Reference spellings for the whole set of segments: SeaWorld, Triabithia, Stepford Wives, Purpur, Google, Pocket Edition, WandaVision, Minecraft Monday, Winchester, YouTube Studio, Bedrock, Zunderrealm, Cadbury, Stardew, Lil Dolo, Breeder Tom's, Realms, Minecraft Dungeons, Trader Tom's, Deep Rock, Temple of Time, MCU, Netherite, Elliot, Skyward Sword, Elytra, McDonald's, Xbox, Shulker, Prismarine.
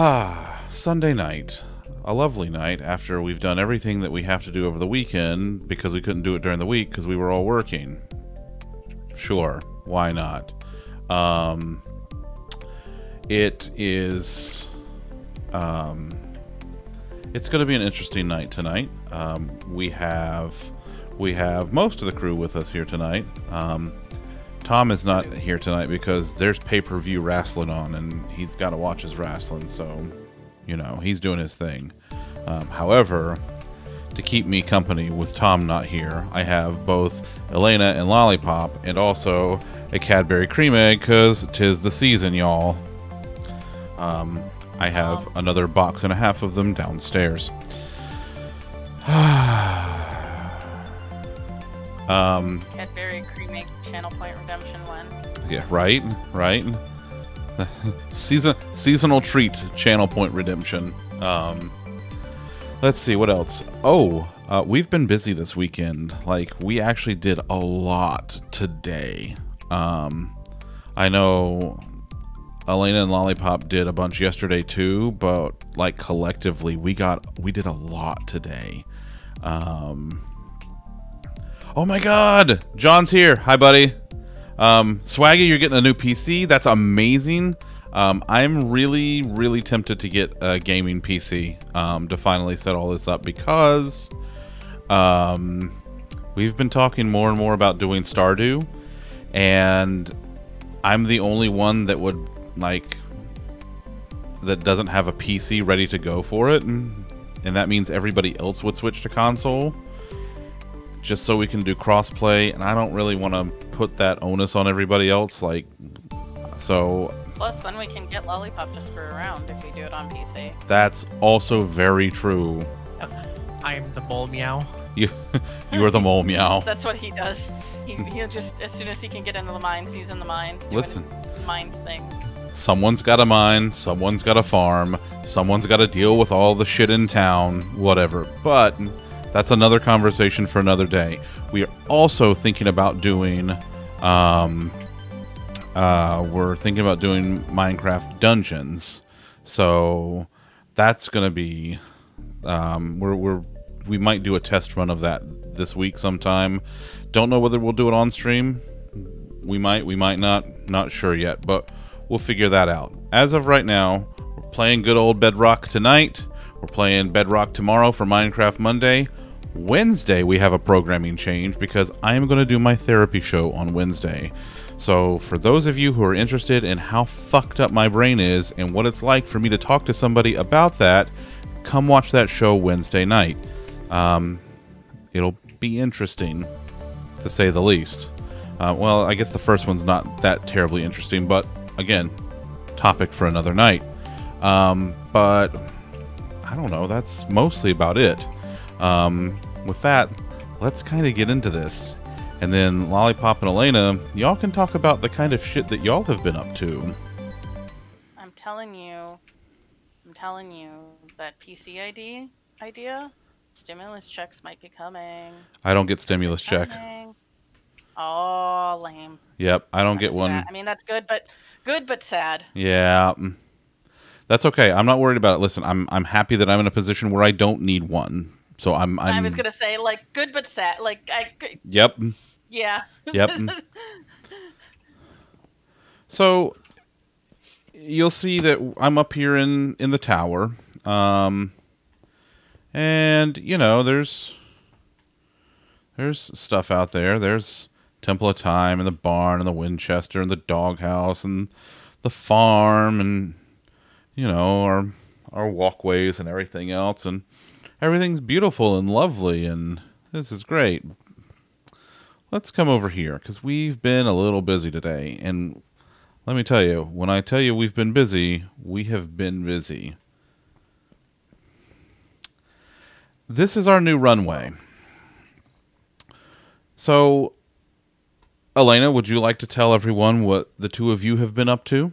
Ah, Sunday night. A lovely night after we've done everything that we have to do over the weekend because we couldn't do it during the week because we were all working. Sure, why not? It is... it's going to be an interesting night tonight. We have most of the crew with us here tonight. Tom is not here tonight because there's pay-per-view wrestling on and he's got to watch his wrestling, so you know, he's doing his thing. However, to keep me company with Tom not here, I have both Elena and Lollipop and also a Cadbury cream egg because 'tis the season, y'all. I have another box and a half of them downstairs. Cadbury cream egg channel point redemption 1. Yeah, right, right. Seasonal treat channel point redemption. Let's see what else. Oh, we've been busy this weekend. Like, we actually did a lot today. I know Elena and Lollipop did a bunch yesterday too, but like collectively we did a lot today. Oh my God, John's here. Hi, buddy. Swaggy, you're getting a new PC. That's amazing. I'm really, really tempted to get a gaming PC to finally set all this up because we've been talking more and more about doing Stardew, and I'm the only one that would like that doesn't have a PC ready to go for it, and that means everybody else would switch to console just so we can do crossplay, and I don't really want to put that onus on everybody else, like, so... Plus, then we can get Lollipop just for a round if we do it on PC. That's also very true. I am the mole meow. You are the mole meow. That's what he does. He'll just, as soon as he can get into the mines, he's in the mines. Listen. Mines thing. Someone's got a mine, someone's got a farm, someone's got to deal with all the shit in town, whatever, but... That's another conversation for another day. We are also thinking about doing, we're thinking about doing Minecraft Dungeons. So that's going to be, we might do a test run of that this week sometime. Don't know whether we'll do it on stream. We might not, not sure yet, but we'll figure that out. As of right now, we're playing good old Bedrock tonight. We're playing Bedrock tomorrow for Minecraft Monday. Wednesday, we have a programming change because I am going to do my therapy show on Wednesday. So for those of you who are interested in how fucked up my brain is and what it's like for me to talk to somebody about that, come watch that show Wednesday night. It'll be interesting, to say the least. Well, I guess the first one's not that terribly interesting, but again, topic for another night. But... I don't know, that's mostly about it. With that, let's kind of get into this. And then Lollipop and Elena, y'all can talk about the kind of shit that y'all have been up to. I'm telling you, that PC ID idea, stimulus checks might be coming. I don't get stimulus check. Oh, lame. Yep, I don't get one. I mean, that's good, but sad. Yeah. That's okay. I'm not worried about it. Listen, I'm happy that I'm in a position where I don't need one. So I'm I was gonna say, like, good but sad. Like I. Yep. Yeah. Yep. So you'll see that I'm up here in the tower, and you know there's stuff out there. There's Temple of Time and the barn and the Winchester and the doghouse and the farm and. You know, our walkways and everything else, and everything's beautiful and lovely, and this is great. Let's come over here, because we've been a little busy today, and let me tell you, when I tell you we've been busy, we have been busy. This is our new runway. So, Elena, would you like to tell everyone what the two of you have been up to?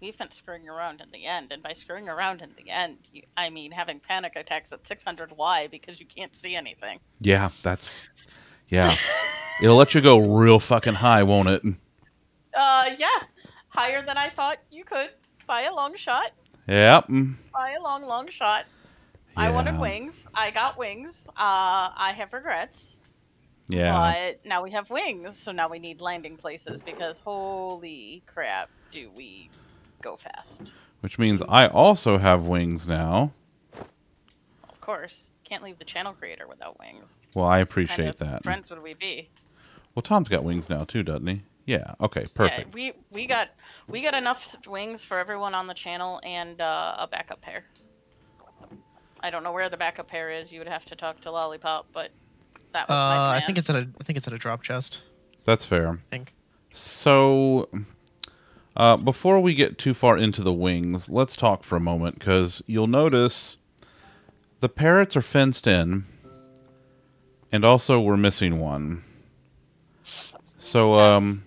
We've been screwing around in the end, and by screwing around in the end, I mean having panic attacks at 600Y because you can't see anything. Yeah, that's... Yeah. It'll let you go real fucking high, won't it? Yeah. Higher than I thought you could by a long shot. Yep. By a long, long shot. Yeah. I wanted wings. I got wings. I have regrets. Yeah. But now we have wings, so now we need landing places because holy crap, do we go fast. Which means I also have wings now. Of course. Can't leave the channel creator without wings. Well, I appreciate that. What kind of friends would we be? Well, Tom's got wings now too, doesn't he? Yeah. Okay. Perfect. Yeah, we got enough wings for everyone on the channel and a backup pair. I don't know where the backup pair is. You would have to talk to Lollipop, but that was my plan. I think it's at a drop chest. That's fair. I think. So, before we get too far into the wings, let's talk for a moment because you'll notice the parrots are fenced in, and also we're missing one. So,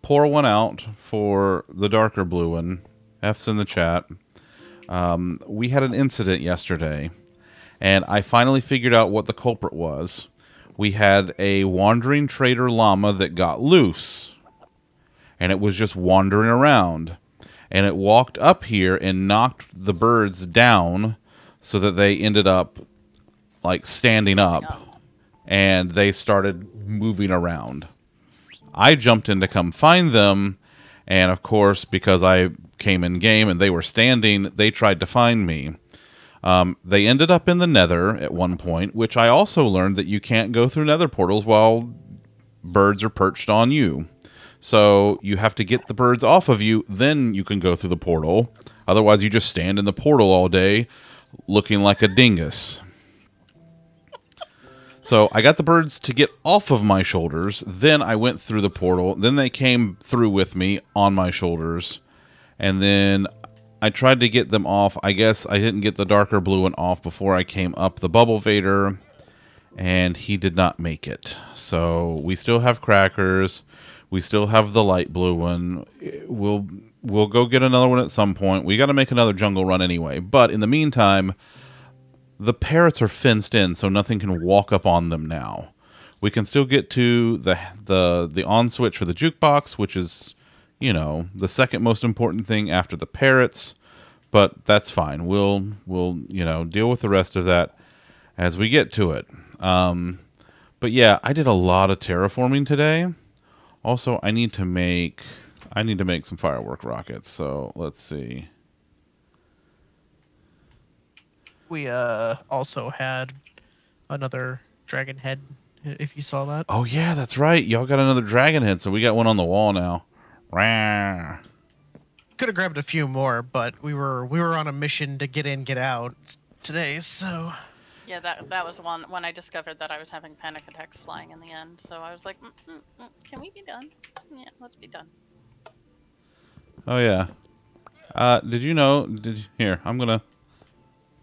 pour one out for the darker blue one. F's in the chat. We had an incident yesterday, and I finally figured out what the culprit was. We had a wandering trader llama that got loose, and it was just wandering around. And it walked up here and knocked the birds down so that they ended up, like, standing up. And they started moving around. I jumped in to come find them. And, of course, because I came in-game and they were standing, they tried to find me. They ended up in the nether at one point, which I also learned that you can't go through nether portals while birds are perched on you. So you have to get the birds off of you, then you can go through the portal. Otherwise, you just stand in the portal all day looking like a dingus. So I got the birds to get off of my shoulders, then I went through the portal, then they came through with me on my shoulders, and then I tried to get them off. I guess I didn't get the darker blue one off before I came up the bubble vader, and he did not make it. So we still have crackers, we still have the light blue one. We'll go get another one at some point. We got to make another jungle run anyway, but in the meantime, the parrots are fenced in, so nothing can walk up on them now. We can still get to the on switch for the jukebox, which is, you know, the second most important thing after the parrots. But that's fine. We'll you know, deal with the rest of that as we get to it. But yeah, I did a lot of terraforming today. Also, I need to make some firework rockets. So let's see. We also had another dragon head, if you saw that. Oh, yeah, that's right. Y'all got another dragon head, so we got one on the wall now. Rawr. Could have grabbed a few more, but we were on a mission to get in, get out today, so... Yeah, that was one when I discovered that I was having panic attacks flying in the end, so I was like, can we be done? Yeah, let's be done. Oh, yeah. Did you know... Here, I'm going to...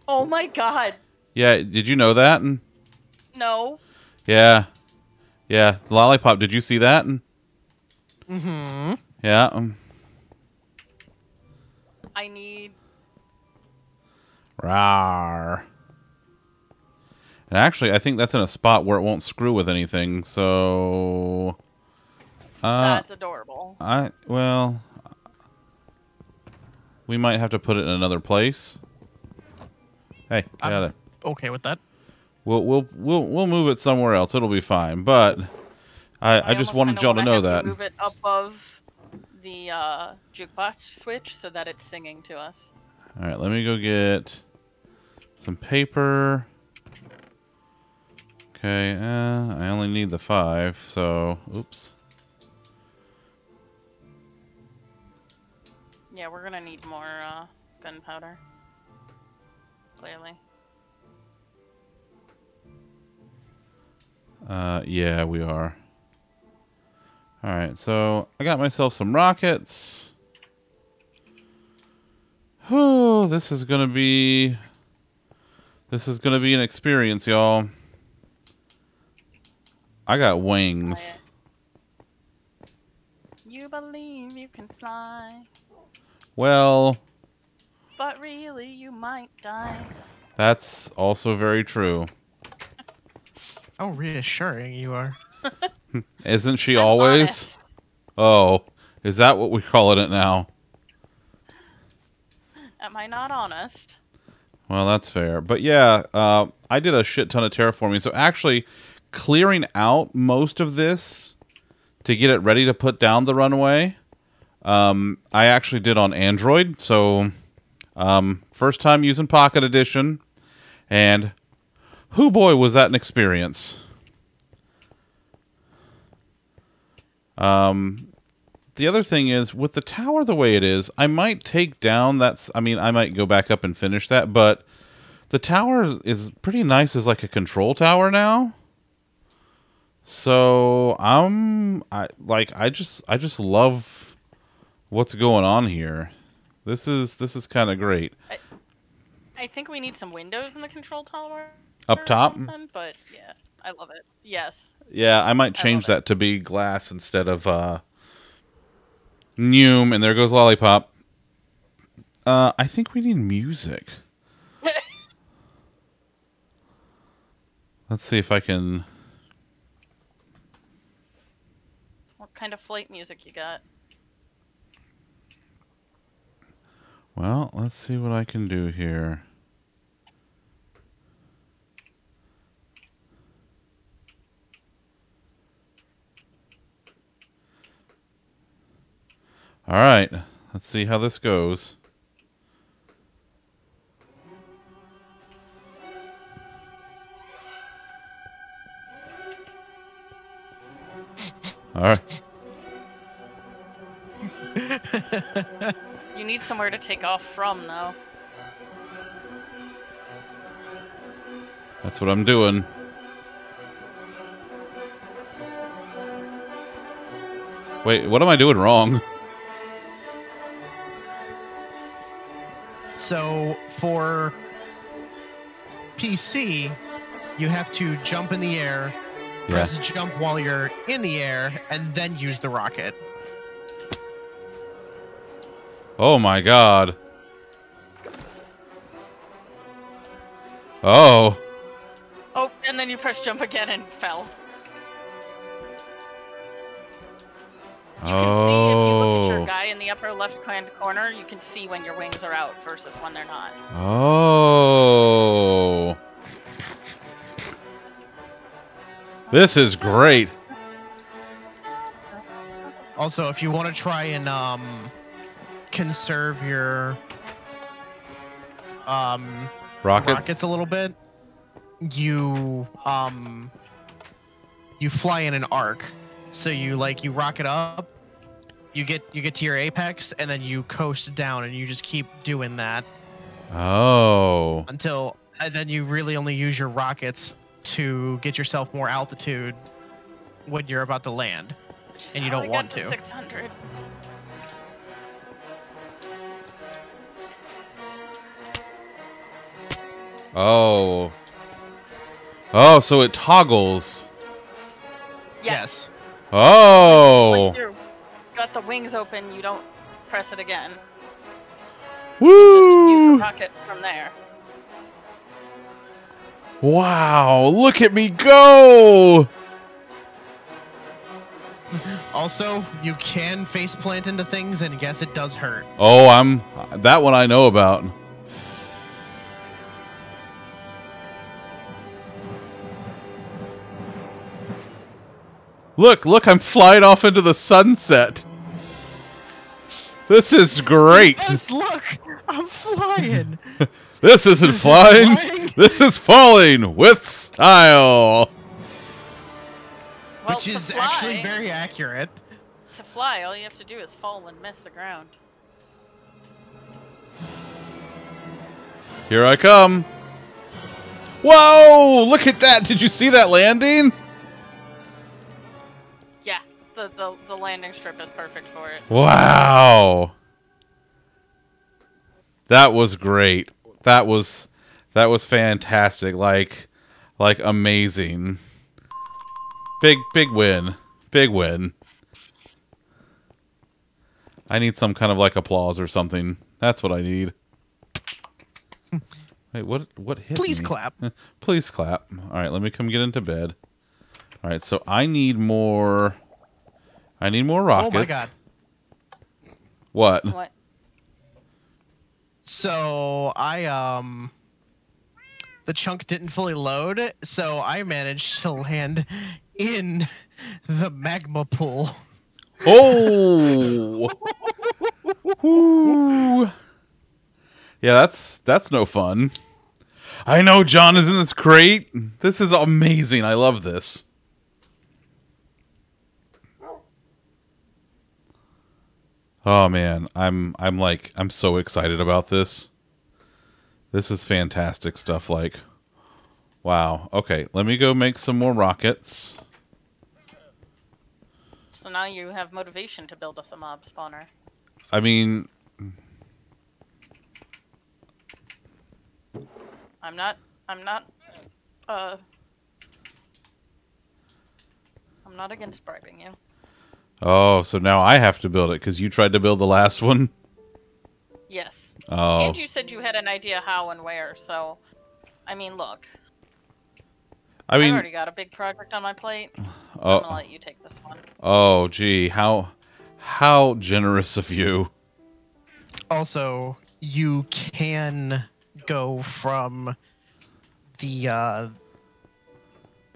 Oh my god. Yeah, did you know that? No. Yeah. Yeah. Lollipop, did you see that? Mm-hmm. Yeah. I need... Rawr. And actually, I think that's in a spot where it won't screw with anything, so... That's adorable. Well... We might have to put it in another place. Hey, get out of there. Okay with that. We'll move it somewhere else. It'll be fine. But I just wanted y'all to know that. Move it above the jukebox switch so that it's singing to us. All right, let me go get some paper. Okay, I only need the 5. So, oops. Yeah, we're gonna need more gunpowder. Clearly. Yeah, we are. Alright, so I got myself some rockets. Whew, this is gonna be an experience, y'all. I got wings. You believe you can fly. Well, but really, you might die. That's also very true. How reassuring you are. Isn't she always? Honest. Oh, is that what we call it now? Am I not honest? Well, that's fair. But yeah, I did a shit ton of terraforming. So actually, clearing out most of this to get it ready to put down the runway, I actually did on Android. So first time using Pocket Edition. And hoo boy, was that an experience. The other thing is, with the tower the way it is, I might take down that's, I mean, I might go back up and finish that, but the tower is pretty nice as like a control tower now. So I just love what's going on here. This is kind of great. I think we need some windows in the control tower up top, but yeah, I love it. Yes. Yeah, I might change that to be glass instead of Noom, and there goes Lollipop. I think we need music. Let's see if I can... What kind of flight music you got? Well, let's see what I can do here. All right, let's see how this goes. All right. You need somewhere to take off from, though. That's what I'm doing. Wait, what am I doing wrong? So for PC, you have to jump in the air, press jump while you're in the air, and then use the rocket. Oh my god. Oh. Oh, and then you press jump again and fell. You can see, if you look at your guy in the upper left-hand corner, you can see when your wings are out versus when they're not. Oh. This is great. Also, if you want to try and conserve your rockets a little bit, you you fly in an arc. So you like, you rocket up, you get to your apex, and then you coast down, and you just keep doing that. Oh. Until, and then you really only use your rockets to get yourself more altitude when you're about to land, and you don't want to. 600. Oh. Oh, so it toggles. Yes. Oh. When you got the wings open, you don't press it again. Woo! You use the rocket from there. Wow! Look at me go! Also, you can face plant into things, and yes, it does hurt. Oh, that one I know about. Look, look, I'm flying off into the sunset. This is great. Yes, look, I'm flying. This isn't flying. This is falling with style. Well, which is actually very accurate. To fly, all you have to do is fall and miss the ground. Here I come. Whoa, look at that. Did you see that landing? The landing strip is perfect for it. Wow. That was great. That was fantastic. Like amazing. Big win. Big win. I need some kind of like applause or something. That's what I need. Wait, what hit me? Please clap. Please clap. All right, let me come get into bed. All right, so I need more rockets. Oh my god. What? What? So I the chunk didn't fully load, so I managed to land in the magma pool. Oh. Woo. Yeah, that's no fun. I know, John, isn't this great? This is amazing. I love this. Oh man, I'm so excited about this. This is fantastic stuff, like wow. Okay, let me go make some more rockets. So now you have motivation to build us a mob spawner. I mean, I'm not against bribing you. Oh, so now I have to build it because you tried to build the last one? Yes. Oh. And you said you had an idea how and where, so... I mean, look. I already got a big project on my plate. Oh. I'm going to let you take this one. Oh, gee. How generous of you. Also, you can go from the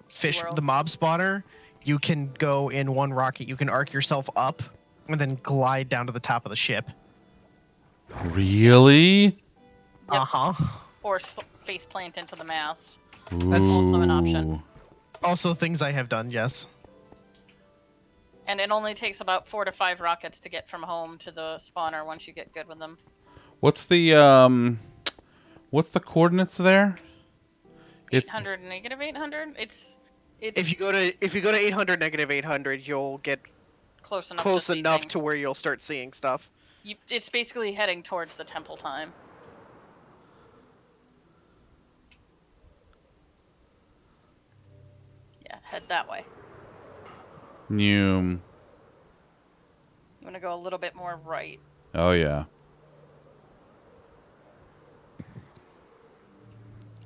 the mob spawner... You can go in one rocket, you can arc yourself up, and then glide down to the top of the ship. Really? Yep. Uh-huh. Or face plant into the mast. Ooh. That's also an option. Also things I have done, yes. And it only takes about 4 to 5 rockets to get from home to the spawner once you get good with them. What's the coordinates there? 800, negative 800? It's if you go to 800 negative 800, you'll get close enough to where you'll start seeing stuff. It's basically heading towards the Temple Time. Yeah, head that way. You want to go a little bit more right. Oh yeah.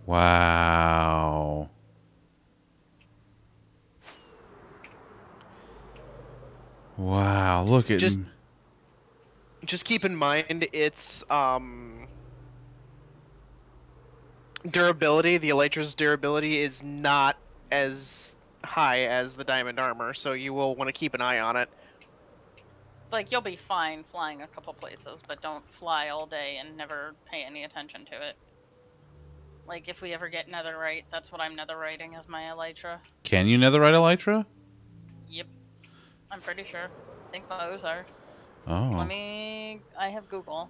Wow. Wow, look at... Just keep in mind, it's, durability, the Elytra's durability is not as high as the diamond armor, so you will want to keep an eye on it. Like, you'll be fine flying a couple places, but don't fly all day and never pay any attention to it. Like, if we ever get netherite, that's what I'm netherriting as my Elytra. Can you netherite Elytra? Yep. I'm pretty sure. I think my O's are. Oh. Let me... I have Google.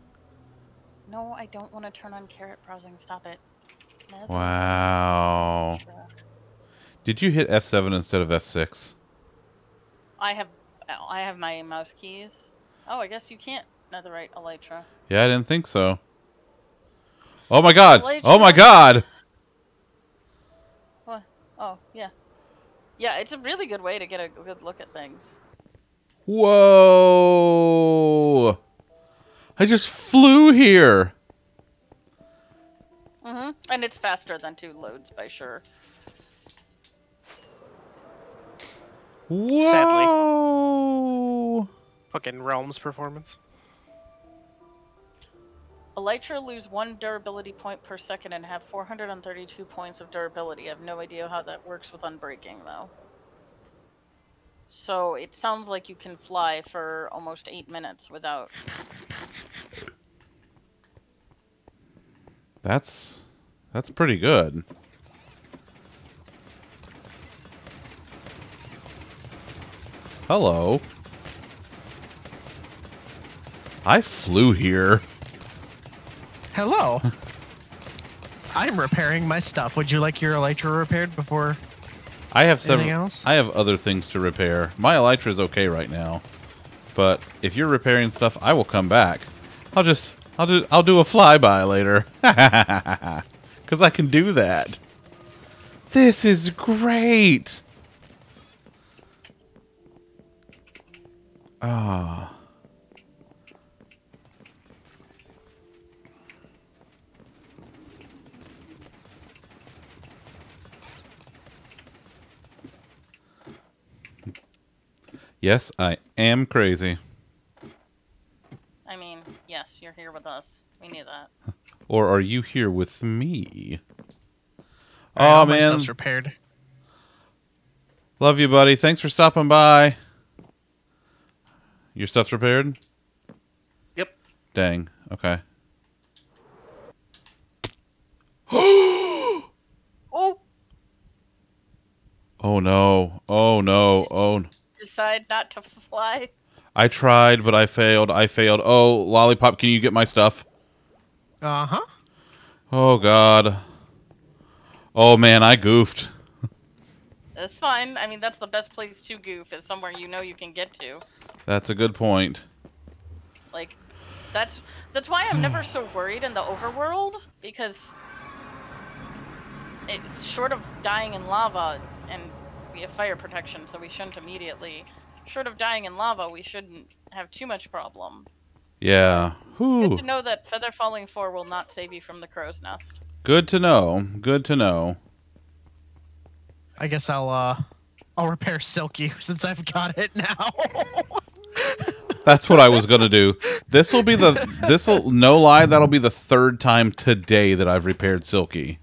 No, I don't want to turn on carrot browsing. Stop it. Nether. Wow. Did you hit F7 instead of F6? I have my mouse keys. Oh, I guess you can't netherite Elytra. Yeah, I didn't think so. Oh my god! Elytra. Oh my god! What? Oh, yeah. Yeah, it's a really good way to get a good look at things. Whoa! I just flew here. Mhm. And it's faster than 2 loads by sure. Whoa! Sadly. Fucking Realms performance. Elytra lose 1 durability point per second and have 432 points of durability. I have no idea how that works with unbreaking though. So it sounds like you can fly for almost 8 minutes without... That's pretty good. Hello. I flew here. Hello. I'm repairing my stuff. Would you like your Elytra repaired before? I have anything else? I have other things to repair. My Elytra is okay right now, but if you're repairing stuff, I will come back. I'll do a flyby later, because I can do that. This is great. Ah. Oh. Yes, I am crazy. I mean, yes, you're here with us. We knew that. Or are you here with me? Right, oh, man. My stuff's repaired. Love you, buddy. Thanks for stopping by. Your stuff's repaired? Yep. Dang. Okay. Oh. Oh, no. Oh, no. Oh, no. Decide not to fly. I tried, but I failed. I failed. Oh, Lollipop, can you get my stuff? Uh-huh. Oh, God. Oh, man, I goofed. That's fine. I mean, that's the best place to goof, is somewhere you know you can get to. That's a good point. Like, that's why I'm never so worried in the overworld, because it's short of dying in lava, and we have fire protection, so we shouldn't immediately... Short of dying in lava, we shouldn't have too much problem. Yeah. It's good to know that Feather Falling 4 will not save you from the crow's nest. Good to know. Good to know. I guess I'll repair Silky since I've got it now. That's what I was gonna do. This'll no lie, that'll be the third time today that I've repaired Silky.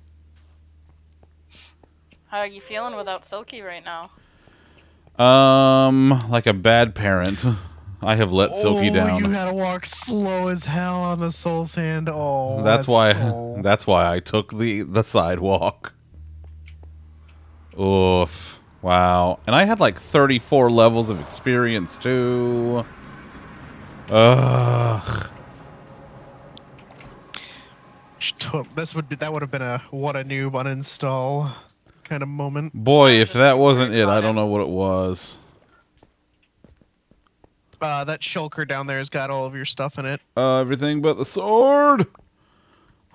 How are you feeling without Silky right now? Like a bad parent, I have let Silky down. You gotta walk slow as hell on the soul sand. Oh, that's why I took the sidewalk. Oof! Wow! And I had like 34 levels of experience too. Ugh. That would have been a what a noob uninstall kind of moment. Boy, if that wasn't it, I don't know what it was. That shulker down there has got all of your stuff in it. Everything but the sword.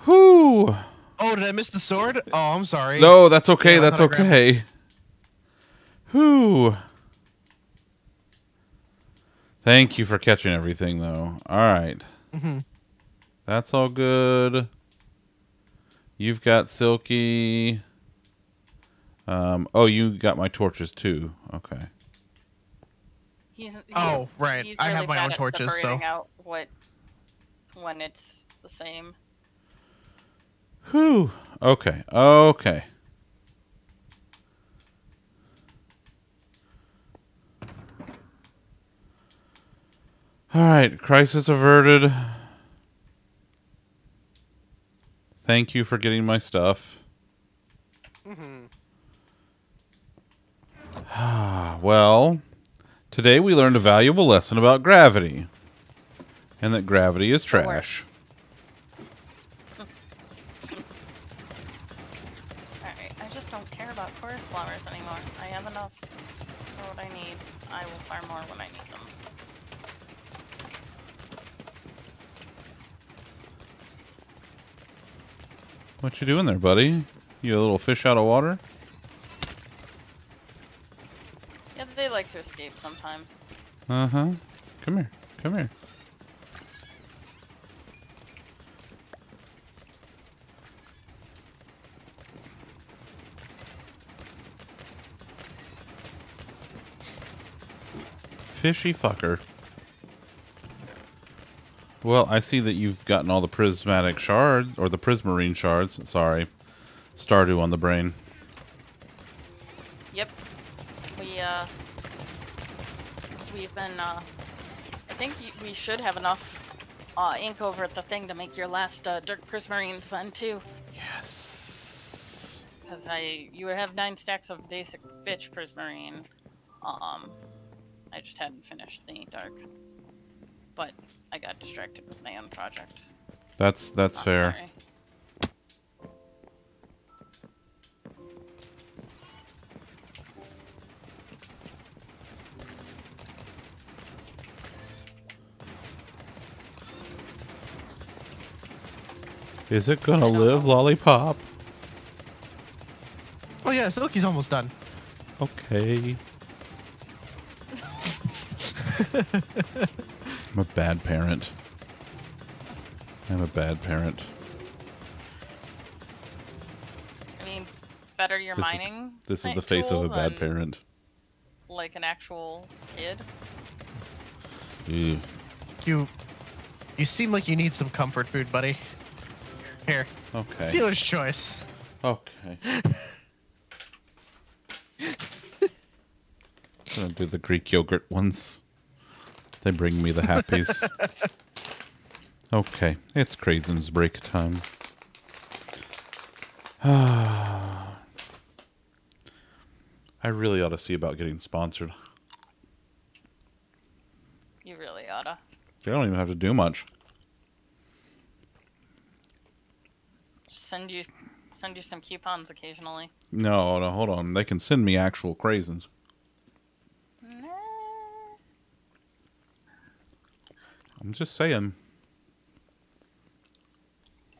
Whoo! Oh, did I miss the sword? Oh, I'm sorry. No, that's okay. Yeah, that's okay. Whoo! Thank you for catching everything, though. All right. Mm-hmm. That's all good. You've got Silky. Oh, you got my torches too. Okay. Oh, right. Really I have my own torches, so. Out when it's the same. Whew. Okay. Okay. All right. Crisis averted. Thank you for getting my stuff. Mm-hmm. Well, today we learned a valuable lesson about gravity, and that gravity is trash. All right, I just don't care about forest flowers anymore. I have enough for what I need. I will farm more when I need them. What you doing there, buddy? You a little fish out of water? They like to escape sometimes. Uh-huh. Come here. Come here. Fishy fucker. Well, I see that you've gotten all the prismatic shards, or the prismarine shards. Sorry. Stardew on the brain. Yep. We've been, I think we should have enough ink over at the thing to make your last Dark Prismarines then, too. Yes. Because you have 9 stacks of basic bitch Prismarine. I just hadn't finished the Dark. But I got distracted with my own project. That's fair. Sorry. Is it gonna live, Lollipop? Oh yeah, Silky's almost done. Okay. I'm a bad parent. I'm a bad parent. I mean, better your mining. This is the face of a bad parent. Like an actual kid. You seem like you need some comfort food, buddy. Here. Okay. Dealer's choice. Okay. I'm gonna do the Greek yogurt ones. They bring me the happies. Okay, it's Crazen's break time. I really ought to see about getting sponsored. You really ought to. I don't even have to do much. Send you some coupons occasionally. No, no, hold on. They can send me actual Craisins. Nah. I'm just saying.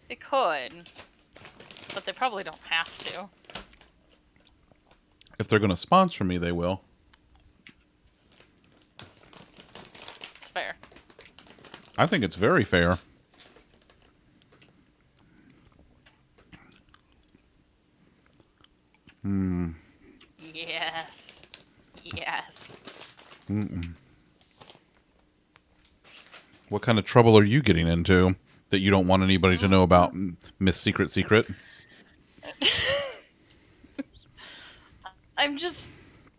They could, but they probably don't have to. If they're going to sponsor me, they will. It's fair. I think it's very fair. Hmm. Yes. Yes. Mm-mm. What kind of trouble are you getting into that you don't want anybody to know about, Miss Secret Secret? I'm just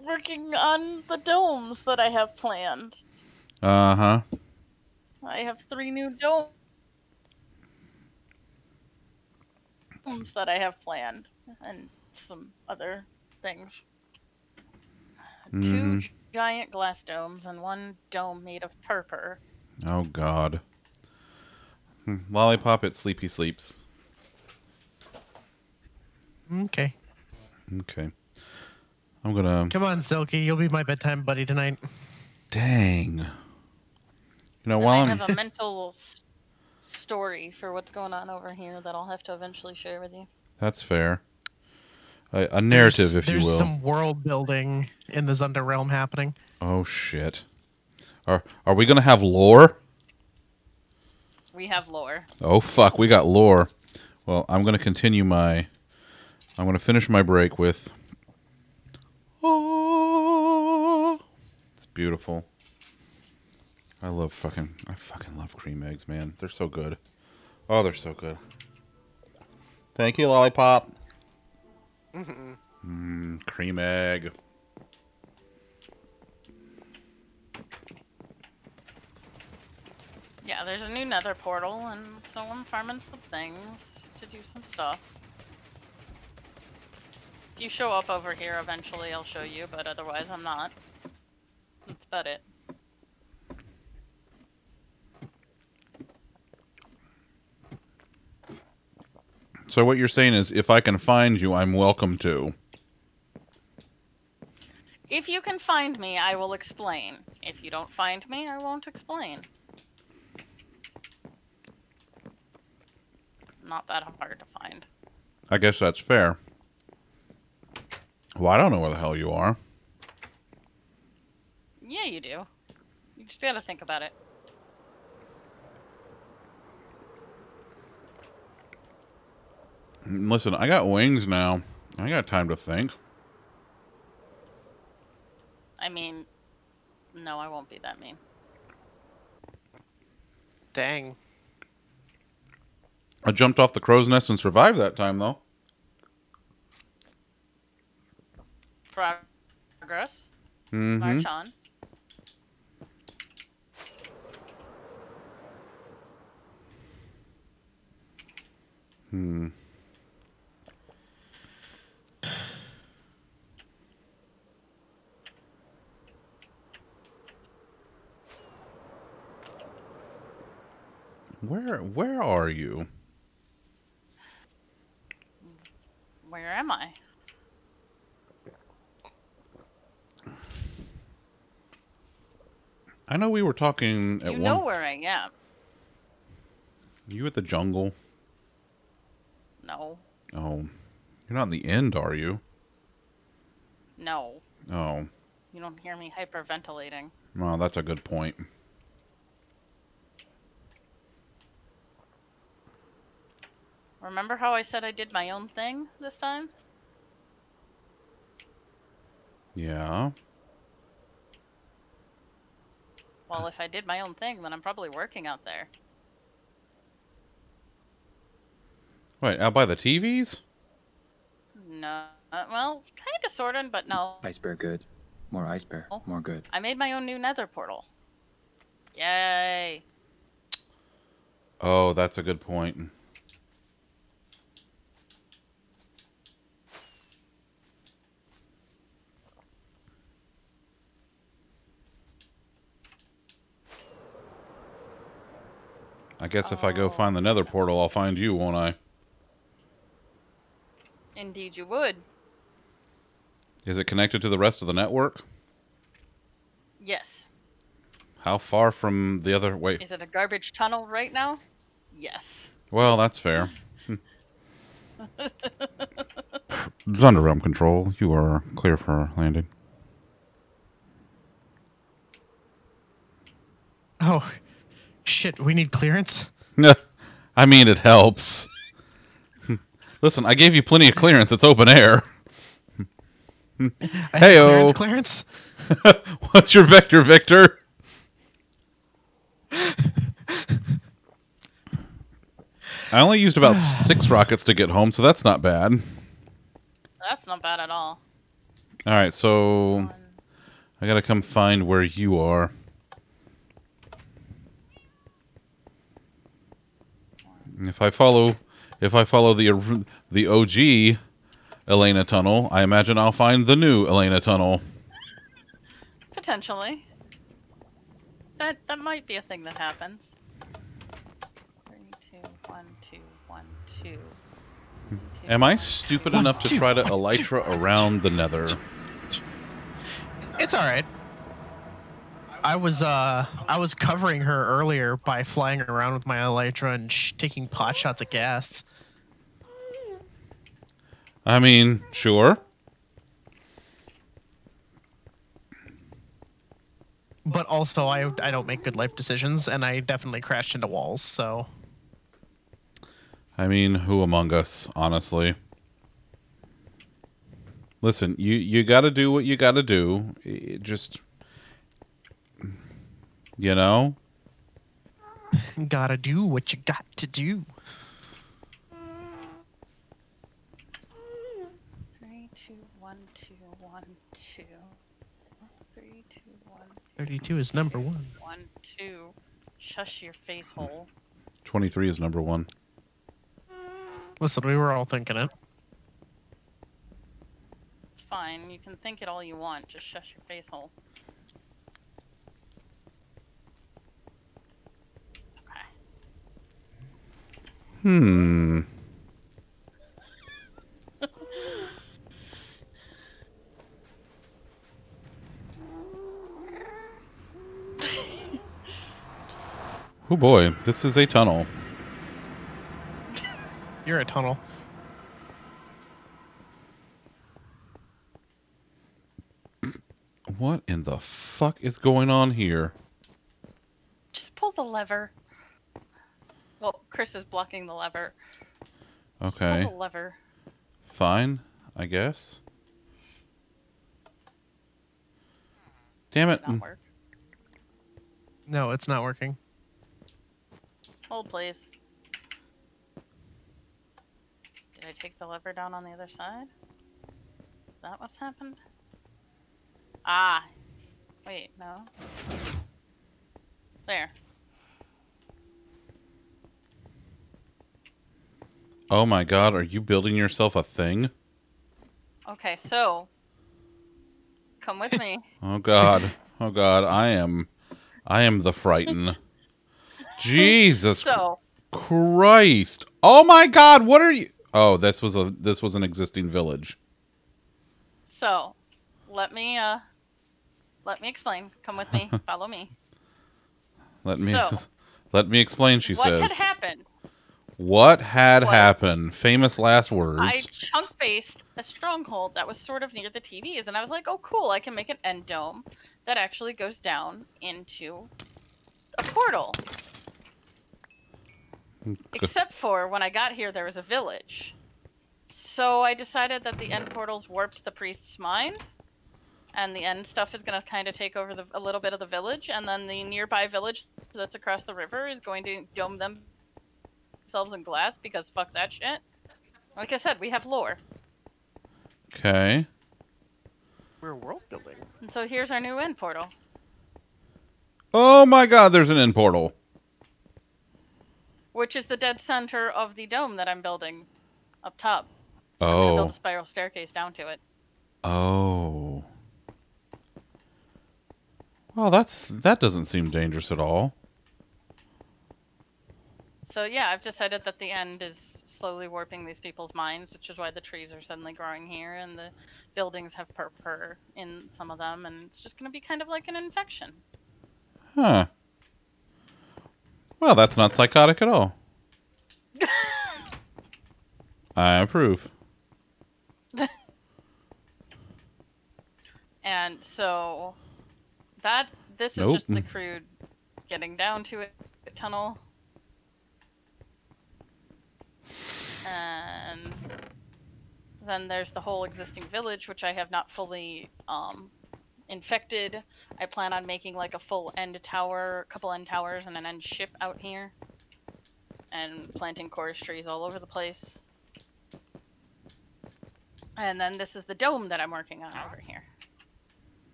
working on the domes that I have planned. Uh-huh. I have 3 new domes that I have planned, and some other things. 2 giant glass domes and 1 dome made of purpur. Oh god. Lollipop at Sleepy Sleeps. Okay. Okay. I'm gonna... Come on, Silky. You'll be my bedtime buddy tonight. Dang. You know, while I have a mental story for what's going on over here that I'll have to eventually share with you. That's fair. A narrative, if you will. There's some world building in the Zunderrealm happening. Oh shit! Are we gonna have lore? We have lore. Oh fuck, we got lore. Well, I'm gonna continue my. I'm gonna finish my break with. Oh, it's beautiful. I love fucking. I fucking love cream eggs, man. They're so good. Oh, they're so good. Thank you, Lollipop. Cream egg. Yeah, there's a new nether portal, and so I'm farming some things to do some stuff. If you show up over here eventually, I'll show you, but otherwise I'm not. That's about it. So what you're saying is, if I can find you, I'm welcome to. If you can find me, I will explain. If you don't find me, I won't explain. Not that hard to find. I guess that's fair. Well, I don't know where the hell you are. Yeah, you do. You just gotta think about it. Listen, I got wings now. I got time to think. I mean, no, I won't be that mean. Dang. I jumped off the crow's nest and survived that time, though. Progress. Mm-hmm. March on. Hmm. Where are you? Where am I? I know we were talking at one... You know where I am. You at the jungle? No. Oh. You're not in the end, are you? No. Oh. You don't hear me hyperventilating. Well, that's a good point. Remember how I said I did my own thing this time? Yeah. Well, if I did my own thing, then I'm probably working out there. Wait, out by the TVs? No. Well, kind of, sort of, but no. Ice bear good. More ice bear. Oh. More good. I made my own new nether portal. Yay. Oh, that's a good point. I guess if I go find the nether portal, I'll find you, won't I? Indeed you would. Is it connected to the rest of the network? Yes. How far from the other... Wait. Is it a garbage tunnel right now? Yes. Well, that's fair. Zunderrealm Control, you are clear for landing. Oh... Shit, we need clearance? No, I mean, it helps. Listen, I gave you plenty of clearance. It's open air. Hey-o. Clearance? What's your vector, Victor? I only used about 6 rockets to get home, so that's not bad. That's not bad at all. All right, so I got to come find where you are. If I follow the OG Elena Tunnel, I imagine I'll find the new Elena Tunnel. Potentially. That might be a thing that happens. 3, 2, 1, 2, 1, 2. 3, 2, Am I stupid one, enough to two, try to one, Elytra two, around two, the nether? It's alright. I was covering her earlier by flying around with my Elytra and taking pot shots at ghasts. I mean, sure. But also, I don't make good life decisions, and I definitely crashed into walls, so... I mean, who among us, honestly? Listen, you gotta do what you gotta do. It just... You know? Gotta do what you got to do. 3, 2, 1, 2, 1, 2. 3, 2, 1. 32 is number 1. 1, 2. Shush your face hole. 23 is number 1. Listen, we were all thinking it. It's fine. You can think it all you want. Just shush your face hole. Hmm. Oh boy, this is a tunnel. You're a tunnel. What in the fuck is going on here? Just pull the lever. Well, Chris is blocking the lever. Okay. Pull the lever. Fine, I guess. Damn it. Not work. No, it's not working. Hold, please. Did I take the lever down on the other side? Is that what's happened? Ah. Wait, no. There. Oh my god, are you building yourself a thing? Okay, so... Come with me. Oh god. Oh god, I am the frighten. Jesus Christ. Oh my god, what are you... Oh, this was an existing village. So, let me explain. Come with me. Follow me. Let me explain, she says. What had happened? What happened? Famous last words. I chunk-based a stronghold that was sort of near the TVs, and I was like, oh, cool, I can make an end dome that actually goes down into a portal. Except for when I got here, there was a village. So I decided that the end portals warped the priest's mind, and the end stuff is going to kind of take over a little bit of the village, and then the nearby village that's across the river is going to dome them themselves in glass because fuck that shit. Like I said, we have lore. Okay. We're world building. And so here's our new end portal. Oh my god, there's an end portal. Which is the dead center of the dome that I'm building up top. Oh. I'm going to build a spiral staircase down to it. Oh. Well, that doesn't seem dangerous at all. So yeah, I've decided that the end is slowly warping these people's minds, which is why the trees are suddenly growing here and the buildings have purpur in some of them, and it's just going to be kind of like an infection. Huh. Well, that's not psychotic at all. I approve. And so that this is just the crude getting down to it tunnel. And then there's the whole existing village, which I have not fully infected. I plan on making like a full end tower, a couple end towers, and an end ship out here. And planting chorus trees all over the place. And then this is the dome that I'm working on over here.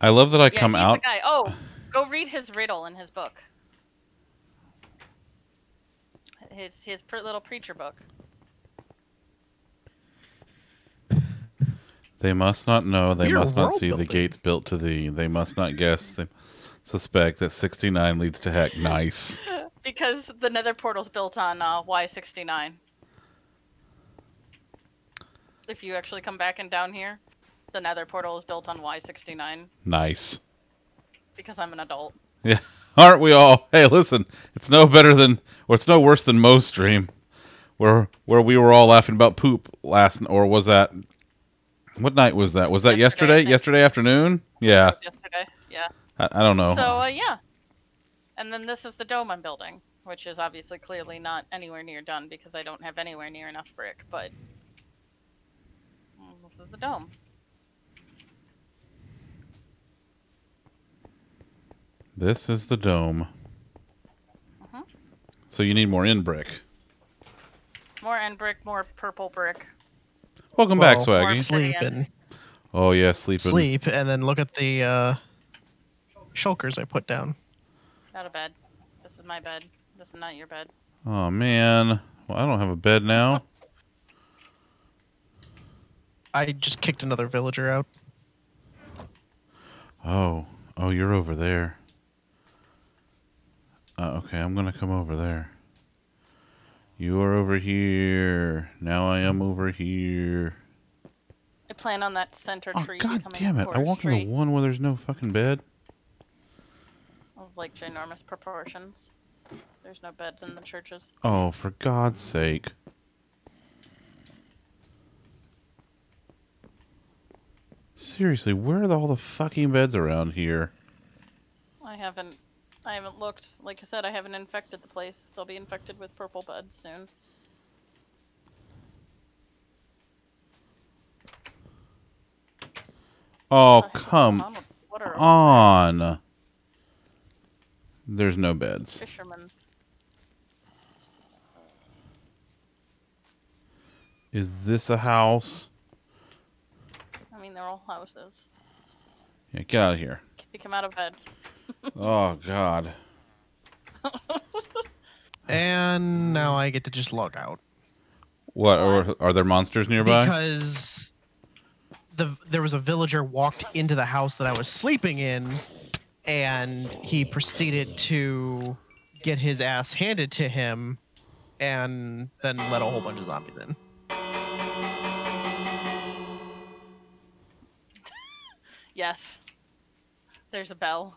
I love that I come out. The guy. Oh, go read his riddle in his book. His little preacher book. They must not know, they must not see the gates built to thee. They must not guess, they suspect that 69 leads to heck. Nice. Because the nether portal's built on Y69. If you actually come back and down here, the nether portal is built on Y69. Nice. Because I'm an adult. Yeah. Aren't we all? Hey, listen, it's no better than, or it's no worse than Mo's stream, where we were all laughing about poop last, or was that, what night was that? Was that yesterday? Yesterday afternoon? Yeah. Yesterday, yeah. I don't know. So, yeah. And then this is the dome I'm building, which is obviously clearly not anywhere near done because I don't have anywhere near enough brick, but this is the dome. This is the dome. Uh-huh. So you need more end brick. More end brick, more purple brick. Welcome back, Swaggy. Sleeping. Oh, yeah, sleeping. Sleep, and then look at the shulkers I put down. Not a bed. This is my bed. This is not your bed. Oh, man. Well, I don't have a bed now. I just kicked another villager out. Oh. Oh, you're over there. Okay, I'm gonna come over there. You are over here. Now I am over here. I plan on that center tree. Oh, god damn it! I walked into one where there's no fucking bed. Of like ginormous proportions. There's no beds in the churches. Oh, for God's sake! Seriously, where are all the fucking beds around here? I haven't looked. Like I said, I haven't infected the place. They'll be infected with purple buds soon. Oh, come on. There's no beds. Fisherman's. Is this a house? I mean, they're all houses. Yeah, get out of here. Kick him out of bed. Oh, God. And now I get to just log out. What? Or are there monsters nearby? Because there was a villager walked into the house that I was sleeping in, and he proceeded to get his ass handed to him, and then let a whole bunch of zombies in. Yes. There's a bell.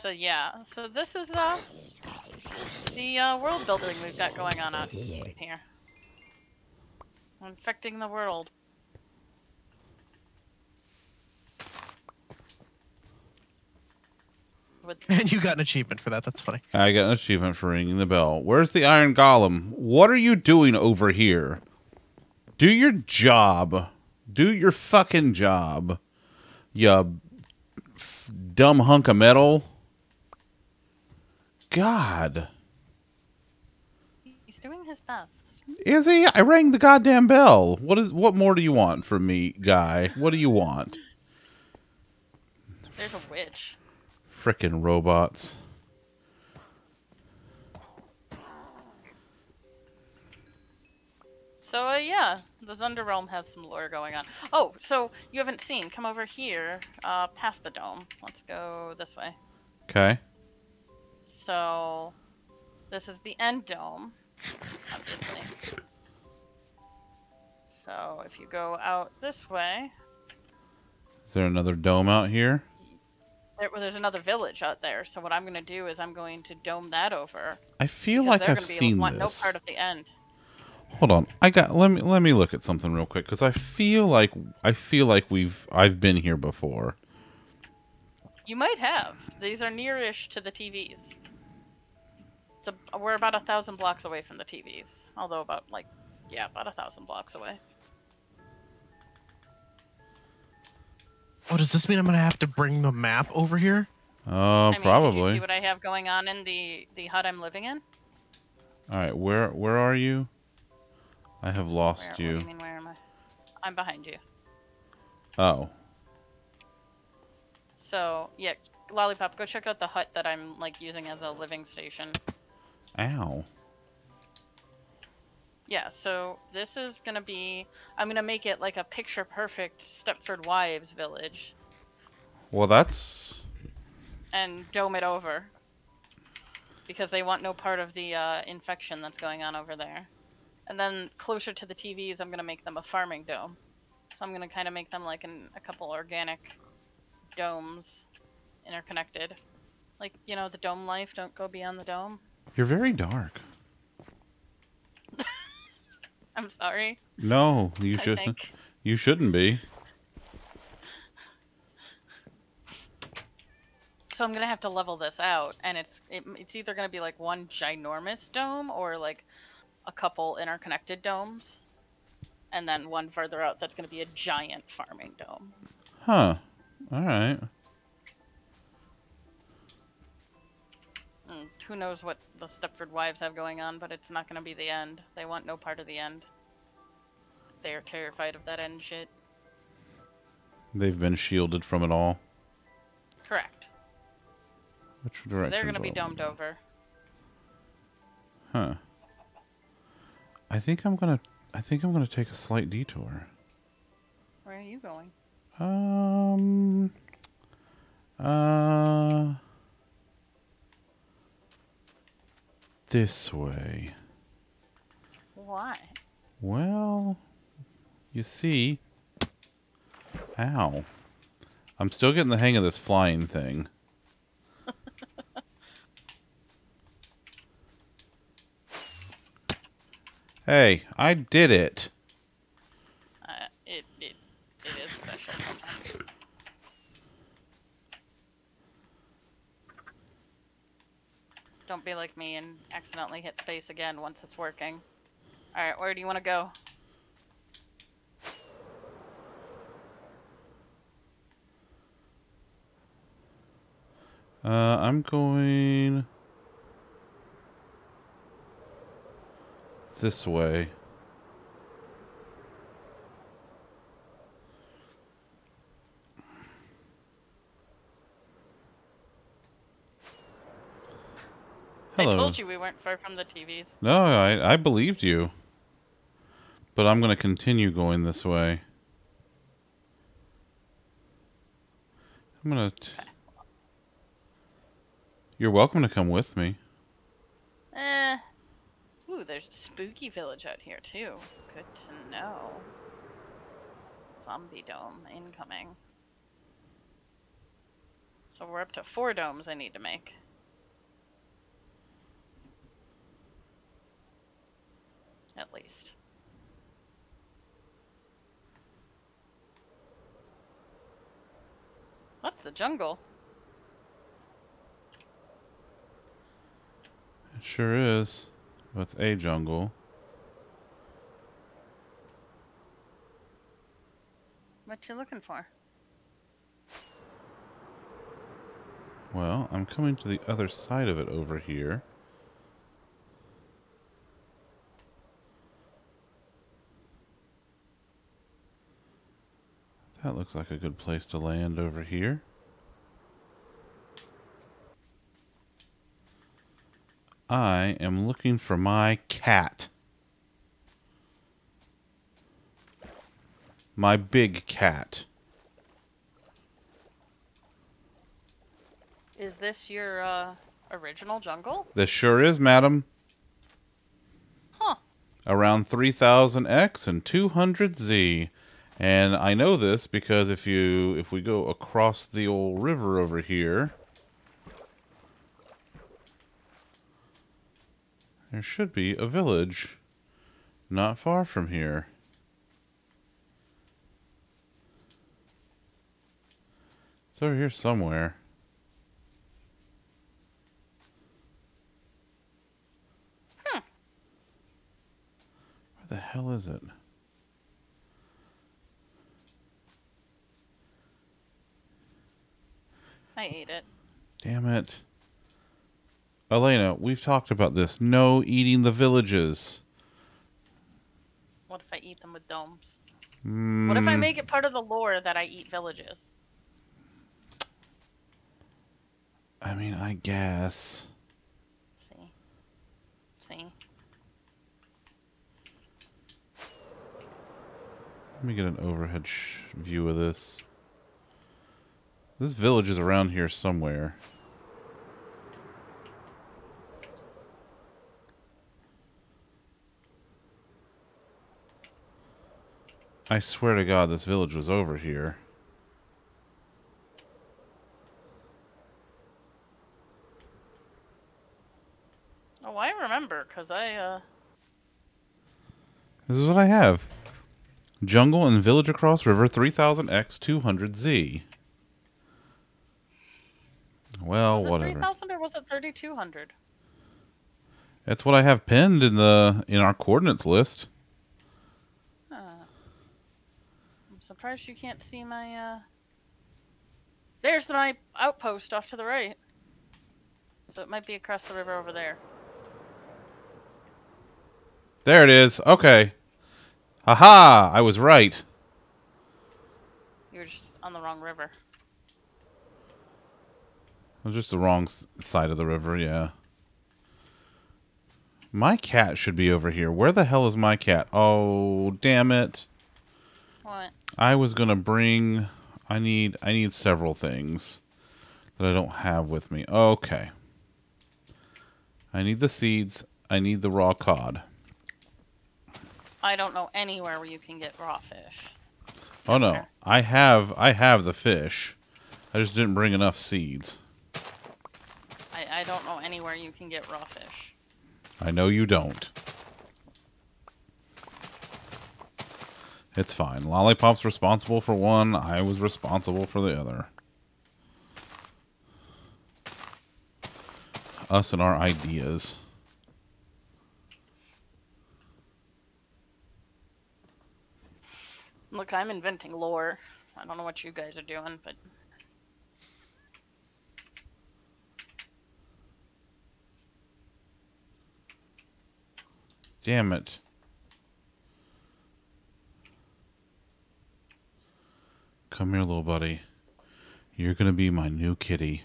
So yeah, so this is the world building we've got going on out here. Infecting the world. And you got an achievement for that, that's funny. I got an achievement for ringing the bell. Where's the iron golem? What are you doing over here? Do your job. Do your fucking job. You dumb hunk of metal. God. He's doing his best. Is he? I rang the goddamn bell. What more do you want from me, guy? What do you want? There's a witch. Frickin' robots. So, yeah, the Zunderrealm has some lore going on. Oh, so you haven't seen. Come over here, past the dome. Let's go this way. Okay. So, this is the end dome, obviously. So, if you go out this way... Is there another dome out here? There's another village out there, so what I'm going to do is I'm going to dome that over. I feel like I've seen this. No part of the end. Hold on, let me look at something real quick because I feel like I've been here before. You might have. These are nearish to the TVs. We're about 1,000 blocks away from the TVs, although about 1,000 blocks away. Oh, does this mean I'm gonna have to bring the map over here? Oh, probably. Did you see what I have going on in the hut I'm living in? All right, where are you? I have lost you. What do you mean, where am I? I'm behind you. Oh. So, yeah, Lollipop, go check out the hut that I'm, using as a living station. Ow. Yeah, so this is going to be... I'm going to make it, a picture-perfect Stepford Wives village. Well, that's... And dome it over. Because they want no part of the infection that's going on over there. And then closer to the TVs, I'm going to make them a farming dome. So I'm going to kind of make them a couple organic domes interconnected. The dome life, don't go beyond the dome. You're very dark. I'm sorry. No, you shouldn't. You shouldn't be. So I'm going to have to level this out. And it's either going to be one ginormous dome or a couple interconnected domes, and then one further out that's going to be a giant farming dome. Huh. All right. And who knows what the Stepford Wives have going on, but it's not going to be the end. They want no part of the end. They are terrified of that end shit. They've been shielded from it all. Correct. Which direction? So they're going to be domed over. Huh. I think I'm gonna take a slight detour. Where are you going? This way. Why? Well, you see. Ow. I'm still getting the hang of this flying thing. Hey, I did it. It is special. Don't be like me and accidentally hit space again once it's working. All right, where do you want to go? I'm going... this way. Hello. I told you we weren't far from the TVs. No, I believed you. But I'm going to continue going this way. I'm going to... Okay. You're welcome to come with me. There's a spooky village out here, too. Good to know. Zombie dome incoming. So we're up to 4 domes I need to make. At least. That's the jungle. It sure is. That's a jungle. What you looking for? Well, I'm coming to the other side of it over here. That looks like a good place to land over here. I am looking for my cat. My big cat. Is this your original jungle? This sure is, madam. Huh. Around 3000X and 200Z. And I know this because if we go across the old river over here, there should be a village not far from here. It's over here somewhere. Hmm. Where the hell is it? I ate it. Damn it. Elena, we've talked about this. No eating the villages. What if I eat them with domes? Mm. What if I make it part of the lore that I eat villages? I mean, I guess. See. See. Let me get an overhead view of this. This village is around here somewhere. I swear to God, this village was over here. Oh, I remember, because This is what I have. Jungle and village across river, 3000X, 200Z. Well, was it whatever. 3,000 or was it 3,200? That's what I have pinned in the our coordinates list. I'm surprised you can't see my. There's my outpost off to the right. So it might be across the river over there. There it is. Okay. Aha! I was right. You were just on the wrong river. It was just the wrong side of the river, yeah. My cat should be over here. Where the hell is my cat? Oh, damn it. What? I was going to bring... I need several things that I don't have with me. Okay. I need the seeds. I need the raw cod. I don't know anywhere where you can get raw fish. Oh, no. I have the fish. I just didn't bring enough seeds. I don't know anywhere you can get raw fish. I know you don't. It's fine. Lollipop's responsible for one. I was responsible for the other. Us and our ideas. Look, I'm inventing lore. I don't know what you guys are doing, but... Damn it. Come here, little buddy. You're going to be my new kitty.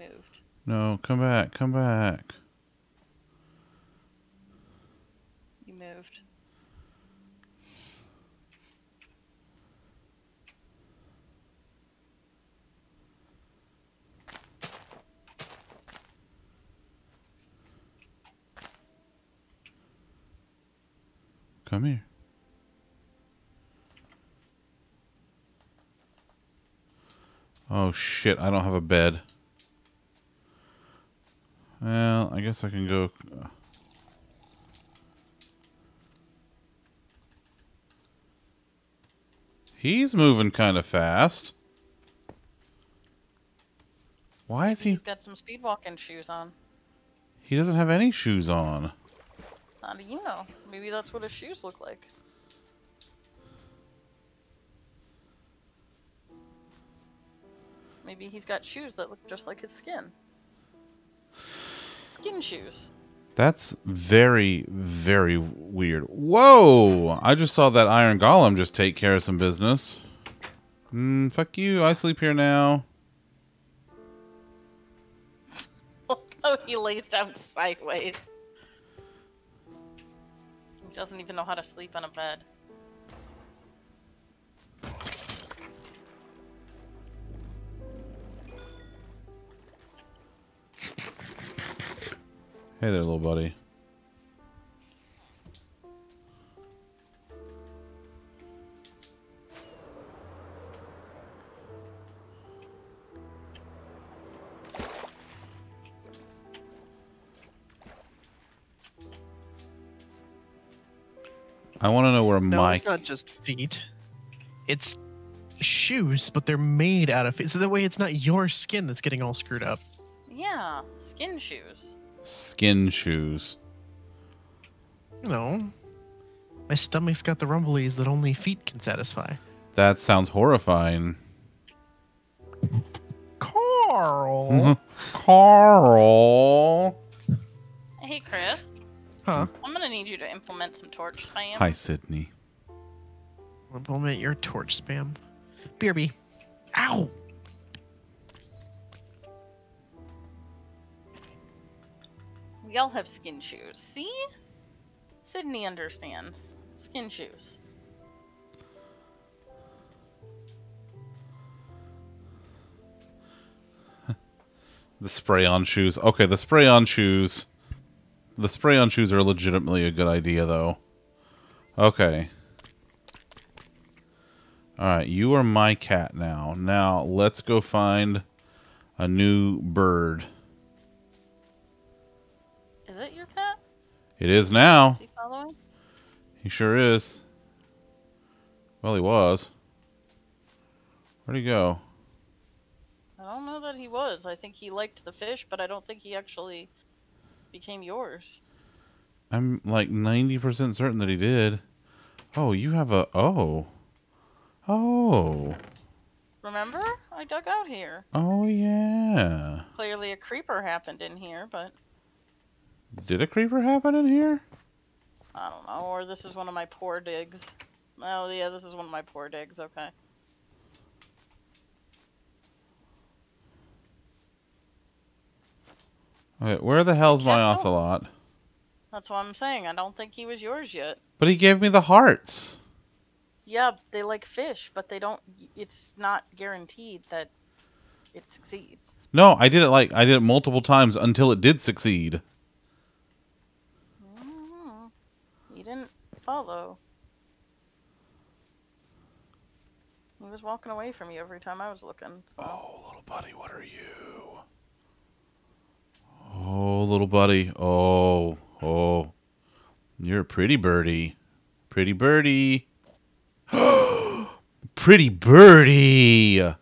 Moved. No, come back. Come back. You moved. Come here. Oh shit, I don't have a bed. Well, I guess I can go... He's moving kind of fast. Why is he... He's got some speed walking shoes on. He doesn't have any shoes on. How do you know? Maybe that's what his shoes look like. Maybe he's got shoes that look just like his skin. Skin shoes. That's very, very weird. Whoa! I just saw that iron golem just take care of some business. Fuck you. I sleep here now. Oh, he lays down sideways. He doesn't even know how to sleep on a bed. Hey there, little buddy. I want to know where my... No, it's not just feet. It's shoes, but they're made out of feet. So that way it's not your skin that's getting all screwed up. Yeah, skin shoes. Skin shoes. You know, my stomach's got the rumblies that only feet can satisfy. That sounds horrifying. Carl! Carl! Hey, Chris. Huh? I'm gonna need you to implement some torch spam. Hi, Sydney. Implement your torch spam. BRB. Ow! We all have skin shoes. See? Sydney understands. Skin shoes. The spray-on shoes. Okay, the spray-on shoes. The spray-on shoes are legitimately a good idea, though. Okay. Alright, you are my cat now. Now, let's go find a new bird. Is it your cat? It is now. Is he following? He sure is. Well, he was. Where'd he go? I don't know that he was. I think he liked the fish, but I don't think he actually became yours. I'm like 90% certain that he did. Oh, you have a... Oh. Oh. Remember? I dug out here. Oh, yeah. Clearly a creeper happened in here, but... Did a creeper happen in here? I don't know, or this is one of my poor digs. Oh, yeah, this is one of my poor digs, okay. Okay, where the hell's my ocelot? That's what I'm saying, I don't think he was yours yet. But he gave me the hearts! Yeah, they like fish, but they don't, it's not guaranteed that it succeeds. No, I did it like, I did it multiple times until it did succeed. Didn't follow. He was walking away from you every time I was looking. So. Oh, little buddy, what are you? Oh, little buddy. Oh, oh. You're a pretty birdie. Pretty birdie. Pretty birdie!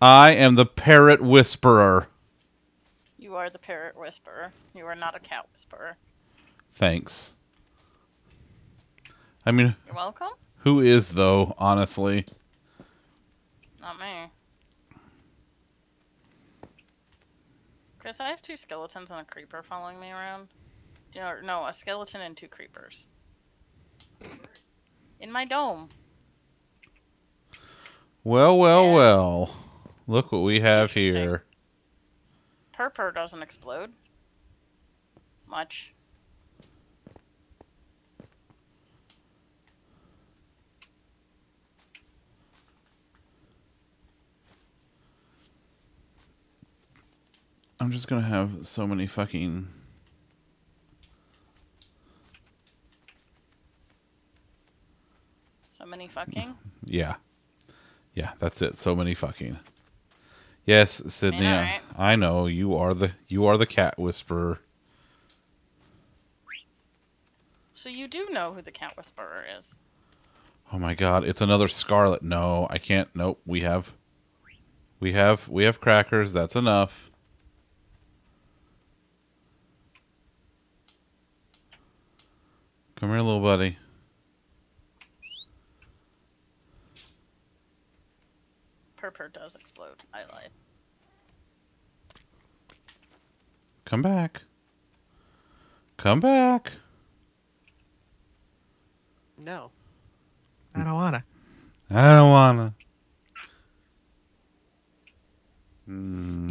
I am the parrot whisperer. You are the parrot whisperer. You are not a cat whisperer. Thanks. I mean... You're welcome? Who is, though, honestly? Not me. Chris, I have two skeletons and a creeper following me around. No, a skeleton and two creepers. In my dome. Well, well, yeah. Well. Look what we have here. Purr doesn't explode. Much. I'm just gonna have so many fucking... So many fucking? Yeah. Yeah, that's it. So many fucking. Yes, Sydney. I mean, right. I know you are the cat whisperer. So you do know who the cat whisperer is. Oh my God! It's another Scarlet. No, I can't. Nope. We have crackers. That's enough. Come here, little buddy. Purr does explode. I lied. Come back. Come back. No. I don't wanna. I don't wanna.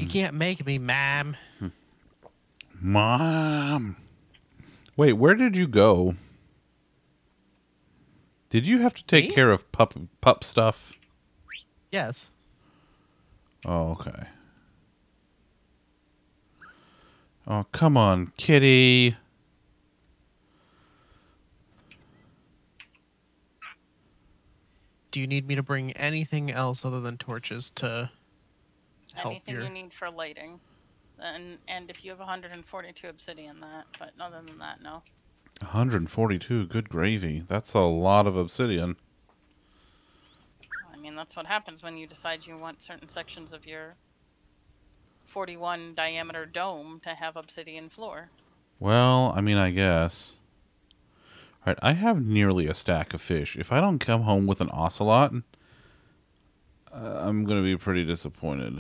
You can't make me, Mom. Mom. Wait, where did you go? Did you have to take care of pup stuff? Yes. Oh, okay. Oh, come on, kitty. Do you need me to bring anything else other than torches to help anything you need for lighting? And if you have 142 obsidian, that. But other than that, no. 142, good gravy. That's a lot of obsidian. I mean, that's what happens when you decide you want certain sections of your 41 diameter dome to have obsidian floor. Well, I mean, I guess. All right, I have nearly a stack of fish. If I don't come home with an ocelot, I'm going to be pretty disappointed.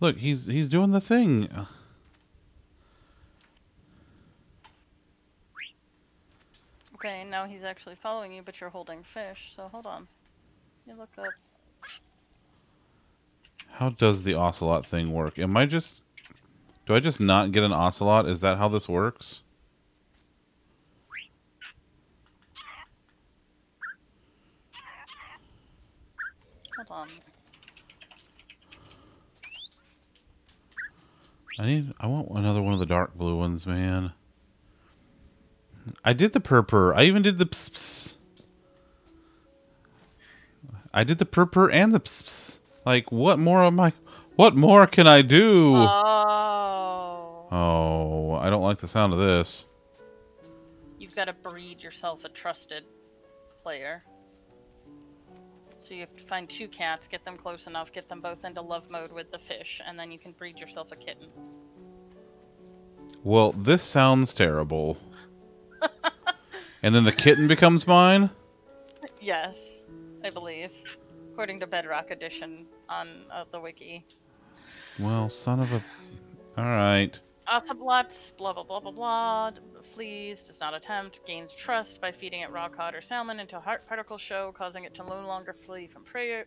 Look, he's doing the thing. Okay, now he's actually following you, but you're holding fish, so hold on. You look up. How does the ocelot thing work? Am I just... Do I just not get an ocelot? Is that how this works? Hold on. I want another one of the dark blue ones, man. I did the purr. I even did the pss. I did the purr and the pss. Like, what more can I do? Oh. Oh, I don't like the sound of this. You've got to breed yourself a trusted player. So you have to find two cats, get them close enough, get them both into love mode with the fish, and then you can breed yourself a kitten. Well, this sounds terrible. And then the kitten becomes mine? Yes, I believe. According to Bedrock Edition on the wiki. Well, son of a... Alright. Ocelots, blah blah blah blah blah, fleas, does not attempt, gains trust by feeding it raw cod or salmon until heart particles show, causing it to no longer flee from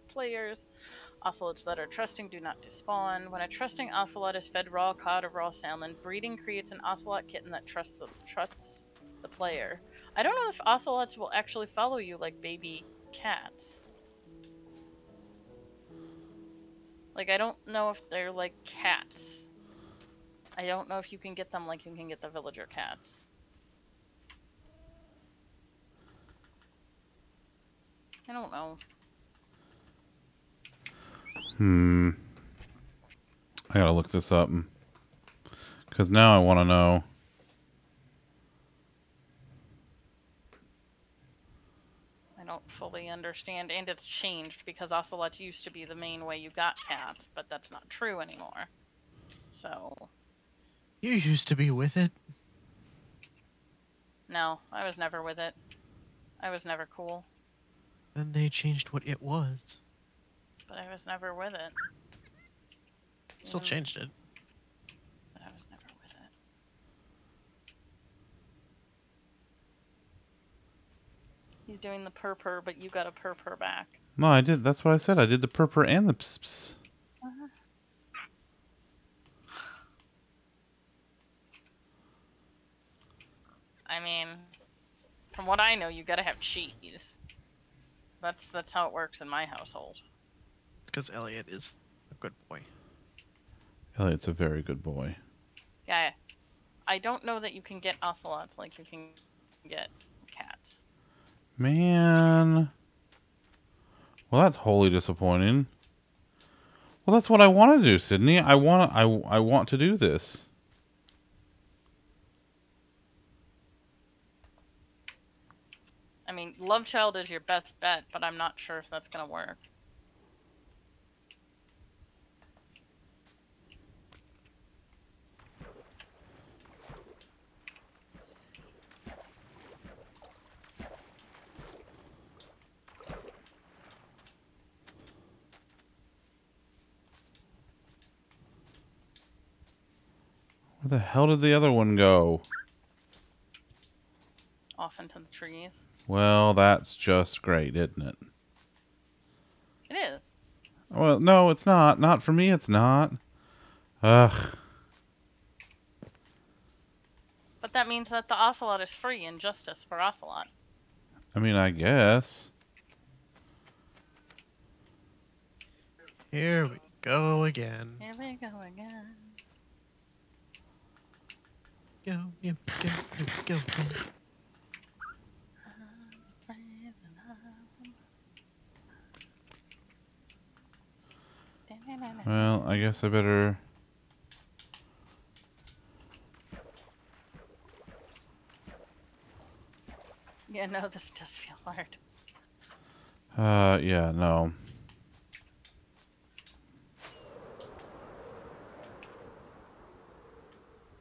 players. Ocelots that are trusting do not despawn. When a trusting ocelot is fed raw cod or raw salmon, breeding creates an ocelot kitten that trusts the player. I don't know if ocelots will actually follow you like baby cats. Like, I don't know if they're like cats. I don't know if you can get them like you can get the villager cats. I don't know. I gotta look this up. 'Cause now I want to know. I don't fully understand. And it's changed because ocelots used to be the main way you got cats. But that's not true anymore. So... You used to be with it. No, I was never with it. I was never cool. Then they changed what it was. But I was never with it. Still changed it. But I was never with it. He's doing the purr, but you got a purr back. No, I did. That's what I said. I did the purr and the pss. Uh-huh. I mean, from what I know, you gotta have cheese. That's how it works in my household. It's because Elliot is a good boy. Elliot's a very good boy. Yeah, I don't know that you can get ocelots like you can get cats. Man. Well, that's wholly disappointing. Well, that's what I want to do, Sydney. I want to do this. mean, love child is your best bet, but I'm not sure if that's gonna work. Where the hell did the other one go? Off into the trees. Well, that's just great, isn't it? It is. Well, no, it's not. Not for me, it's not. Ugh. But that means that the ocelot is free and justice for ocelot. I mean, I guess. Here we go again. Here we go again. Go. Well, I guess I better... Yeah, no, this does feel hard. Yeah, no.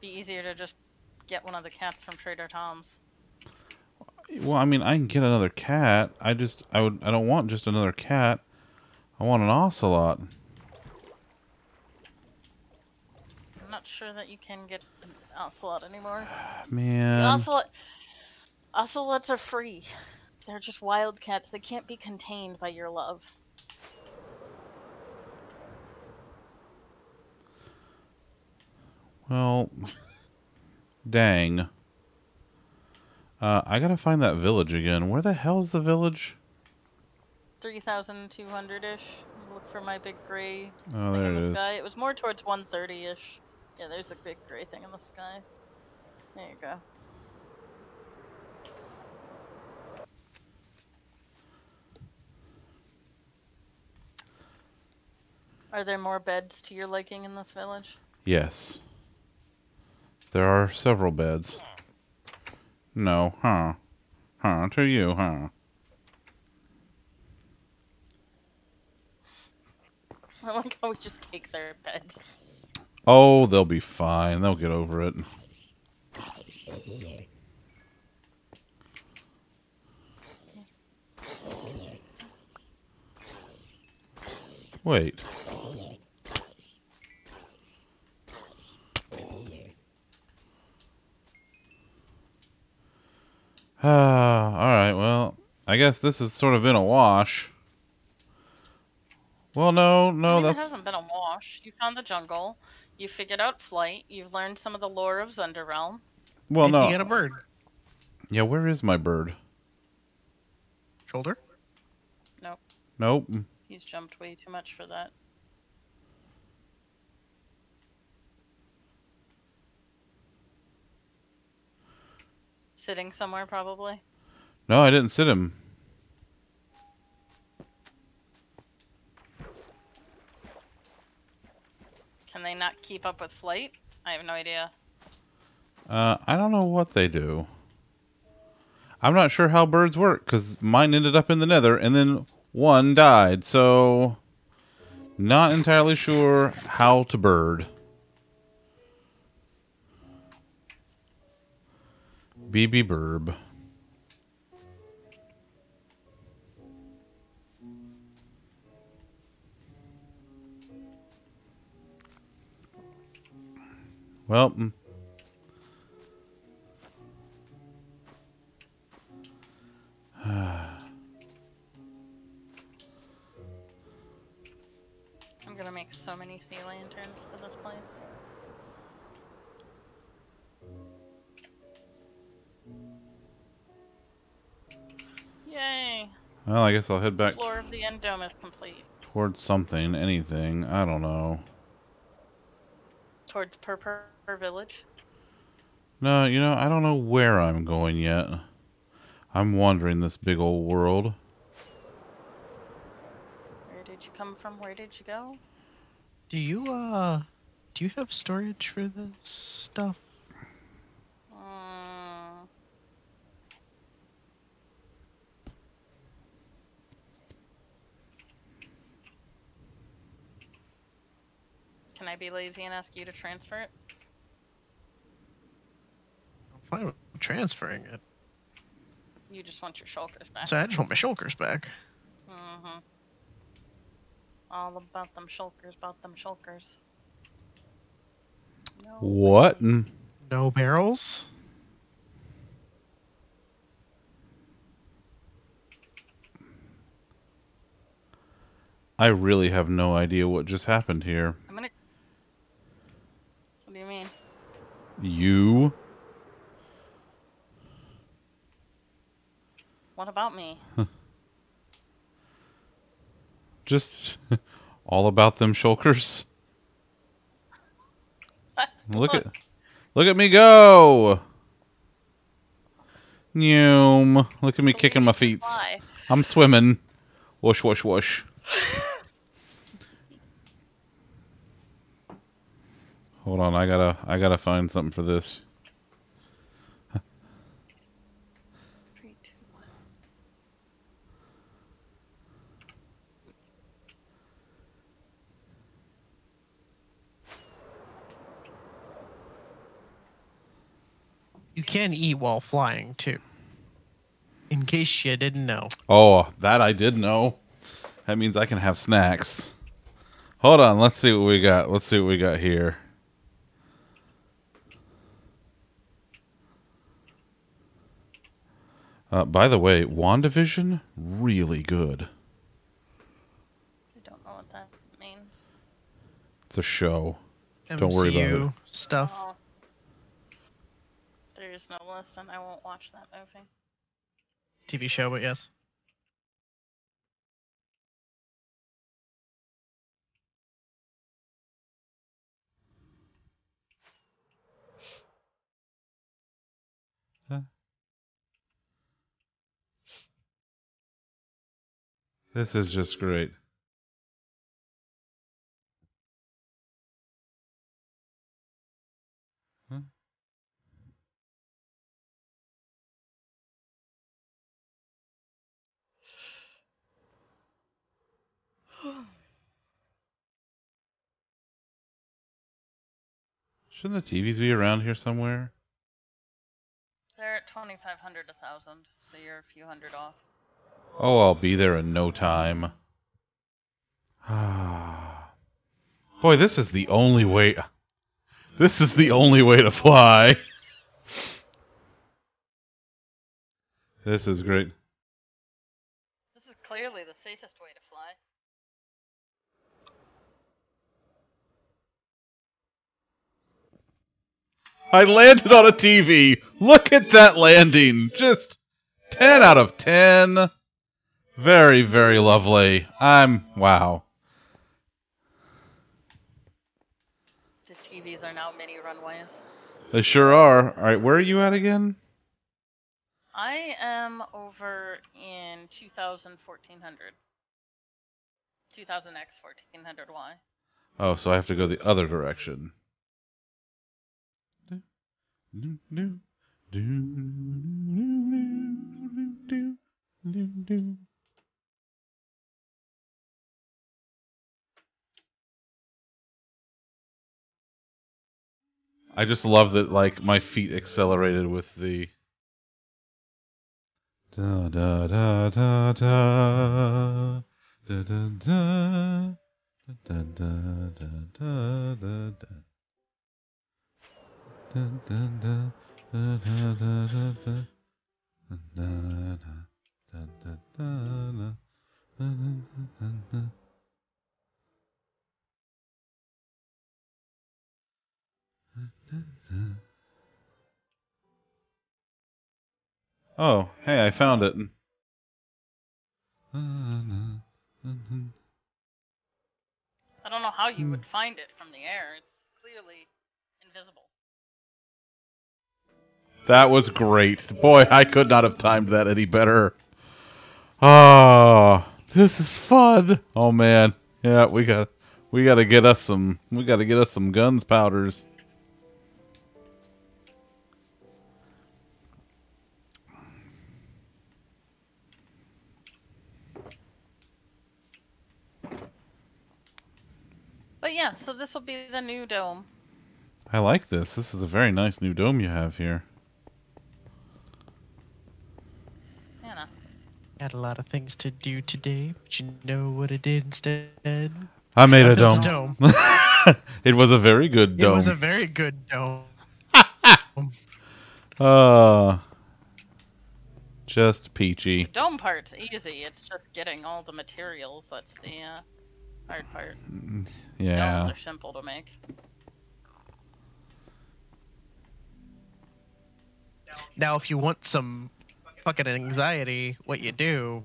Be easier to just get one of the cats from Trader Tom's. Well, I mean, I can get another cat. I don't want just another cat. I want an ocelot. I'm not sure that you can get an ocelot anymore. Man. Ocelots are free. They're just wild cats. They can't be contained by your love. Well, dang. I gotta find that village again. Where the hell's the village? 3,200-ish. Look for my big gray thing in the sky. It was more towards 130-ish. Yeah, there's the big gray thing in the sky. There you go. Are there more beds to your liking in this village? Yes. There are several beds. No, huh? Huh, to you, huh? I like how we just take their beds. Oh, they'll be fine. They'll get over it. Wait. Alright, well, I guess this has sort of been a wash. Well, no, I mean, that hasn't been a wash. You found the jungle. You figured out flight. You've learned some of the lore of Zunderrealm. Well, no. You get a bird. Yeah, where is my bird? Shoulder? Nope. Nope. He's jumped way too much for that. Sitting somewhere, probably? No, I didn't sit him. Can they not keep up with flight? I have no idea. I don't know what they do. I'm not sure how birds work, because mine ended up in the nether, and then one died, so... Not entirely sure how to bird. BB Burb. Well, I'm gonna make so many sea lanterns for this place. Yay! Well, I guess I'll head back. The floor of the end dome is complete. Towards something, anything, I don't know. Towards Purpur Village? No, you know, I don't know where I'm going yet. I'm wandering this big old world. Where did you come from? Where did you go? Do you have storage for this stuff? Can I be lazy and ask you to transfer it? I'm fine with transferring it. You just want your shulkers back. So I just want my shulkers back. Mm-hmm. All about them shulkers, about them shulkers. No what? Barrels. No barrels? I really have no idea what just happened here. I'm gonna... What do you mean? You? What about me? Just all about them shulkers. Look at me go! Noom. Look at me kicking my feet. I'm swimming. Whoosh, whoosh, whoosh. Hold on, I gotta find something for this. 3, 2, 1. You can eat while flying too. In case you didn't know. Oh, that I did know. That means I can have snacks. Hold on, let's see what we got. Let's see what we got here. By the way, WandaVision, really good. I don't know what that means. It's a show. MCU don't worry about it. Stuff. Oh. There is no list, and I won't watch that movie. TV show, but yes. This is just great. Huh? Shouldn't the TVs be around here somewhere? They're at 2,500 1,000, so you're a few hundred off. Oh, I'll be there in no time. Boy, this is the only way... This is the only way to fly. This is great. This is clearly the safest way to fly. I landed on a TV! Look at that landing! Just 10 out of 10! Very, very lovely. Wow. The TVs are now mini runways. They sure are. All right, where are you at again? I am over in 2,1400. 2,000x 1400y. Oh, so I have to go the other direction. Do, do, do, do, do, do, do, do. I just love that, like, my feet accelerated with the... Da da da da da da da da da da da da da da da. Oh, hey, I found it. I don't know how you would find it from the air. It's clearly invisible. That was great. Boy, I could not have timed that any better. Oh, this is fun. Oh man. Yeah, we gotta get us some gunpowders. But yeah, so this will be the new dome. I like this. This is a very nice new dome you have here. Anna. Had a lot of things to do today, but you know what I did instead? I made a dome. It was a very good dome. It was a very good dome. Just peachy. The dome part's easy. It's just getting all the materials. That's the hard part. Yeah. Domes are simple to make. Now, if you want some fucking anxiety, what you do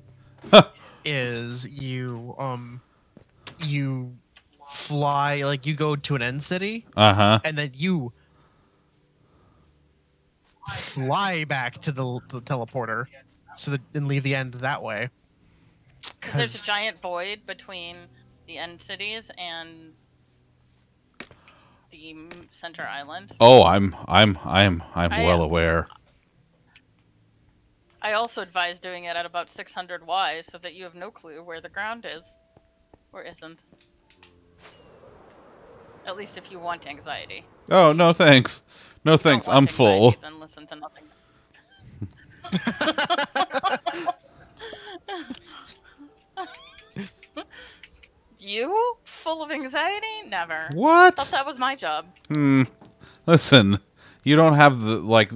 is you you fly, like you go to an end city, and then you fly back to the teleporter, so that and leave the end that way. Cause there's a giant void between the end cities and the center island. Oh, I'm well aware. I also advise doing it at about 600 Y so that you have no clue where the ground is or isn't. At least if you want anxiety. Oh, no thanks. No thanks. I'm full. Then listen to nothing. You? Full of anxiety? Never. What? I thought that was my job. Hmm. Listen, you don't have the, like...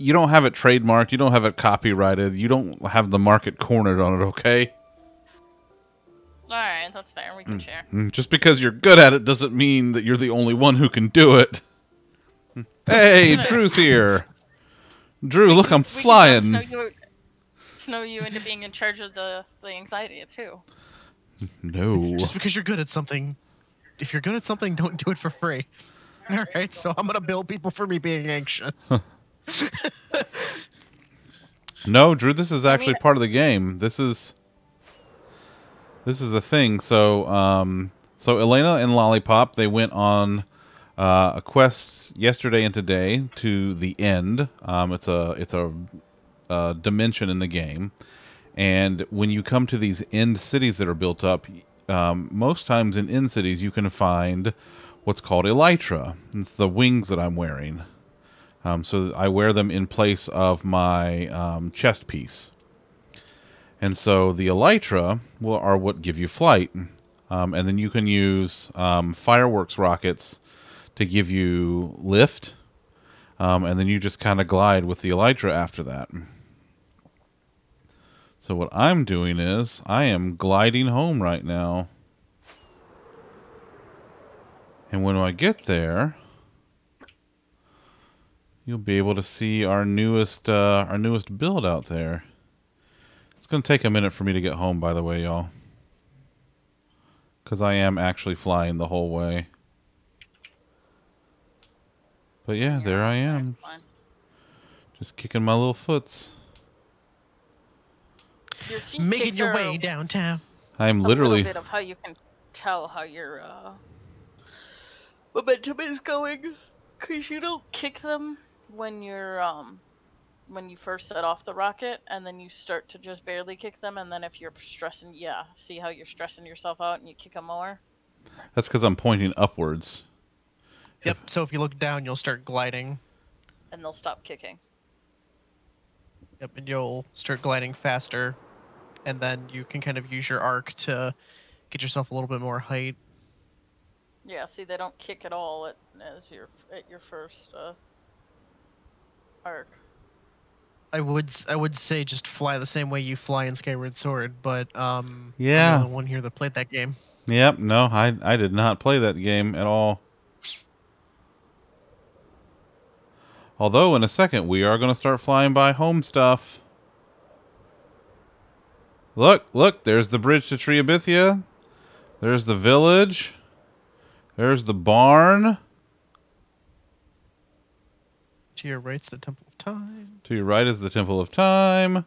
You don't have it trademarked. You don't have it copyrighted. You don't have the market cornered on it, okay? All right, that's fair. We can share. Just because you're good at it doesn't mean that you're the only one who can do it. Hey, Drew's here. Drew, look, I'm flying. Snow you into being in charge of the anxiety, too. No. Just because you're good at something. If you're good at something, don't do it for free. All right, so I'm going to bill people for me being anxious. No, Drew, this is actually part of the game. This is the thing. So so Elena and Lollipop, they went on a quest yesterday and today to the end. It's a dimension in the game, and when you come to these end cities that are built up, most times in end cities you can find what's called Elytra. It's the wings that I'm wearing. So I wear them in place of my chest piece. And so the Elytra are what give you flight. And then you can use fireworks rockets to give you lift. And then you just kind of glide with the Elytra after that. So what I'm doing is I am gliding home right now. And when I get there... You'll be able to see our newest build out there. It's going to take a minute for me to get home, by the way, y'all. Because I am actually flying the whole way. But yeah, there I am. Just kicking my little foots. Making your way downtown. I'm literally... A little bit of how you can tell how your momentum is going. Because you don't kick them... When you're when you first set off the rocket, and then you start to just barely kick them, and then if you're stressing, yeah, see how you're stressing yourself out, and you kick them more. That's because I'm pointing upwards. Yep. So if you look down, you'll start gliding, and they'll stop kicking. Yep, and you'll start gliding faster, and then you can kind of use your arc to get yourself a little bit more height. Yeah. See, they don't kick at all at your first. Arc. I would say just fly the same way you fly in Skyward Sword, but yeah, I'm the one here that played that game. Yep, no, I did not play that game at all. Although in a second we are going to start flying by home stuff. Look, look, there's the bridge to Triabithia. There's the village. There's the barn. To your right's the Temple of Time. To your right is the Temple of Time.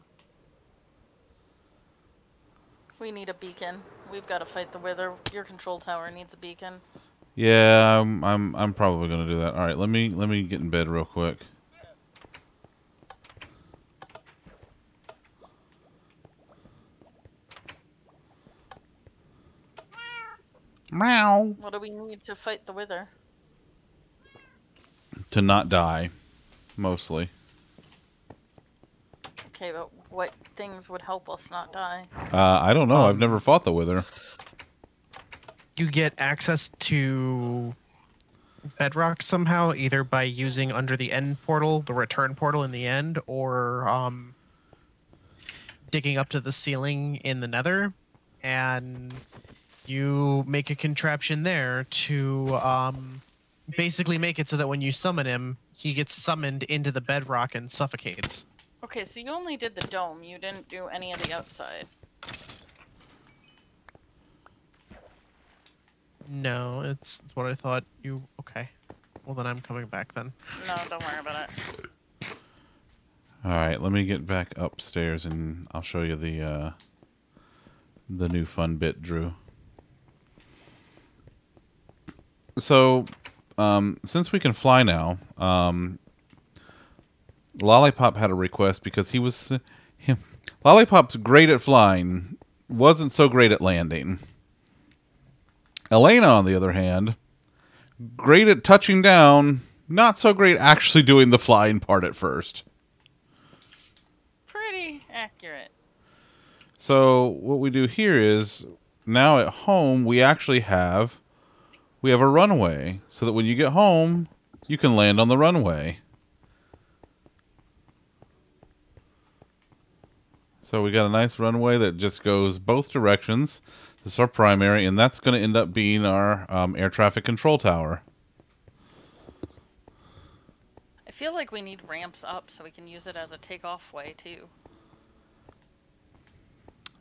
We need a beacon. We've got to fight the weather. Your control tower needs a beacon. Yeah, I'm probably gonna do that. All right, let me get in bed real quick. Meow. What do we need to fight the wither? To not die, mostly. Okay, but what things would help us not die? I don't know. I've never fought the wither. You get access to Bedrock somehow, either by using under the end portal, the return portal in the end, or digging up to the ceiling in the nether, and you make a contraption there to basically make it so that when you summon him, he gets summoned into the bedrock and suffocates. Okay, so you only did the dome, you didn't do any of the outside. No, it's what I thought you... Okay. Well, then I'm coming back then. No, don't worry about it. Alright, let me get back upstairs and I'll show you the new fun bit, Drew. So, since we can fly now, Lollipop had a request because he was... Lollipop's great at flying, wasn't so great at landing. Elena, on the other hand, great at touching down, not so great actually doing the flying part at first. Pretty accurate. So what we do here is, now at home, we actually have, a runway, so that when you get home, you can land on the runway. So we got a nice runway that just goes both directions. This is our primary, and that's going to end up being our air traffic control tower. I feel like we need ramps up so we can use it as a takeoff way, too.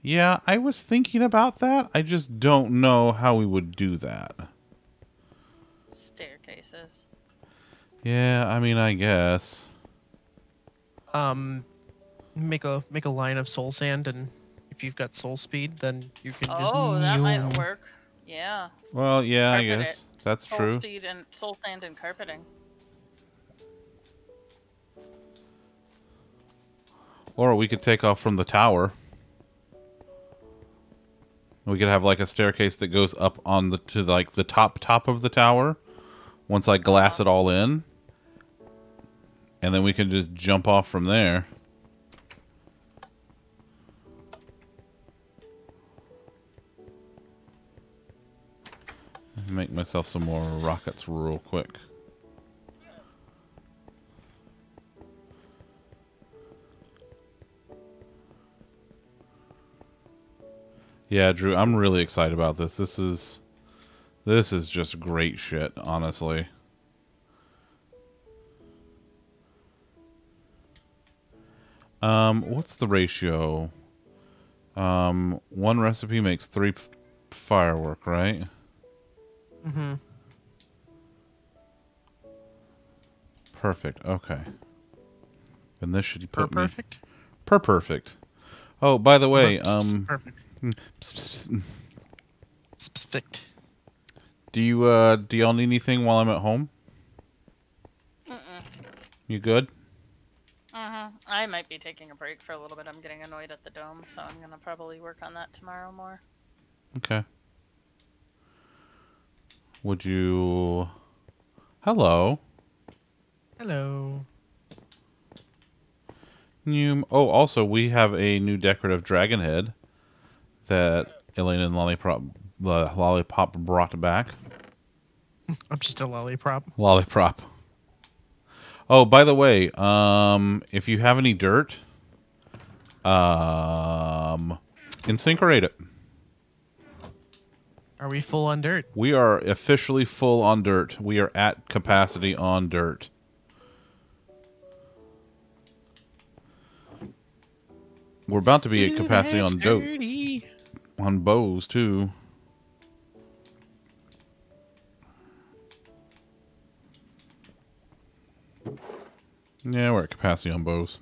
Yeah, I was thinking about that. I just don't know how we would do that. Staircases. Yeah, I mean, I guess. Make a line of soul sand and... If you've got soul speed, then you can just... Oh, that might work. Yeah. Well, yeah, I guess. That's true. Soul speed and soul sand and carpeting. Or we could take off from the tower. We could have like a staircase that goes up on the to like the top of the tower once I glass it all in. And then we can just jump off from there. Make myself some more rockets real quick. Yeah, Drew, I'm really excited about this. This is just great shit, honestly. What's the ratio? One recipe makes 3 firework, right? Mm-hmm. Perfect. Okay. And this should put me... perfect? Per perfect. Oh, by the way, perfect. Perfect. Do y'all need anything while I'm at home? Mm-mm. You good? Mm-hmm. I might be taking a break for a little bit. I'm getting annoyed at the dome, so I'm gonna probably work on that tomorrow more. Okay. Would you... Hello. Hello. New... Oh, also, we have a new decorative dragon head that Elena and Lollipop brought back. I'm just a lollipop. Lollipop. Oh, by the way, if you have any dirt, incinerate it. Are we full on dirt? We are officially full on dirt. We are at capacity on dirt. We're about to be at capacity on dope. On bows, too. Yeah, we're at capacity on bows.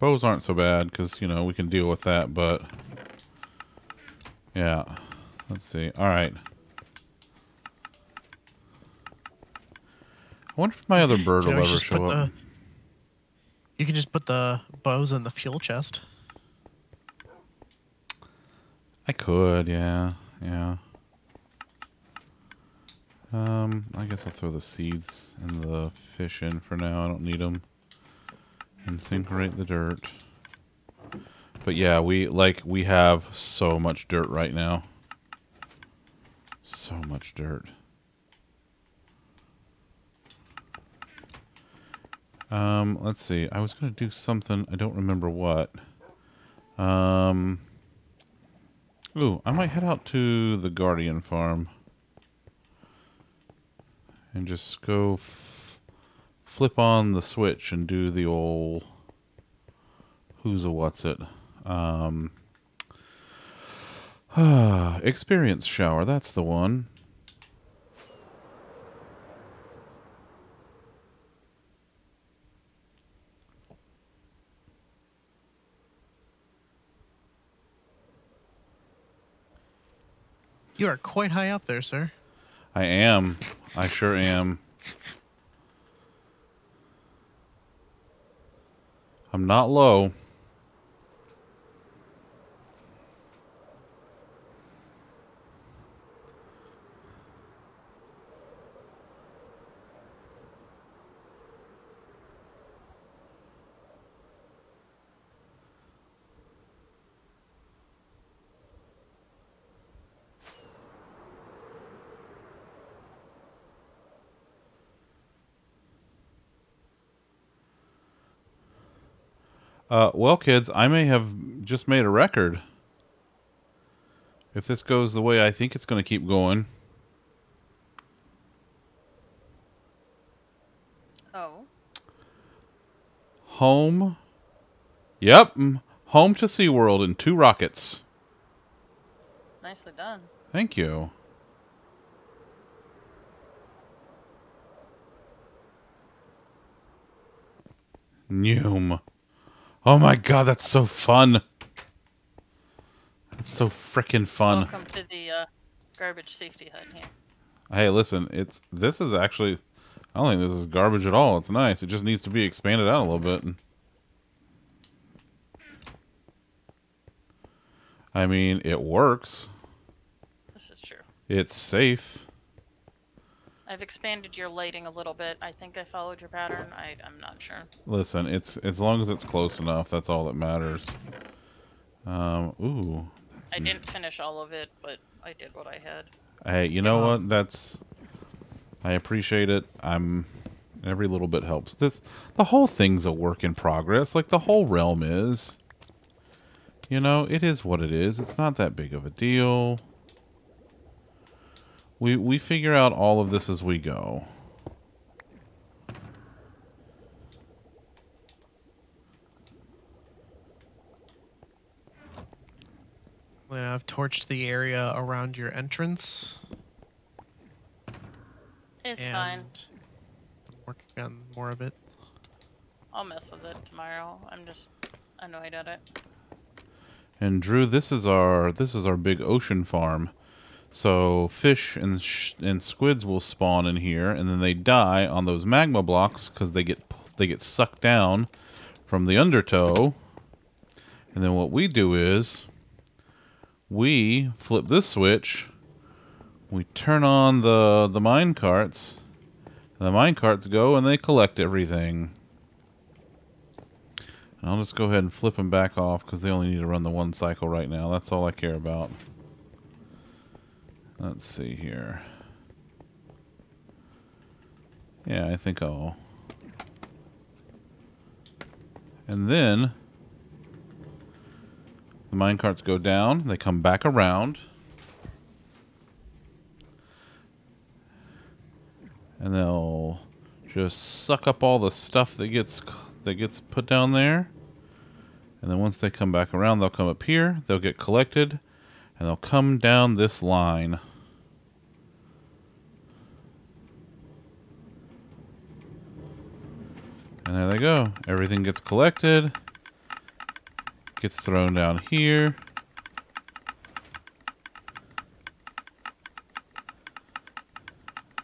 Bows aren't so bad because, you know, we can deal with that, but... Yeah, let's see. All right. I wonder if my other bird will ever show up. You can just put the bows in the fuel chest. I could, yeah. I guess I'll throw the seeds and the fish in for now. I don't need them. Incinerate the dirt. But yeah, we have so much dirt right now. So much dirt. Let's see. I was going to do something. I don't remember what. Ooh, I might head out to the Guardian farm. And just go flip on the switch and do the old who's a what's it. Experience shower, that's the one. You are quite high up there, sir. I am. I sure am. I'm not low. Well, kids, I may have just made a record. If this goes the way I think it's going to keep going. Oh. Home. Yep. Home to SeaWorld in 2 rockets. Nicely done. Thank you. Noom. Oh my god, that's so fun! That's so frickin' fun. Welcome to the garbage safety hut here. Hey, listen, this is actually, I don't think this is garbage at all. It's nice. It just needs to be expanded out a little bit. I mean, it works. This is true. It's safe. I've expanded your lighting a little bit. I think I followed your pattern. I'm not sure. Listen, it's as long as it's close enough, that's all that matters. Ooh. I didn't finish all of it, but I did what I had. Hey, you know what? I appreciate it. Every little bit helps. The whole thing's a work in progress. Like, the whole realm is. You know, it is what it is. It's not that big of a deal. We figure out all of this as we go. Well, I've torched the area around your entrance. It's fine. Working on more of it. I'll mess with it tomorrow. I'm just annoyed at it. And Drew, this is our big ocean farm. So fish and squids will spawn in here, and then they die on those magma blocks because they get sucked down from the undertow. And then what we do is we flip this switch, we turn on the mine carts, and the mine carts go and they collect everything. And I'll just go ahead and flip them back off because they only need to run the 1 cycle right now. That's all I care about. Let's see here. Yeah, I think I'll... And then... the minecarts go down. They come back around. And they'll just suck up all the stuff that gets put down there. And then once they come back around, they'll come up here. They'll get collected. And they'll come down this line. And there they go. Everything gets collected. Gets thrown down here.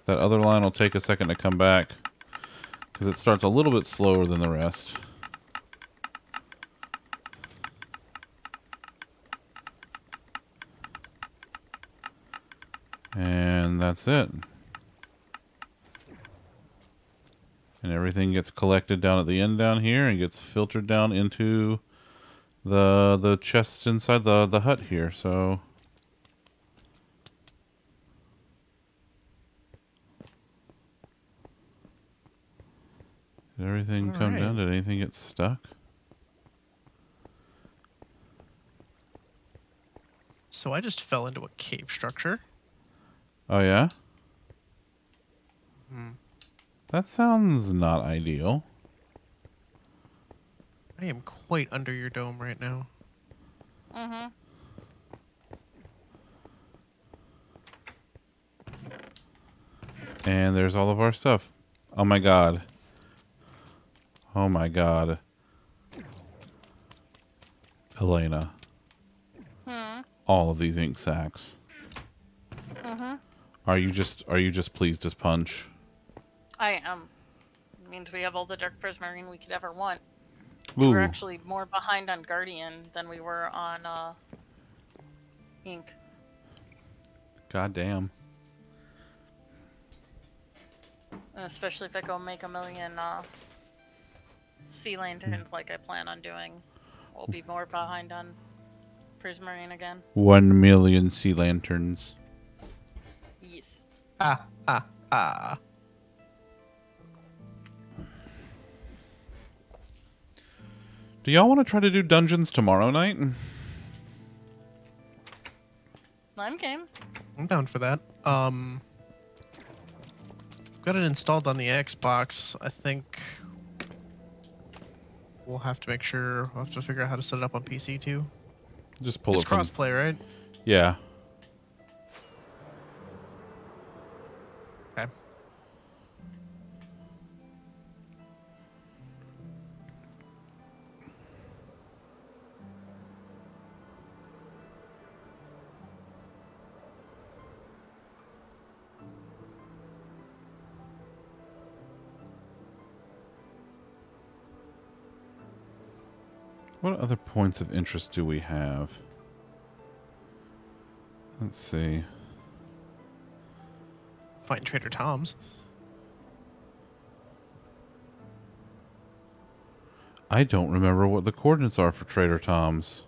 That other line will take a second to come back, because it starts a little bit slower than the rest. And that's it. And everything gets collected down at the end down here and gets filtered down into the chests inside the hut here. So did everything come down? Did anything get stuck? So I just fell into a cave structure. Oh yeah? Hmm. That sounds not ideal. I am quite under your dome right now. Mm-hmm. And there's all of our stuff. Oh my god. Oh my god. Elena. Hmm? All of these ink sacks. Mm-hmm. Are you just pleased as punch? I am. It means we have all the dark prismarine we could ever want. Ooh. We're actually more behind on Guardian than we were on ink. Goddamn. Especially if I go make 1,000,000 sea lanterns like I plan on doing. We'll be more behind on prismarine again. 1,000,000 sea lanterns. Yes. Ah, ah, ah. Do y'all want to try to do dungeons tomorrow night? I'm game. I'm down for that. Got it installed on the Xbox. I think we'll have to make sure. We'll have to figure out how to set it up on PC too. Just pull it from... crossplay, right? Yeah. Okay. What other points of interest do we have? Let's see. Find Trader Tom's. I don't remember what the coordinates are for Trader Tom's.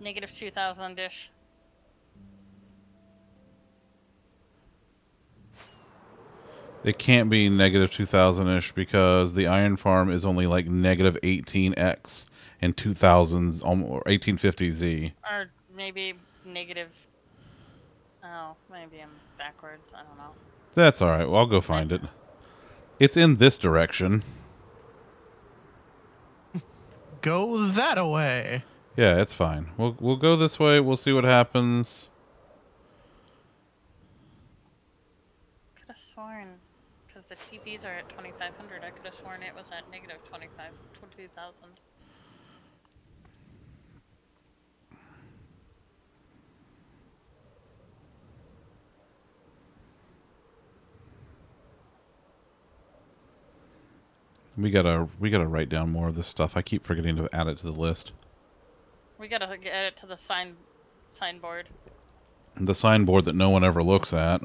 -2000-ish. It can't be -2000-ish because the iron farm is only like -18x and 2000s, or 1850z. Or maybe negative. Oh, maybe I'm backwards. I don't know. That's all right. Well, I'll go find it. It's in this direction. Go that away. Yeah, it's fine. We'll go this way. We'll see what happens. Could have sworn. The TVs are at 2,500. I could have sworn it was at -2000. We gotta write down more of this stuff. I keep forgetting to add it to the list. We gotta add it to the signboard. The signboard that no one ever looks at.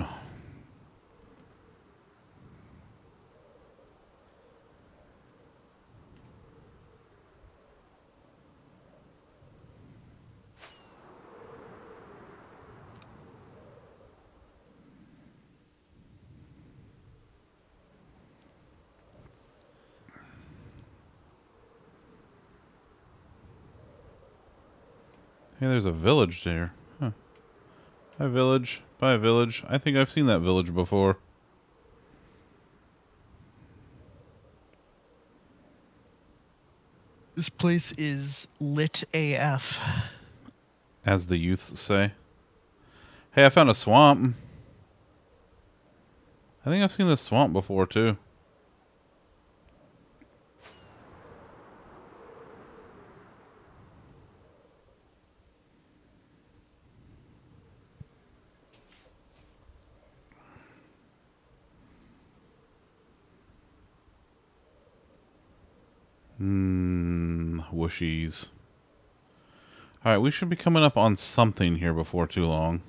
Yeah, there's a village there. Huh. Hi, village. Bye, village. I think I've seen that village before. This place is lit AF. As the youths say. Hey, I found a swamp. I think I've seen this swamp before, too. Whooshies. Alright, we should be coming up on something here before too long.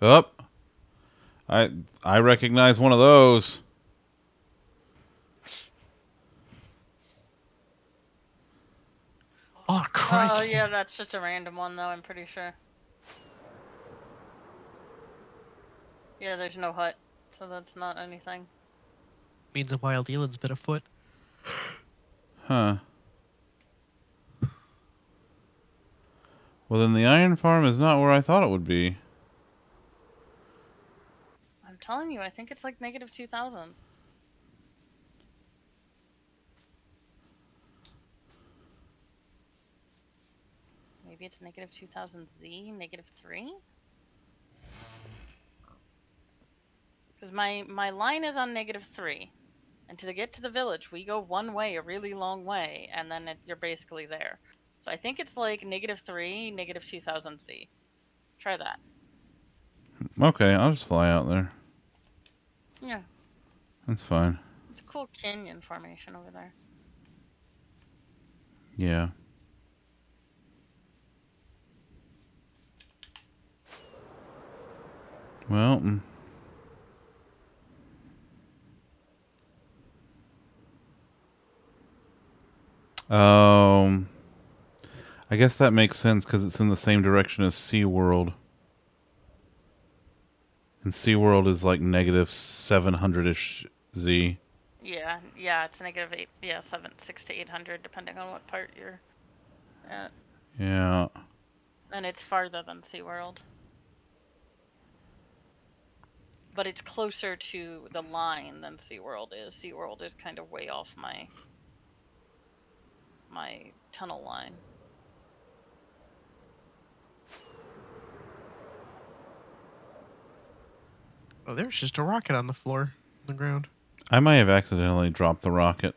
Up. I recognize one of those. Oh, crikey. Oh, yeah, that's just a random one, though, I'm pretty sure. Yeah, there's no hut, so that's not anything. Means a wild eelid's been afoot. Huh. Well, then the iron farm is not where I thought it would be. I'm telling you, I think it's like negative 2,000. Maybe it's negative 2,000 Z, negative 3? Because my line is on negative 3. And to get to the village, we go one way, a really long way, and then you're basically there. So I think it's like negative 3, negative 2,000 C. Try that. Okay, I'll just fly out there. Yeah. That's fine. It's a cool canyon formation over there. Yeah. Well... I guess that makes sense because it's in the same direction as SeaWorld. And SeaWorld is like negative 700-ish Z. Yeah, yeah, it's negative 8, yeah, 600 to 800 depending on what part you're at. Yeah. And it's farther than SeaWorld. But it's closer to the line than SeaWorld is. SeaWorld is kind of way off my tunnel line. Oh, there's just a rocket on the floor, on the ground. I might have accidentally dropped the rocket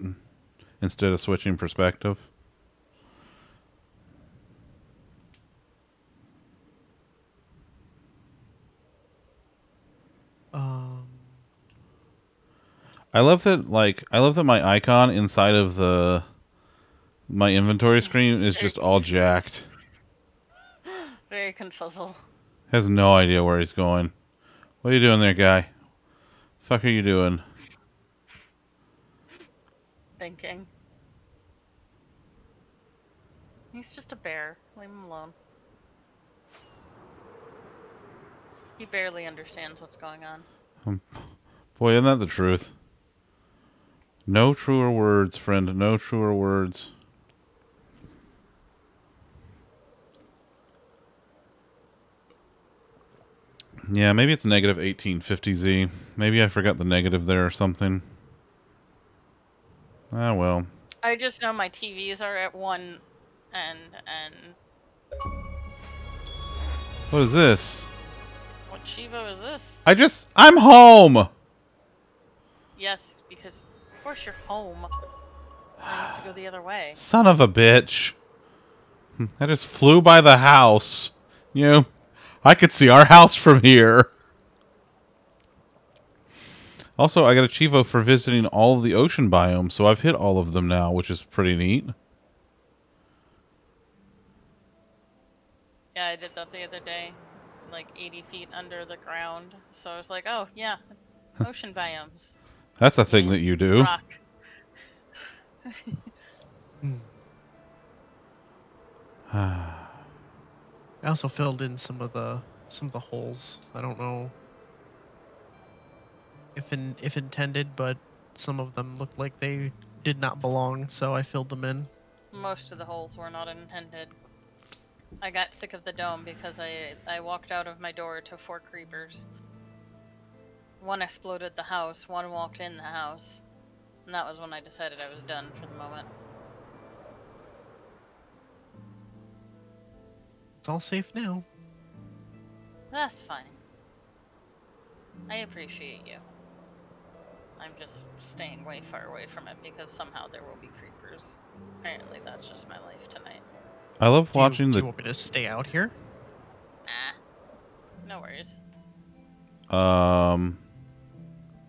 instead of switching perspective. I love that my icon inside of my inventory screen is just all jacked. Very confuzzle. Has no idea where he's going. What are you doing there, guy? Fuck are you doing? Thinking. He's just a bear. Leave him alone. He barely understands what's going on. Boy, isn't that the truth? No truer words, friend. No truer words. Yeah, maybe it's negative 1850 Z. Maybe I forgot the negative there or something. Ah, well. I just know my TVs are at 1 and... What is this? What Shiva is this? I'm home! Yes, because of course you're home. I have to go the other way. Son of a bitch. I just flew by the house. You know? I could see our house from here. Also, I got a Chivo for visiting all of the ocean biomes, so I've hit all of them now, which is pretty neat. Yeah, I did that the other day. Like 80 feet under the ground. So I was like, oh, yeah, ocean biomes. That's a thing that you do. Rock. I also filled in some of the holes. I don't know if intended, but some of them looked like they did not belong, so I filled them in. Most of the holes were not intended. I got sick of the dome because I walked out of my door to 4 creepers. One exploded the house, one walked in the house, and that was when I decided I was done for the moment. It's all safe now. That's fine. I appreciate you. I'm just staying way far away from it because somehow there will be creepers. Apparently that's just my life tonight. I love watching the... Do you want me to stay out here? Nah. No worries.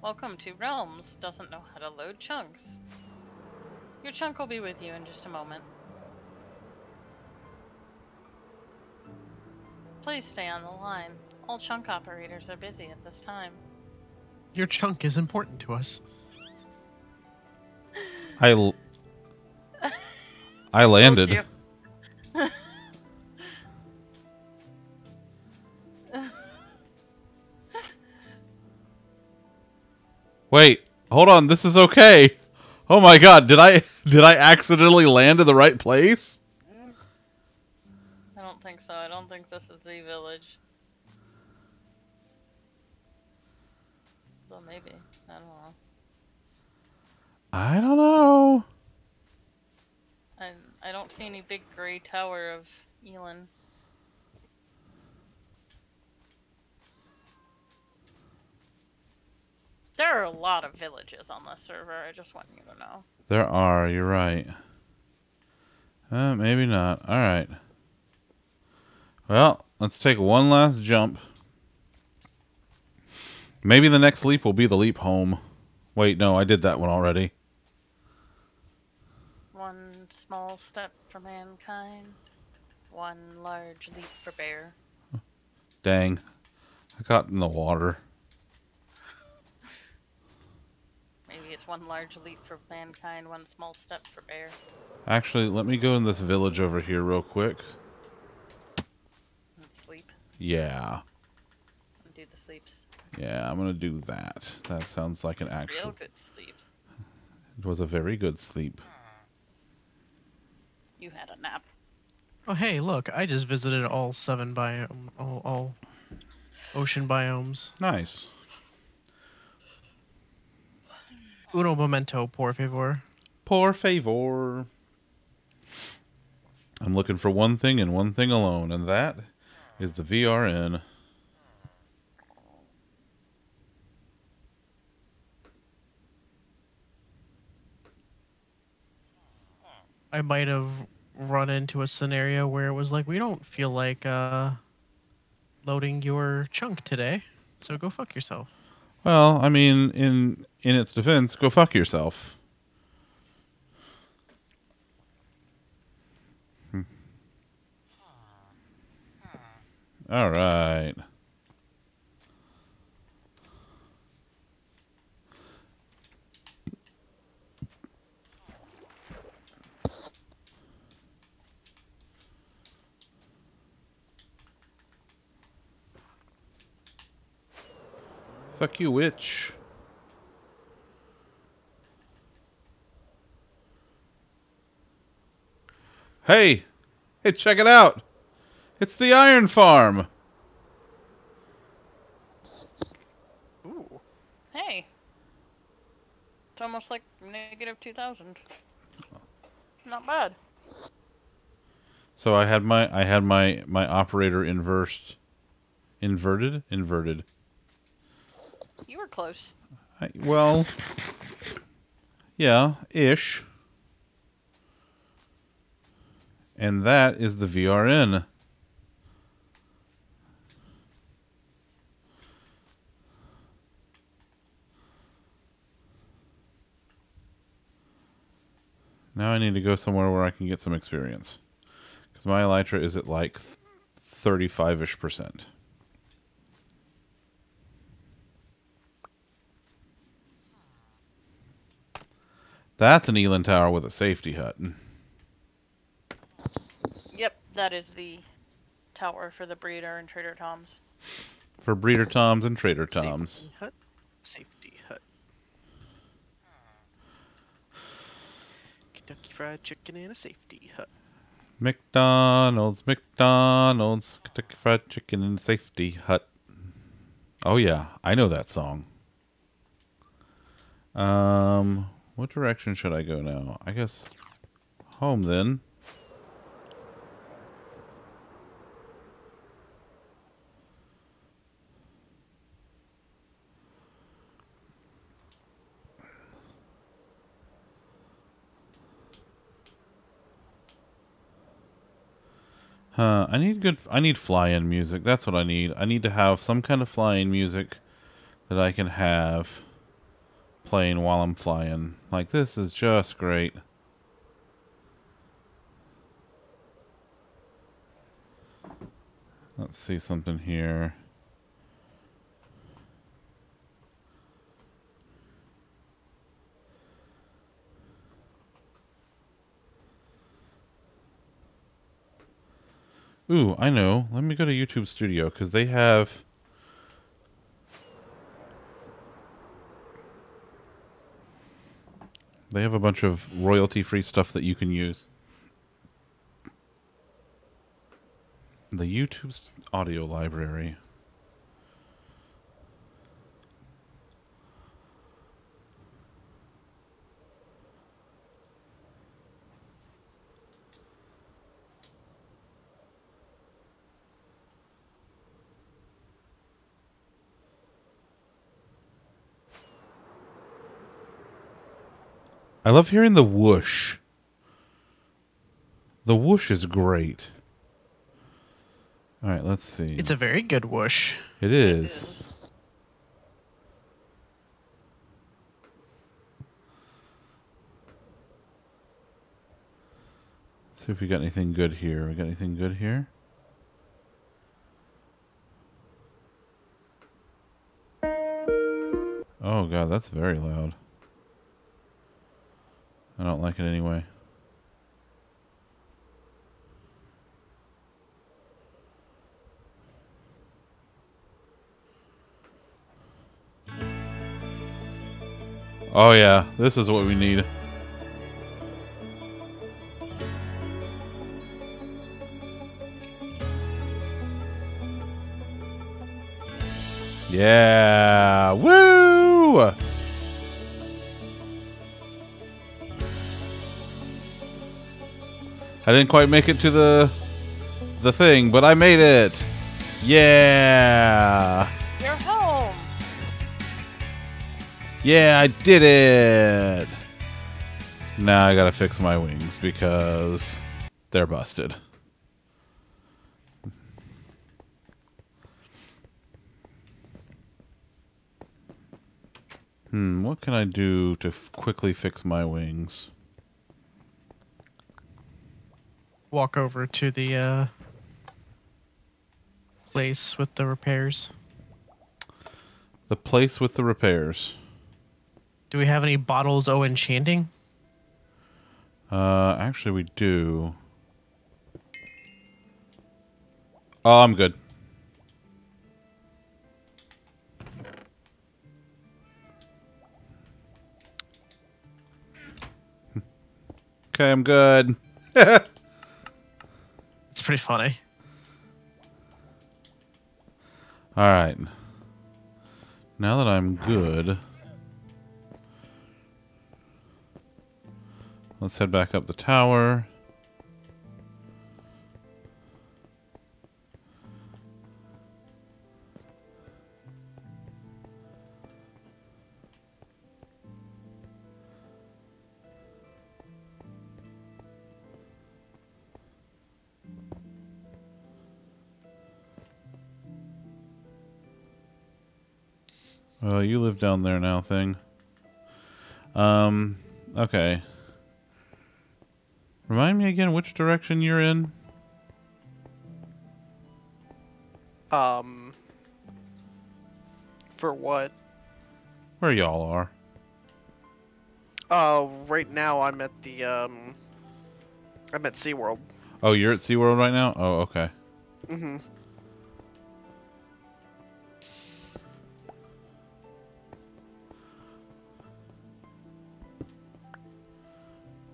Welcome to Realms. Doesn't know how to load chunks. Your chunk will be with you in just a moment. Please stay on the line. All chunk operators are busy at this time. Your chunk is important to us. I landed. Wait, hold on. This is okay. Oh my god, did I accidentally land in the right place? I don't think so. I don't think this is the village. Well, maybe. I don't know. I don't know. I don't see any big gray tower of Elin. There are a lot of villages on this server, I just want you to know. There are, you're right. Maybe not. Alright. Well, let's take one last jump. Maybe the next leap will be the leap home. Wait, no, I did that one already. One small step for mankind, one large leap for bear. Dang. I got in the water. Maybe it's one large leap for mankind, one small step for bear. Actually, let me go in this village over here real quick. And sleep? Yeah. And do the sleeps. Yeah, I'm going to do that. That sounds like an actual... Real good sleep. It was a very good sleep. You had a nap. Oh, hey, look. I just visited all seven biomes, all ocean biomes. Nice. Uno momento, por favor. Por favor. I'm looking for one thing and one thing alone, and that is the VRN. I might have run into a scenario where it was like, we don't feel like loading your chunk today, so go fuck yourself. Well, I mean, in its defense, go fuck yourself. All right. Fuck you, witch. Hey! Hey, check it out! It's the iron farm! Ooh. Hey! It's almost like -2000. Not bad. So I had my operator inversed. Inverted? Inverted. You were close. Well, yeah, ish. And that is the VRN. Now I need to go somewhere where I can get some experience. Because my Elytra is at like 35-ish%. That's an Elin tower with a safety hut. Yep, that is the tower for the Breeder and Trader Tom's. For Breeder Tom's and Trader Tom's. Safety hut. Safety hut. Kentucky Fried Chicken and a safety hut. McDonald's, McDonald's, Kentucky Fried Chicken and a safety hut. Oh yeah, I know that song. What direction should I go now? I guess home then. I need good. I need fly-in music. That's what I need. I need to have some kind of fly-in music that I can have playing while I'm flying. Like, this is just great. Let's see something here. Ooh, I know. Let me go to YouTube Studio, because they have... they have a bunch of royalty-free stuff that you can use. The YouTube's audio library. I love hearing the whoosh. The whoosh is great. All right, let's see. It's a very good whoosh. It is. It is. Let's see if we got anything good here. We got anything good here? Oh, God, that's very loud. I don't like it anyway. Oh yeah, this is what we need. Yeah, woo! I didn't quite make it to the thing, but I made it. Yeah. You're home. Yeah, I did it. Now I gotta fix my wings because they're busted. What can I do to quickly fix my wings? Walk over to the place with the repairs. The place with the repairs. Do we have any bottles of enchanting? Actually, we do. Oh, I'm good. Okay, I'm good. It's pretty funny. All right. Now that I'm good, let's head back up the tower. Well, you live down there now, thing. Okay. Remind me again which direction you're in. For what? Where y'all are. Right now I'm at the, I'm at SeaWorld. Oh, you're at SeaWorld right now? Oh, okay. Mm-hmm.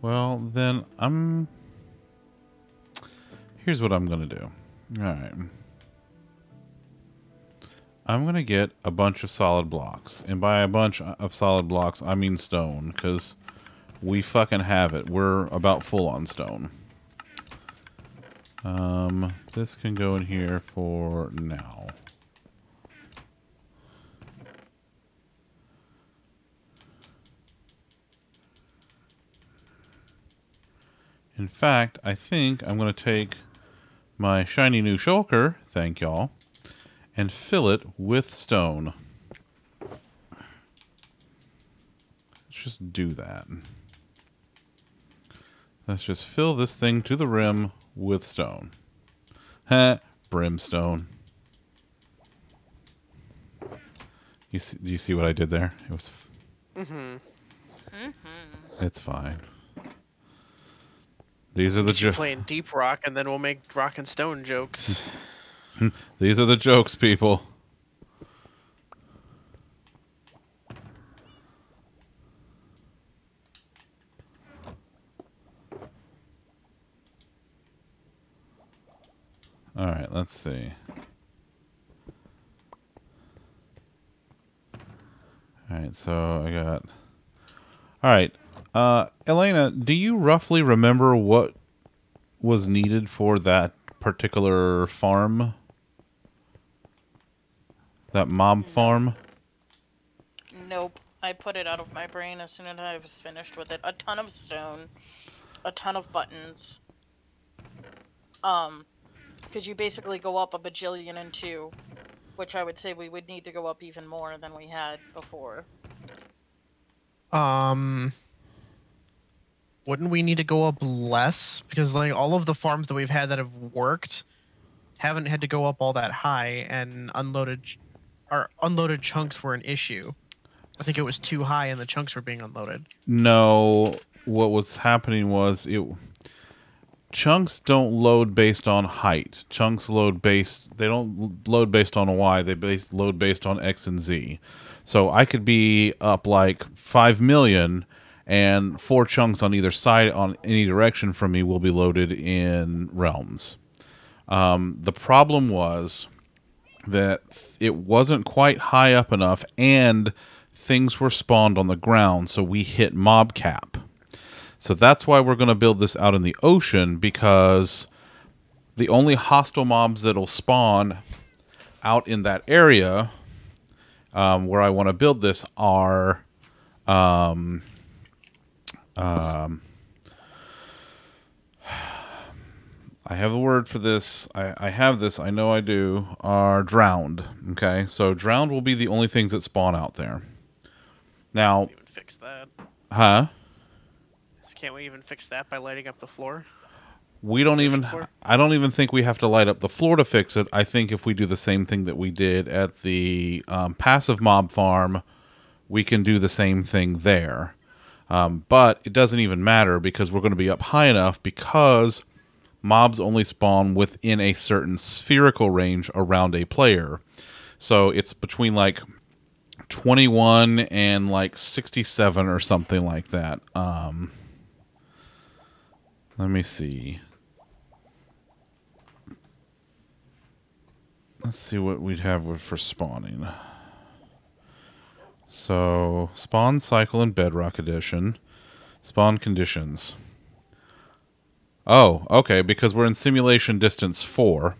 Well, then I'm... here's what I'm going to do. All right. I'm going to get a bunch of solid blocks. And by a bunch of solid blocks, I mean stone. Because we fucking have it. We're about full on stone. This can go in here for now. In fact, I think I'm going to take my shiny new shulker, thank y'all, and fill it with stone. Let's just do that. Let's just fill this thing to the rim with stone. Heh, brimstone. Do you see what I did there? It was... It's fine. These are the jokes. Playing Deep Rock, and then we'll make rock and stone jokes. These are the jokes, people. All right, let's see. All right, so I got... All right, Elena, do you roughly remember what was needed for that particular farm? That mob farm? Nope. I put it out of my brain as soon as I was finished with it. A ton of stone. A ton of buttons. Because you basically go up a bajillion and two, which I would say we would need to go up even more than we had before. Wouldn't we need to go up less? Because like all of the farms that we've had that have worked haven't had to go up all that high, and unloaded chunks were an issue. I think it was too high and the chunks were being unloaded. No, what was happening was it... Chunks don't load based on height. Chunks load based... They don't load based on Y. They load based on X and Z. So I could be up like 5 million and 4 chunks on either side on any direction from me will be loaded in Realms. The problem was that it wasn't quite high up enough and things were spawned on the ground, so we hit mob cap. So that's why we're going to build this out in the ocean, because the only hostile mobs that'll spawn out in that area where I want to build this are I have a word for this. I have this. I know I do. Are drowned. Okay, so drowned will be the only things that spawn out there. Now, can't even fix that. Huh? Can't we even fix that by lighting up the floor? We don't even... I don't even think we have to light up the floor to fix it. I think if we do the same thing that we did at the passive mob farm, we can do the same thing there. But it doesn't even matter because we're going to be up high enough, because mobs only spawn within a certain spherical range around a player. So it's between like 21 and like 67 or something like that. Let me see. Let's see what we'd have for spawning. So, spawn cycle in Bedrock Edition. Spawn conditions. Oh, okay, because we're in simulation distance 4.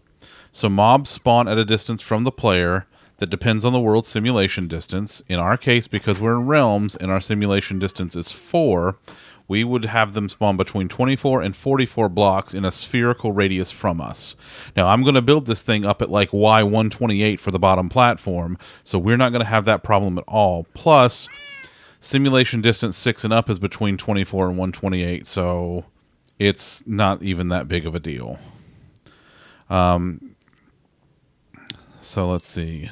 So mobs spawn at a distance from the player that depends on the world simulation distance. In our case, because we're in Realms and our simulation distance is 4, we would have them spawn between 24 and 44 blocks in a spherical radius from us. Now, I'm going to build this thing up at like Y128 for the bottom platform, so we're not going to have that problem at all. Plus, simulation distance 6 and up is between 24 and 128, so it's not even that big of a deal. So let's see.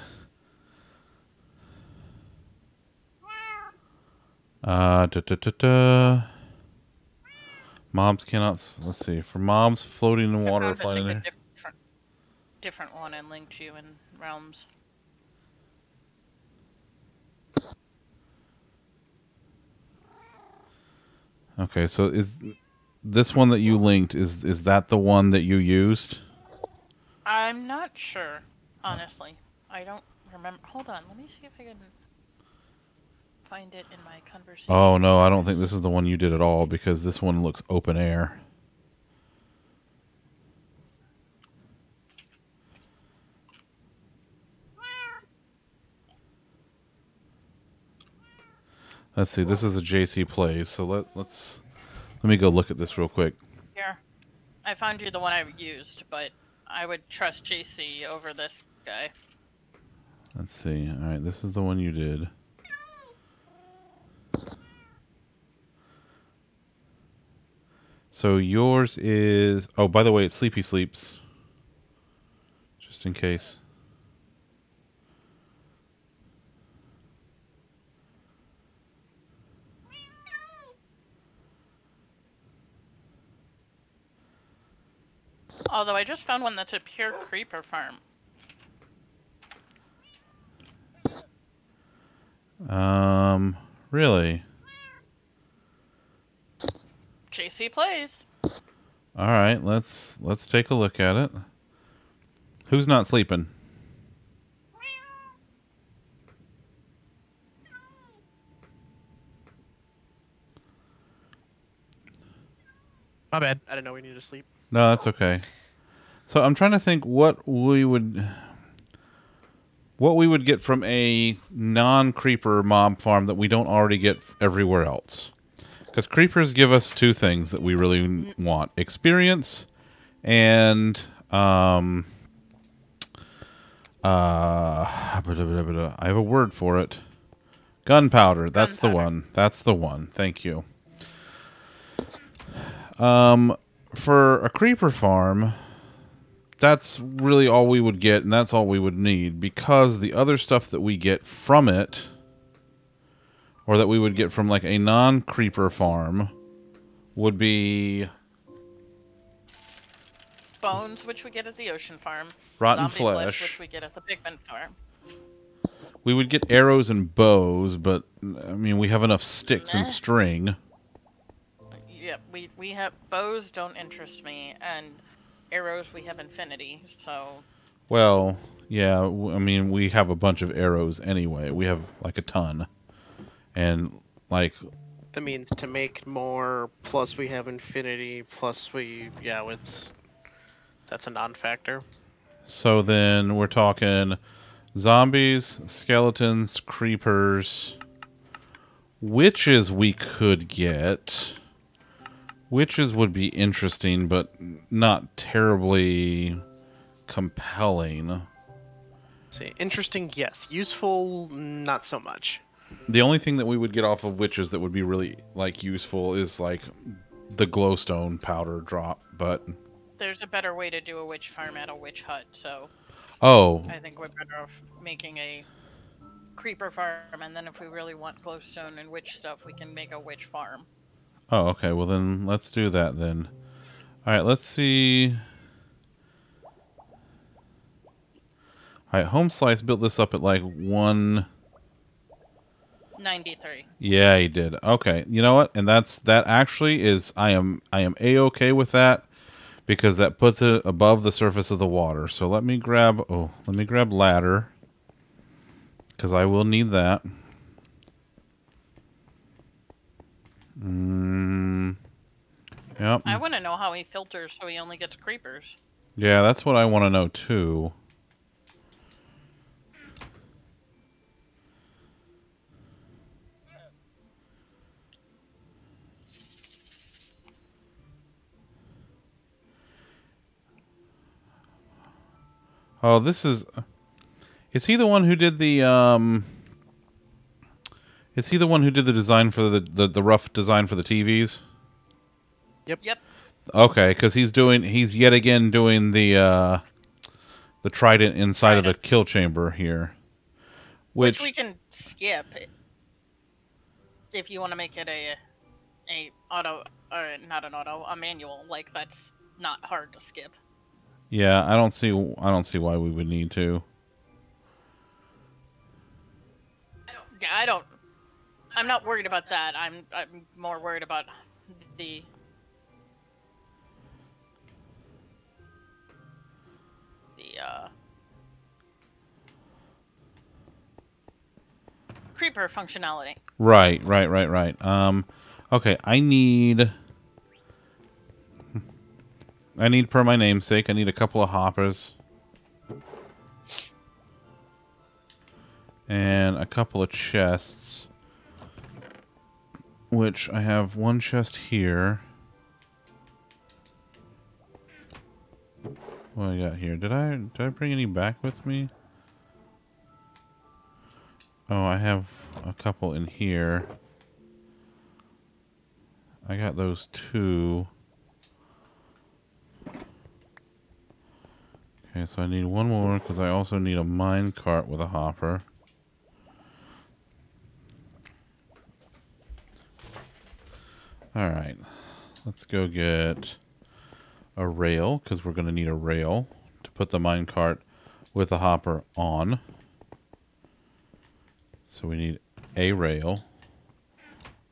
Mobs cannot... Let's see. For mobs floating in water, flying in... Different one and linked you in Realms. Okay, so is this one that you linked, is that the one that you used? I'm not sure, honestly. I don't remember. Hold on, let me see if I can find it in my conversation. Oh no, I don't think this is the one you did at all, because this one looks open air. Let's see, this is a JC play, so let me go look at this real quick. Here. I found you the one I used, but I would trust JC over this guy. Let's see. Alright, this is the one you did. So yours is... Oh, by the way, it's Sleepy Sleeps. Just in case. Although I just found one that's a pure creeper farm. Really? JC plays. All right, let's take a look at it. Who's not sleeping? My bad. I didn't know we needed to sleep. No, that's okay. So I'm trying to think what we would get from a non-creeper mob farm that we don't already get everywhere else. Because creepers give us two things that we really want. Experience and... I have a word for it. Gunpowder. That's the one. That's the one. Thank you. For a creeper farm... that's really all we would get, and that's all we would need, because the other stuff that we get from it, or that we would get from like a non-creeper farm, would be bones, which we get at the ocean farm, rotten flesh, which we get at the pigment farm. We would get arrows and bows, but I mean, we have enough sticks and string. Yeah, we have bows. Don't interest me, and arrows, we have infinity, so... Well, yeah, I mean, we have a bunch of arrows anyway. We have, like, a ton. And, like... that means to make more, plus we have infinity, plus we... yeah, it's... that's a non-factor. So then we're talking zombies, skeletons, creepers, witches we could get... witches would be interesting, but not terribly compelling. See, interesting, yes. Useful, not so much. The only thing that we would get off of witches that would be really like useful is like the glowstone powder drop, but there's a better way to do a witch farm at a witch hut, so I think we're better off making a creeper farm, and then if we really want glowstone and witch stuff, we can make a witch farm. Oh, okay. Well, then let's do that then. All right, let's see. All right, Home Slice built this up at like 193. Yeah, he did. Okay. You know what? And that actually is I am A-okay with that, because that puts it above the surface of the water. So let me grab ladder, because I will need that. Yep. I want to know how he filters so he only gets creepers. Yeah, that's what I want to know too. Oh, this is he the one who did the Is he the one who did the design for the rough design for the TVs? Yep. Yep. Okay, because he's yet again doing the trident inside of the kill chamber here, which we can skip if you want to make it a auto, or not an auto, a manual. Like, that's not hard to skip. Yeah, I don't see why we would need to. I'm not worried about that. I'm more worried about the... creeper functionality. Right. Okay, I need, per my namesake, I need a couple of hoppers. And a couple of chests. Which I have one chest here. What do I got here? Did I bring any back with me? Oh, I have a couple in here. I got those two. Okay, so I need one more because I also need a mine cart with a hopper. All right, let's go get a rail, because we're going to need a rail to put the minecart with the hopper on. So we need a rail.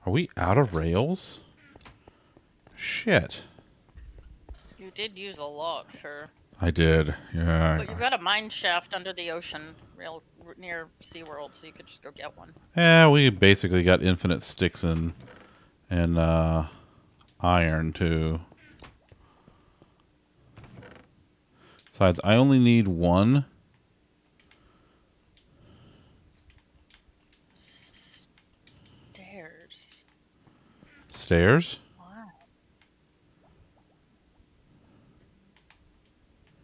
Are we out of rails? Shit. You did use a lot, sure. I did, yeah. But you've got a mine shaft under the ocean real near SeaWorld, so you could just go get one. Yeah, we basically got infinite sticks and iron, too. Besides, I only need one. Stairs. Stairs?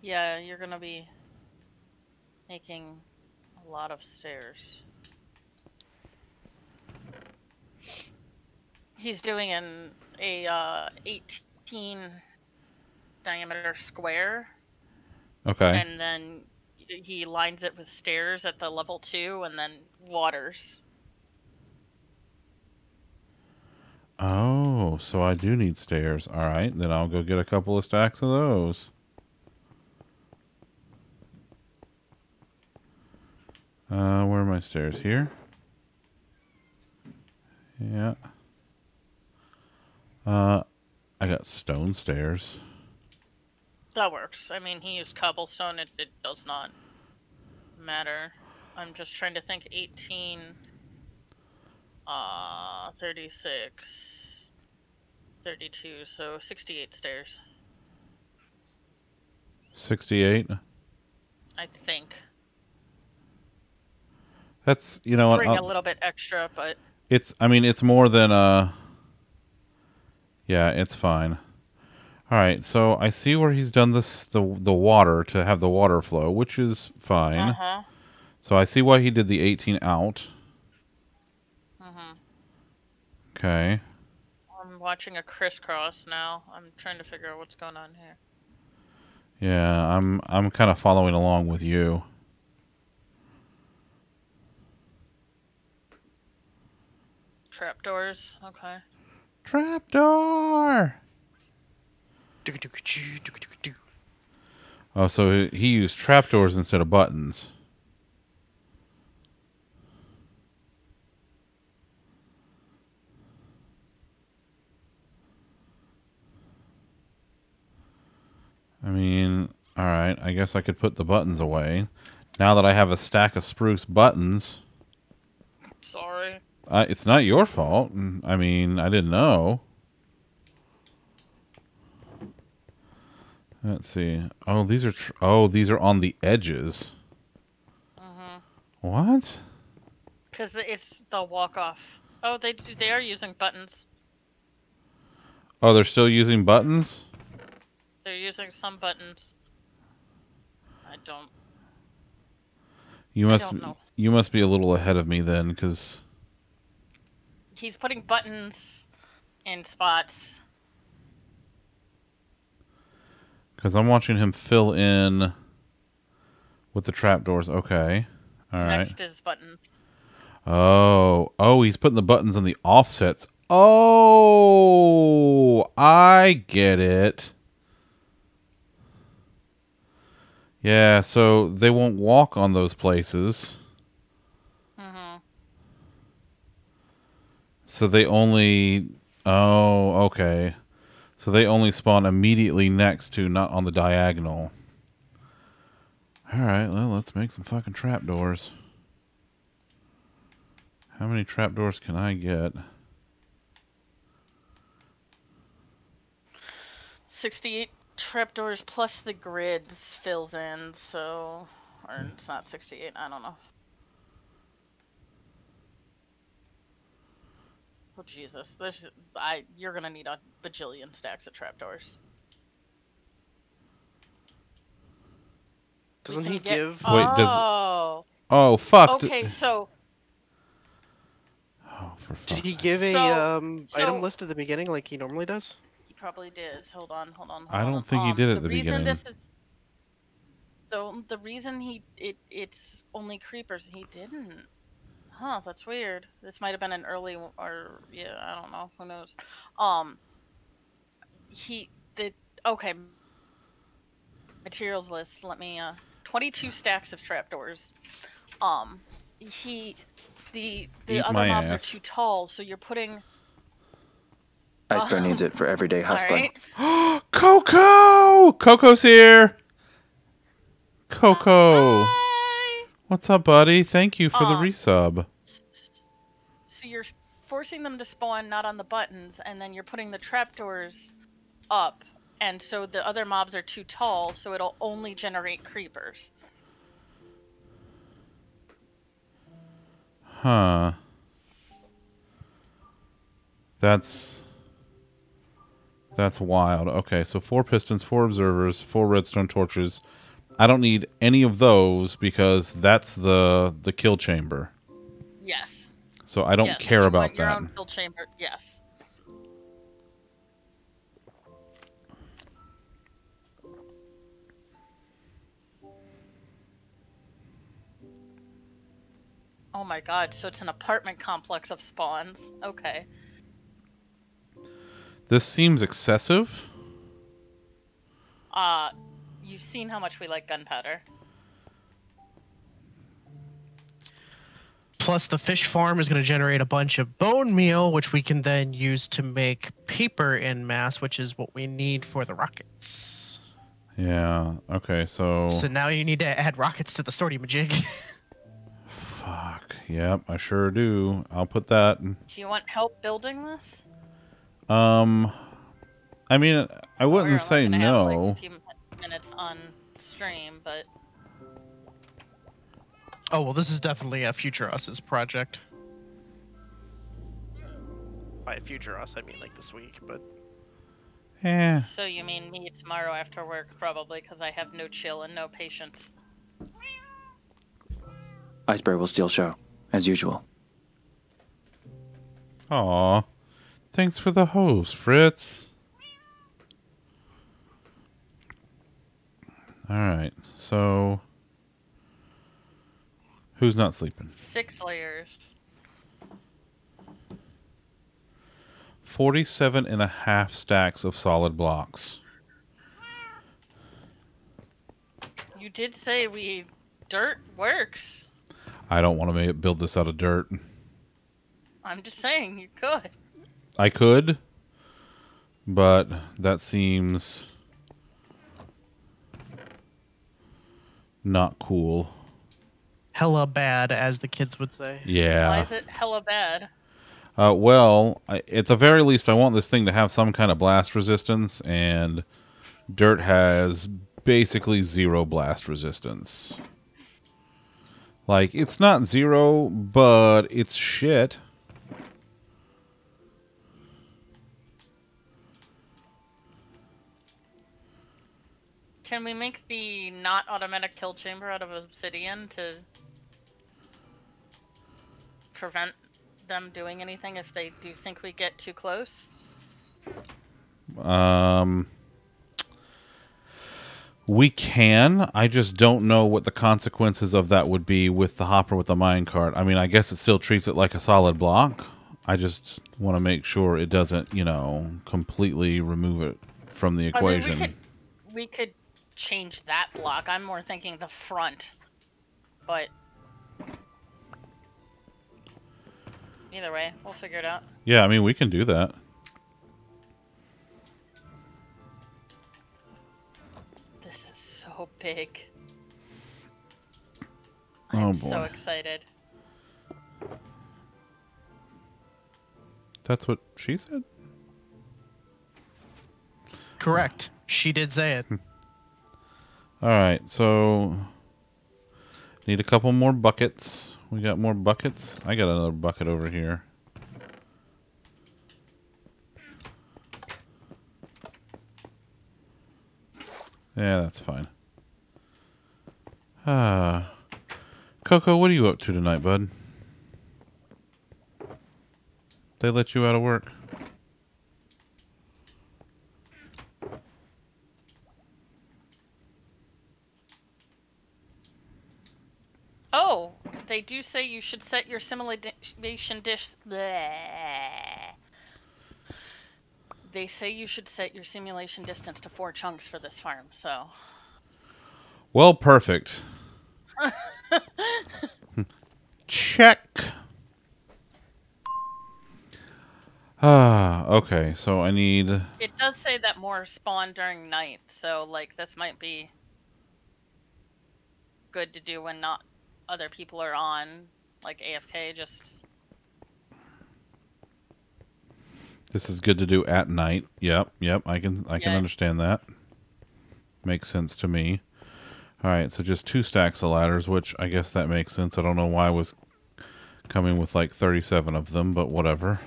Yeah, you're going to be making a lot of stairs. He's doing a 18 diameter square. Okay. And then he lines it with stairs at the level 2 and then waters. Oh, so I do need stairs. All right, then I'll go get a couple of stacks of those. Where are my stairs? Here? Yeah. I got stone stairs. That works. I mean, he used cobblestone. It does not matter. I'm just trying to think. 18... 36... 32, so 68 stairs. 68? I think. That's, you know, bring a little bit extra, but it's, I mean, it's more than yeah, it's fine. All right, so I see where he's done this the water to have the water flow, which is fine. Uh-huh. So I see why he did the 18 out. Uh-huh. Okay. I'm watching a crisscross now. I'm trying to figure out what's going on here. Yeah, I'm kind of following along with you. Trapdoors, okay. Trapdoor! Oh, so he used trapdoors instead of buttons. I mean, alright, I guess I could put the buttons away. Now that I have a stack of spruce buttons... Sorry. It's not your fault. I mean, I didn't know. Let's see. Oh, these are these are on the edges. Mhm. What? Because it's the walk off. Oh, they are using buttons. Oh, they're still using buttons? They're using some buttons. I don't. You must be a little ahead of me then, because. He's putting buttons in spots. Because I'm watching him fill in with the trapdoors. Okay. All right. Next is buttons. Oh. Oh, he's putting the buttons on the offsets. Oh, I get it. Yeah, so they won't walk on those places. So they only... Oh, okay. So they only spawn immediately next to, not on the diagonal. Alright, well, let's make some fucking trapdoors. How many trapdoors can I get? 68 trapdoors plus the grids fills in, so... Or it's not 68, I don't know. Oh, Jesus, you're gonna need a bajillion stacks of trapdoors. Doesn't he give? Wait, oh. Oh, fuck. Okay, so. Oh, for fuck's sake. Did he give a item list at the beginning like he normally does? He probably did. Hold on, hold on. I don't think he did at the beginning. The reason it's only creepers. He didn't. Huh, that's weird. This might have been an early, or yeah, I don't know, who knows. Okay, materials list, let me 22 stacks of trapdoors. The other mobs are too tall, so you're putting Iceberg needs it for everyday hustling. Right. Coco! Coco's here. Coco. Hi. What's up, buddy? Thank you for the resub. So you're forcing them to spawn not on the buttons, and then you're putting the trapdoors up, and so the other mobs are too tall, so it'll only generate creepers. Huh. That's wild. Okay, so 4 pistons, 4 observers, 4 redstone torches. I don't need any of those because that's the kill chamber. Yes. So I don't care about that. Your own kill chamber. Yes. Oh my god, so it's an apartment complex of spawns. Okay. This seems excessive. You've seen how much we like gunpowder. Plus the fish farm is going to generate a bunch of bone meal, which we can then use to make paper en masse, which is what we need for the rockets. Yeah, okay, so... So now you need to add rockets to the sortie majig. Fuck, yep, I sure do. I'll put that... Do you want help building this? I mean, I wouldn't say no. Have, like, a few minutes on stream, but oh well, this is definitely a future us's project. By future us, I mean like this week, but yeah. So you mean me tomorrow after work, probably, because I have no chill and no patience. Iceberg will still show, as usual. Aww. Thanks for the host, Fritz. All right, so who's not sleeping? 6 layers. 47.5 stacks of solid blocks. You did say dirt works. I don't want to build this out of dirt. I'm just saying you could. I could, but that seems not cool. Hella bad, as the kids would say. Yeah. Why is it hella bad? Well, at the very least, I want this thing to have some kind of blast resistance, and dirt has basically 0 blast resistance. Like, it's not 0, but it's shit. Can we make the not automatic kill chamber out of obsidian to prevent them doing anything if they do think we get too close? We can. I just don't know what the consequences of that would be with the hopper with the minecart. I mean, I guess it still treats it like a solid block. I just want to make sure it doesn't, you know, completely remove it from the equation. I mean, we could change that block. I'm more thinking the front, but either way, we'll figure it out. Yeah, I mean, we can do that. This is so big. I'm so excited. That's what she said? Correct. She did say it. All right, so need a couple more buckets. We got more buckets. I got another bucket over here. Yeah, that's fine. Coco, what are you up to tonight, bud? They let you out of work. Oh, they do say you should set your simulation dish. Bleh. They say you should set your simulation distance to 4 chunks for this farm, so Well, perfect. Check. Okay, so I need... It does say that more spawn during night, so, like, this might be good to do when not other people are on, like, AFK, just... This is good to do at night. Yep, yep, I can understand that. Makes sense to me. Alright, so just 2 stacks of ladders, which I guess that makes sense. I don't know why I was coming with, like, 37 of them, but whatever.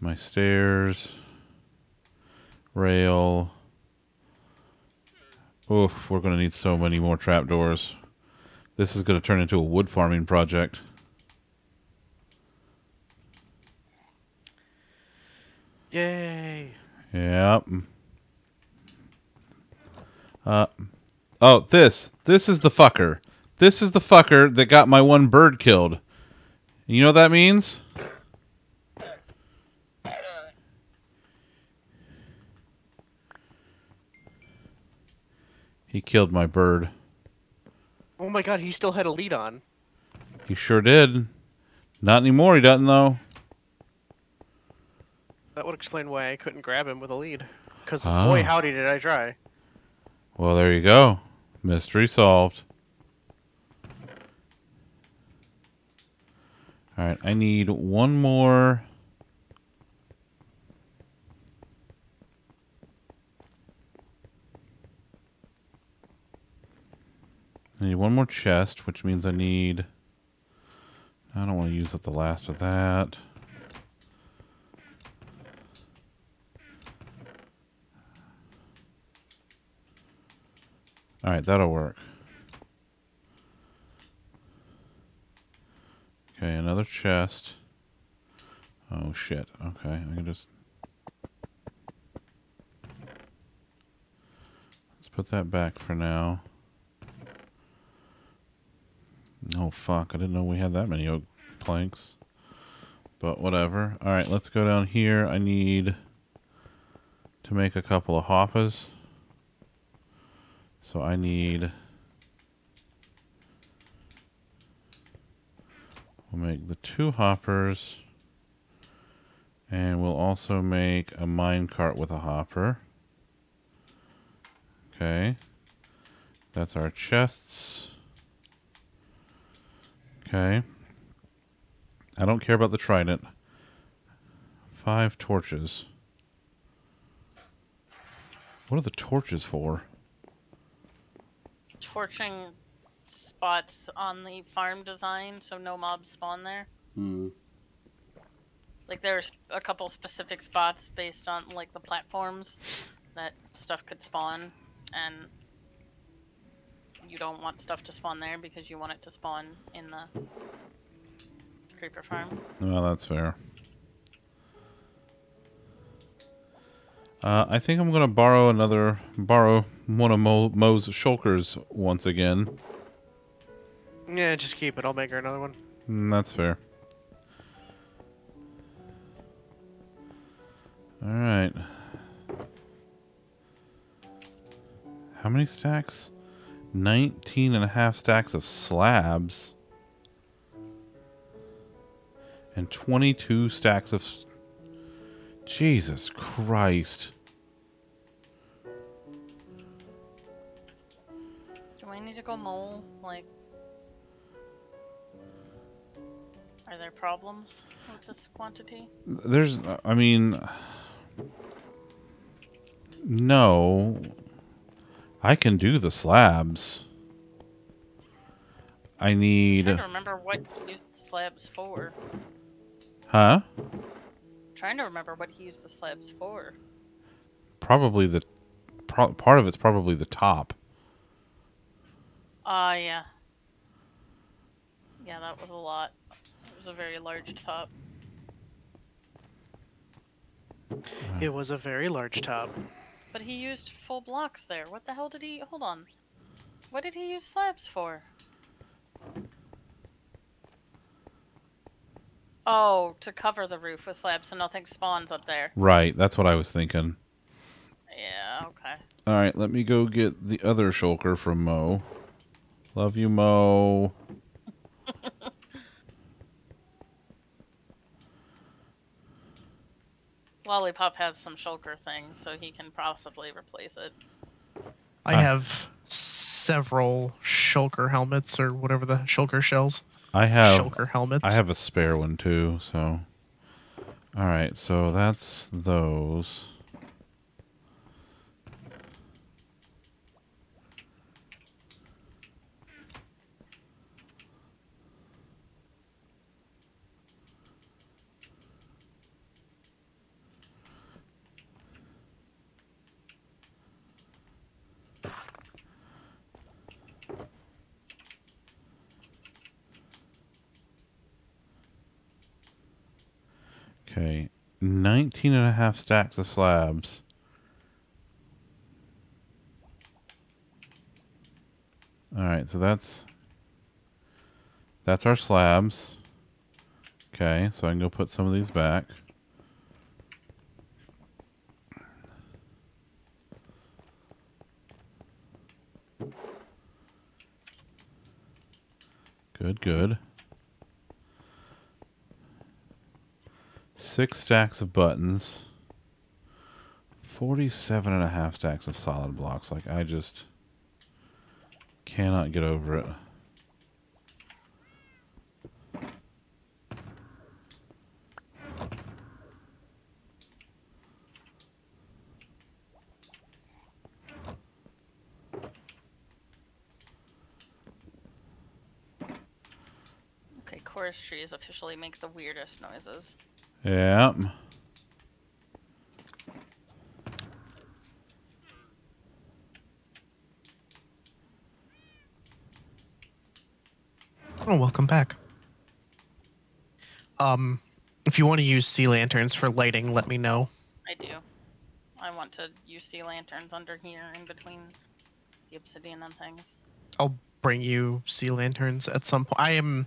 My stairs, rail. Oof, we're going to need so many more trapdoors. This is going to turn into a wood farming project. Yay. Yep. Oh, this is the fucker. This is the fucker that got my one bird killed. You know what that means? He killed my bird. Oh my god, he still had a lead on. He sure did. Not anymore, he doesn't, though. That would explain why I couldn't grab him with a lead. Because, boy, howdy did I try. Well, there you go. Mystery solved. Alright, I need one more. I need one more chest, which means I need... I don't want to use up the last of that. Alright, that'll work. Okay, another chest. Oh, shit. Okay, I can just... Let's put that back for now. Oh, fuck. I didn't know we had that many oak planks. But whatever. Alright, let's go down here. I need to make a couple of hoppas. So I need... We'll make the 2 hoppers, and we'll also make a minecart with a hopper. Okay, that's our chests. Okay, I don't care about the trident. 5 torches. What are the torches for? Torching spots on the farm design, so no mobs spawn there. Mm. Like, there's a couple specific spots based on, like, the platforms that stuff could spawn, and you don't want stuff to spawn there because you want it to spawn in the creeper farm. Well, that's fair. I think I'm gonna borrow one of Mo's shulkers once again. Yeah, just keep it. I'll make her another one. That's fair. Alright. How many stacks? 19.5 stacks of slabs. And 22 stacks of... Jesus Christ. Do I need to go mole? Like... Are there problems with this quantity? There's, I mean, no. I can do the slabs. I need... I'm trying to remember what he used the slabs for. Huh? I'm trying to remember what he used the slabs for. Probably the... part of it's probably the top. Yeah. Yeah, that was a lot. A very large top. It was a very large top. But he used full blocks there. What the hell did he... Hold on. What did he use slabs for? Oh, to cover the roof with slabs so nothing spawns up there. Right, that's what I was thinking. Okay. All right, let me go get the other shulker from Mo. Love you, Mo. Lollipop has some shulker things, so he can possibly replace it. I have several shulker helmets, or whatever the shulker shells. I have shulker helmets. I have a spare one too. So, all right. So that's those. Okay, 19.5 stacks of slabs. All right, so that's our slabs. Okay, so I can go put some of these back. Good, good. 6 stacks of buttons, 47.5 stacks of solid blocks. Like, I just cannot get over it. Okay, chorus trees officially make the weirdest noises. Yep. Oh, welcome back. If you want to use sea lanterns for lighting, let me know. I do. I want to use sea lanterns under here in between the obsidian and things. I'll bring you sea lanterns at some point. I am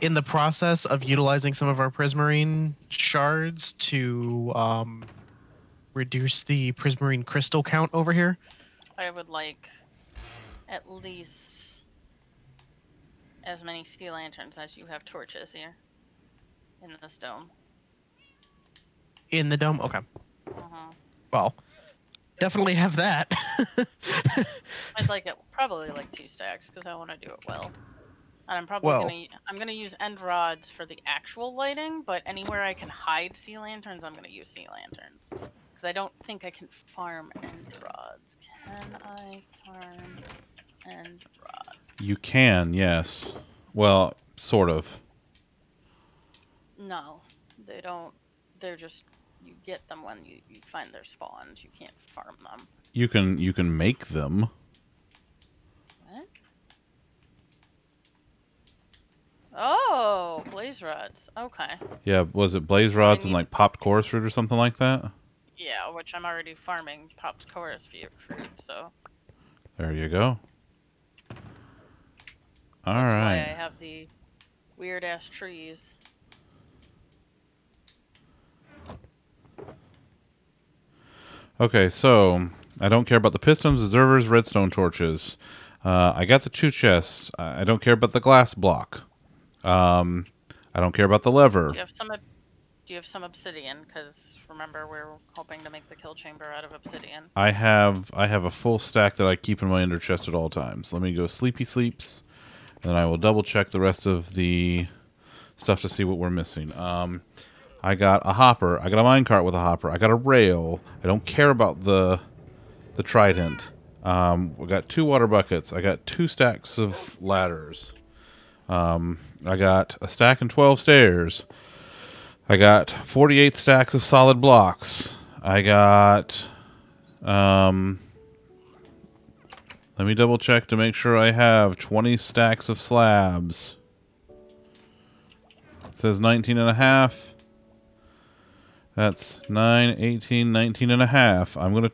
in the process of utilizing some of our prismarine shards to reduce the prismarine crystal count over here. I would like at least as many sea lanterns as you have torches here in this dome. In the dome? Okay. Well, definitely have that. I'd like it probably like 2 stacks because I want to do it well. And I'm probably gonna use end rods for the actual lighting, but anywhere I can hide sea lanterns, I'm gonna use sea lanterns. Because I don't think I can farm end rods. Can I farm end rods? You can, yes. Well, sort of. No, they don't. They're just, you get them when you find their spawns. You can't farm them. You can make them. What? Oh, blaze rods. Okay. Yeah, was it blaze rods and like popped chorus fruit or something like that? Yeah, which I'm already farming popped chorus fruit, so. There you go. All right. That's why I have the weird ass trees. Okay, so I don't care about the pistons, observers, redstone torches. I got the 2 chests. I don't care about the glass block. I don't care about the lever. Do you have some obsidian? Because remember, we're hoping to make the kill chamber out of obsidian. I have a full stack that I keep in my under chest at all times. Let me go sleepy sleeps, and then I will double check the rest of the stuff to see what we're missing. I got a hopper. I got a minecart with a hopper. I got a rail. I don't care about the trident. We got 2 water buckets. I got 2 stacks of ladders. I got a stack and 12 stairs. I got 48 stacks of solid blocks. I got, let me double check to make sure I have 20 stacks of slabs. It says 19.5. That's 9, 18, 19.5. I'm going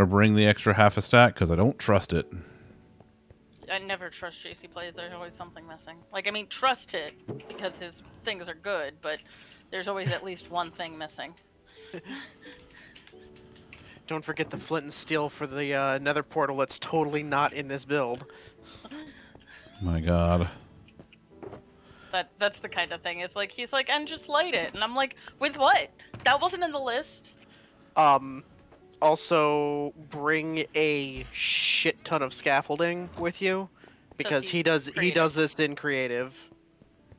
to bring the extra half a stack because I don't trust it. I never trust JC Plays. There's always something missing. Like, I mean, trust it because his things are good, but there's always at least one thing missing. Don't forget the flint and steel for the nether portal that's totally not in this build. My god. That's the kind of thing. It's like, he's like, and just light it. And I'm like, with what? That wasn't in the list. Also, bring a shit ton of scaffolding with you, because he does this in creative.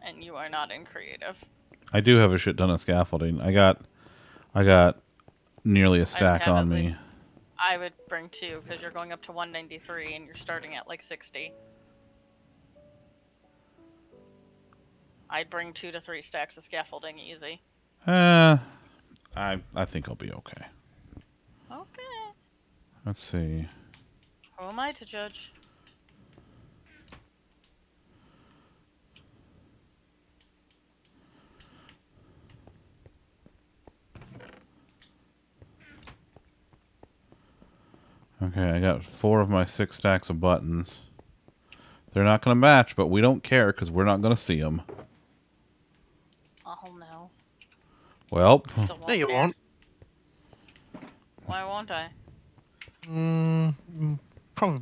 And you are not in creative. I do have a shit ton of scaffolding. I got nearly a stack on me. I would bring two, because you're going up to 193 and you're starting at like 60. I'd bring 2 to 3 stacks of scaffolding easy. I think I'll be okay. Okay. Let's see. Who am I to judge? Okay, I got 4 of my 6 stacks of buttons. They're not going to match, but we don't care because we're not going to see them. Oh, no. Well. No, you won't. Why won't I? Probably.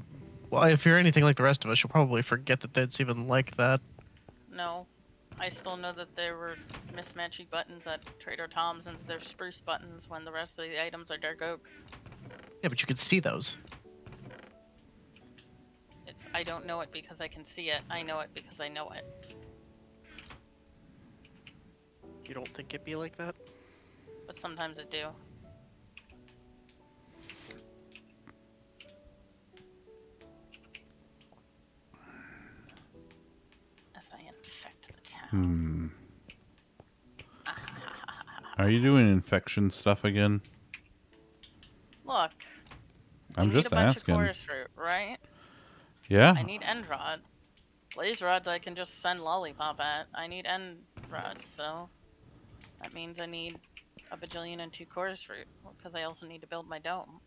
Well, if you're anything like the rest of us, you'll probably forget that it's even like that. No. I still know that there were mismatching buttons at Trader Tom's, and they're spruce buttons when the rest of the items are dark oak. Yeah, but you could see those. It's, I don't know it because I can see it. I know it because I know it. You don't think it'd be like that? But sometimes it do. As I infect the town. Hmm. Are you doing infection stuff again? Look. I'm just asking. I need a bunch of chorus fruit, right? Yeah. I need end rods. Blaze rods I can just send lollipop at. I need end rods, so... That means I need a bajillion and 2 chorus fruit, because I also need to build my dome.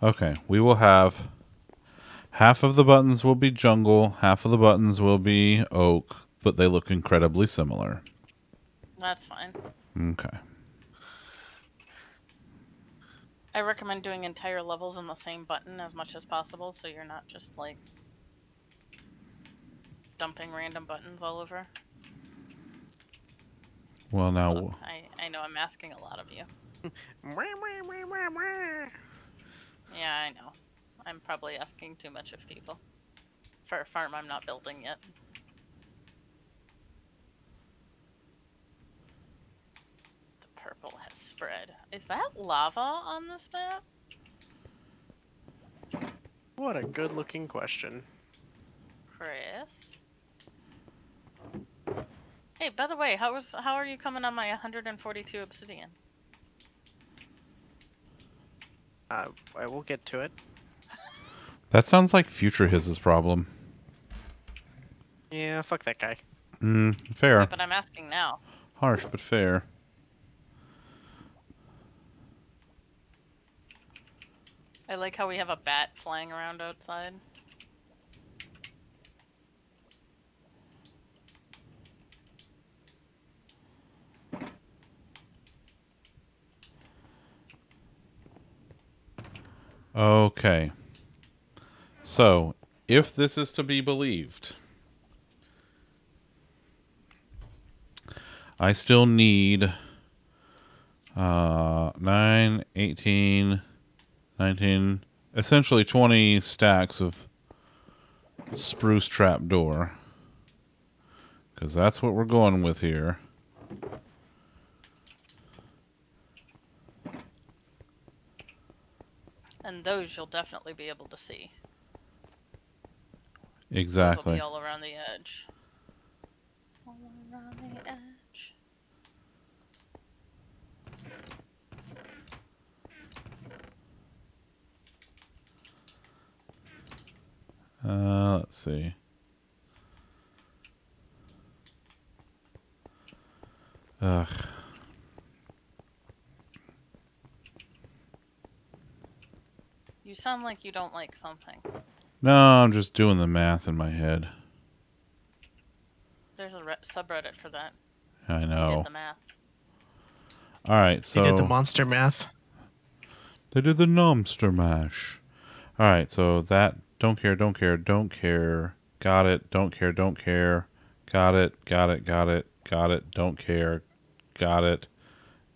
Okay, we will have... Half of the buttons will be jungle, half of the buttons will be oak, but they look incredibly similar. That's fine. Okay. I recommend doing entire levels on the same button as much as possible, so you're not just, like, dumping random buttons all over. Well, now... Look, I know I'm asking a lot of you. Yeah, I know. I'm probably asking too much of people. For a farm I'm not building yet. Purple has spread. Is that lava on this map? What a good looking question. Chris? Hey, by the way, how are you coming on my 142 obsidian? I will get to it. That sounds like future Hiz's problem. Yeah, fuck that guy. Fair. Yeah, but I'm asking now. Harsh, but fair. I like how we have a bat flying around outside. Okay. So, if this is to be believed, I still need 9, 18... 19, essentially 20 stacks of spruce trapdoor, because that's what we're going with here. And those you'll definitely be able to see. Exactly. Those will be all around the edge. All around the edge. Let's see. Ugh. You sound like you don't like something. No, I'm just doing the math in my head. There's a subreddit for that. I know. I did the math. All right, so they did the monster math. They did the nomster mash. All right, so that don't care, don't care, don't care. Got it. Don't care, don't care. Got it. Got it. Got it. Got it. Don't care. Got it.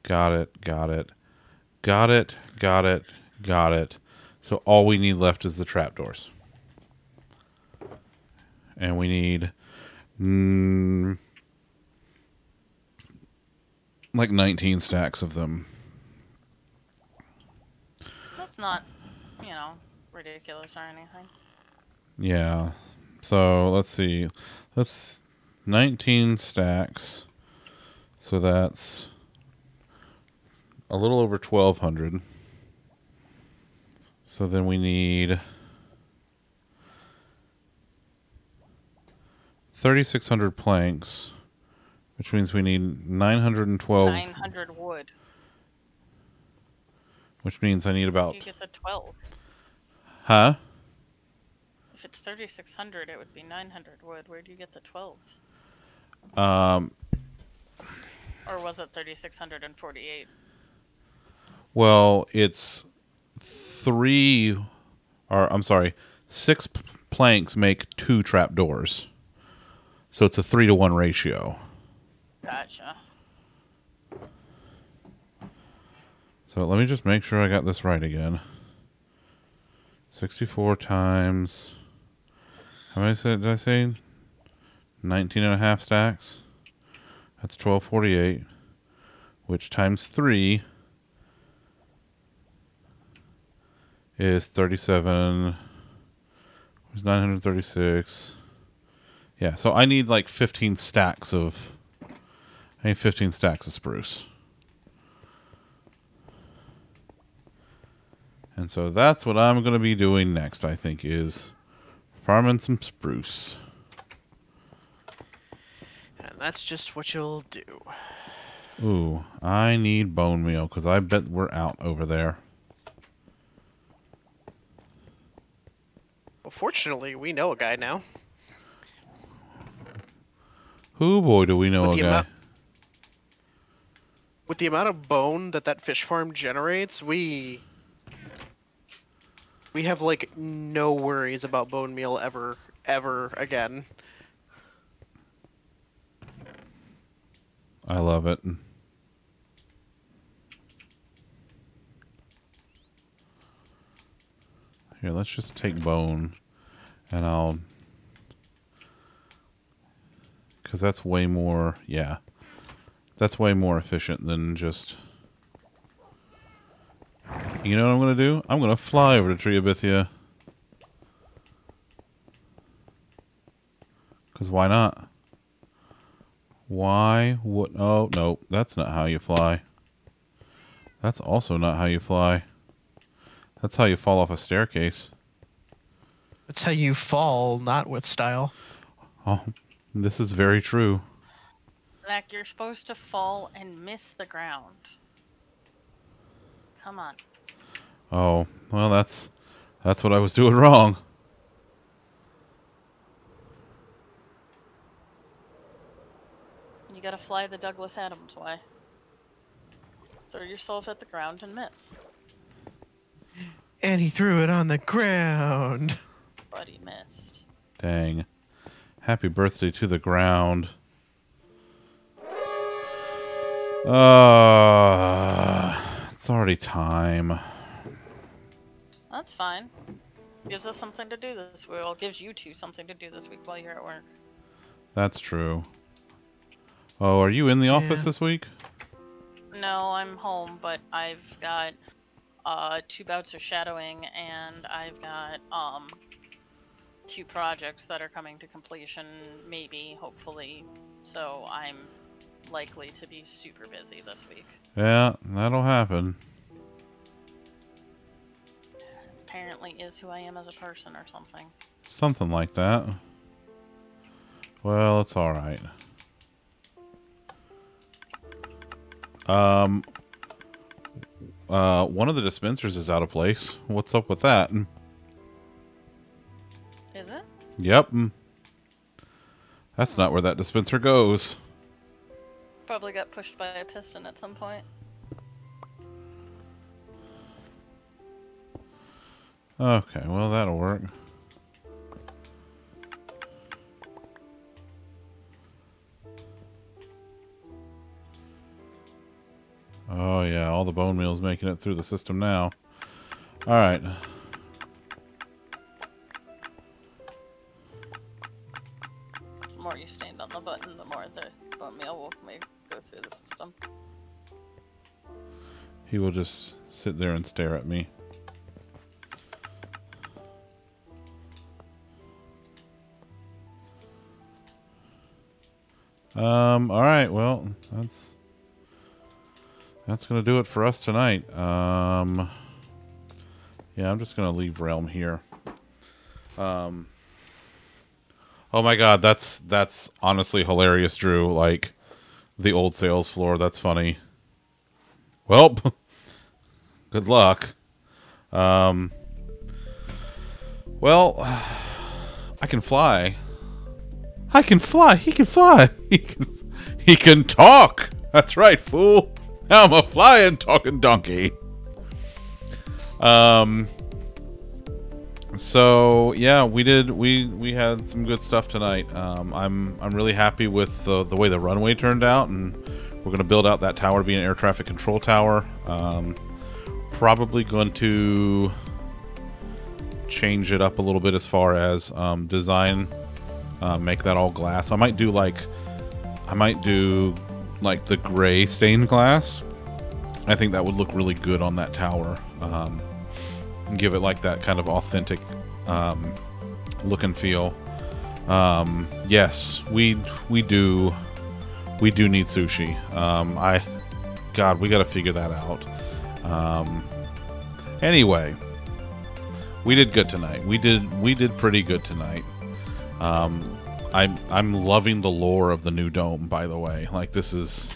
Got it. Got it. Got it. Got it. Got it. So all we need left is the trapdoors. And we need like 19 stacks of them. That's not, you know, ridiculous or anything. Yeah. So let's see. That's 19 stacks. So that's a little over 1,200. So then we need 3,600 planks, which means we need 912. 900 wood. Which means I need about. You get the 12. Huh? If it's 3,600, it would be 900 wood. Where do you get the 12? Or was it 3,648? Well, it's six planks make 2 trapdoors. So it's a 3-to-1 ratio. Gotcha. So let me just make sure I got this right again. 64 times... How many did I say? 19.5 stacks? That's 1,248. Which times 3... is 37... was 936... Yeah, so I need like 15 stacks of... I need 15 stacks of spruce. And so that's what I'm going to be doing next, I think, is farming some spruce. And that's just what you'll do. Ooh, I need bone meal, because I bet we're out over there. Well, fortunately, we know a guy now. Oh boy, do we know a guy. With the amount of bone that fish farm generates, we have like no worries about bone meal ever again. I love it. Here, let's just take bone and I'll... Because that's way more, yeah. That's way more efficient than just... You know what I'm going to do? I'm going to fly over to Triabithia. Because why not? Why would... Oh, no. That's not how you fly. That's also not how you fly. That's how you fall off a staircase. That's how you fall, not with style. Oh, this is very true. Zach, you're supposed to fall and miss the ground. Come on. Oh, well, that's what I was doing wrong. You gotta fly the Douglas Adams way. Throw yourself at the ground and miss. And he threw it on the ground. But he missed. Dang. Happy birthday to the ground. It's already time. That's fine. Gives us something to do this week. Well, gives you two something to do this week while you're at work. That's true. Oh, are you in the office this week? No, I'm home, but I've got 2 bouts of shadowing, and I've got 2 projects that are coming to completion, maybe, hopefully, so I'm likely to be super busy this week. Yeah, that'll happen. Apparently is who I am as a person or something. Something like that. Well, it's alright. One of the dispensers is out of place. What's up with that? Is it? Yep. That's not where that dispenser goes. Probably got pushed by a piston at some point. Okay, well, that'll work. Oh yeah, all the bone meal's making it through the system now. Alright. The more you stand on the button, the more the bone meal will go through the system. He will just sit there and stare at me. Alright, well, that's gonna do it for us tonight. Yeah, I'm just gonna leave Realm here. Oh my god, that's honestly hilarious, Drew. Like, the old sales floor, that's funny. Welp. Good luck. Well, I can fly. I can fly. He can fly. He can talk. That's right, fool. I'm a flying, talking donkey. So yeah, we had some good stuff tonight. I'm really happy with the way the runway turned out, and we're gonna build out that tower to be an air traffic control tower. Probably going to change it up a little bit as far as design. Make that all glass. I might do like the gray stained glass. I think that would look really good on that tower. Give it like that kind of authentic look and feel. Yes, we do need sushi. God, we got to figure that out. Anyway, we did good tonight. We did pretty good tonight. I'm loving the lore of the new dome, by the way. Like, this is,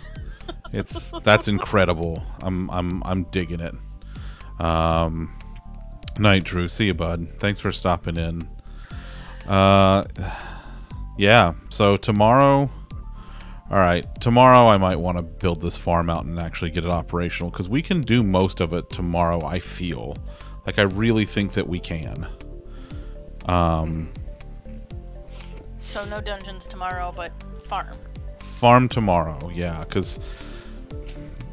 that's incredible. I'm digging it. Night, Drew. See you, bud. Thanks for stopping in. Yeah. So tomorrow, all right. Tomorrow, I might want to build this farm out and actually get it operational, because we can do most of it tomorrow. I feel like I really think that we can. So no dungeons tomorrow, but farm. Farm tomorrow, yeah, because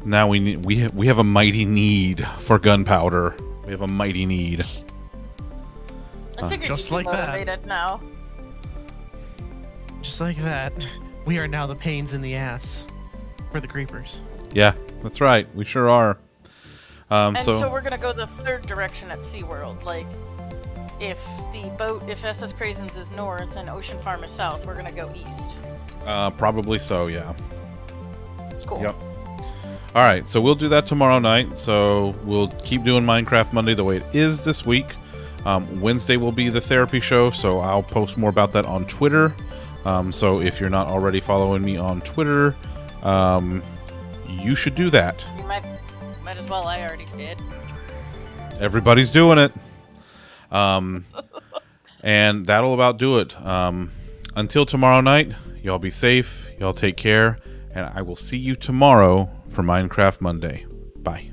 now we have a mighty need for gunpowder. We have a mighty need. I figured just like that. Now. Just like that, we are now the pains in the ass for the creepers. Yeah, that's right. We sure are. And so we're gonna go the third direction at SeaWorld, like. If SS Craisins is north and Ocean Farm is south, we're gonna go east. Probably so, yeah. Cool. Yep. All right, so we'll do that tomorrow night. So we'll keep doing Minecraft Monday the way it is this week. Wednesday will be the therapy show, so I'll post more about that on Twitter. So if you're not already following me on Twitter, you should do that. You might as well. I already did. Everybody's doing it. And that'll about do it. Until tomorrow night, y'all be safe, y'all take care, and I will see you tomorrow for Minecraft Monday. Bye.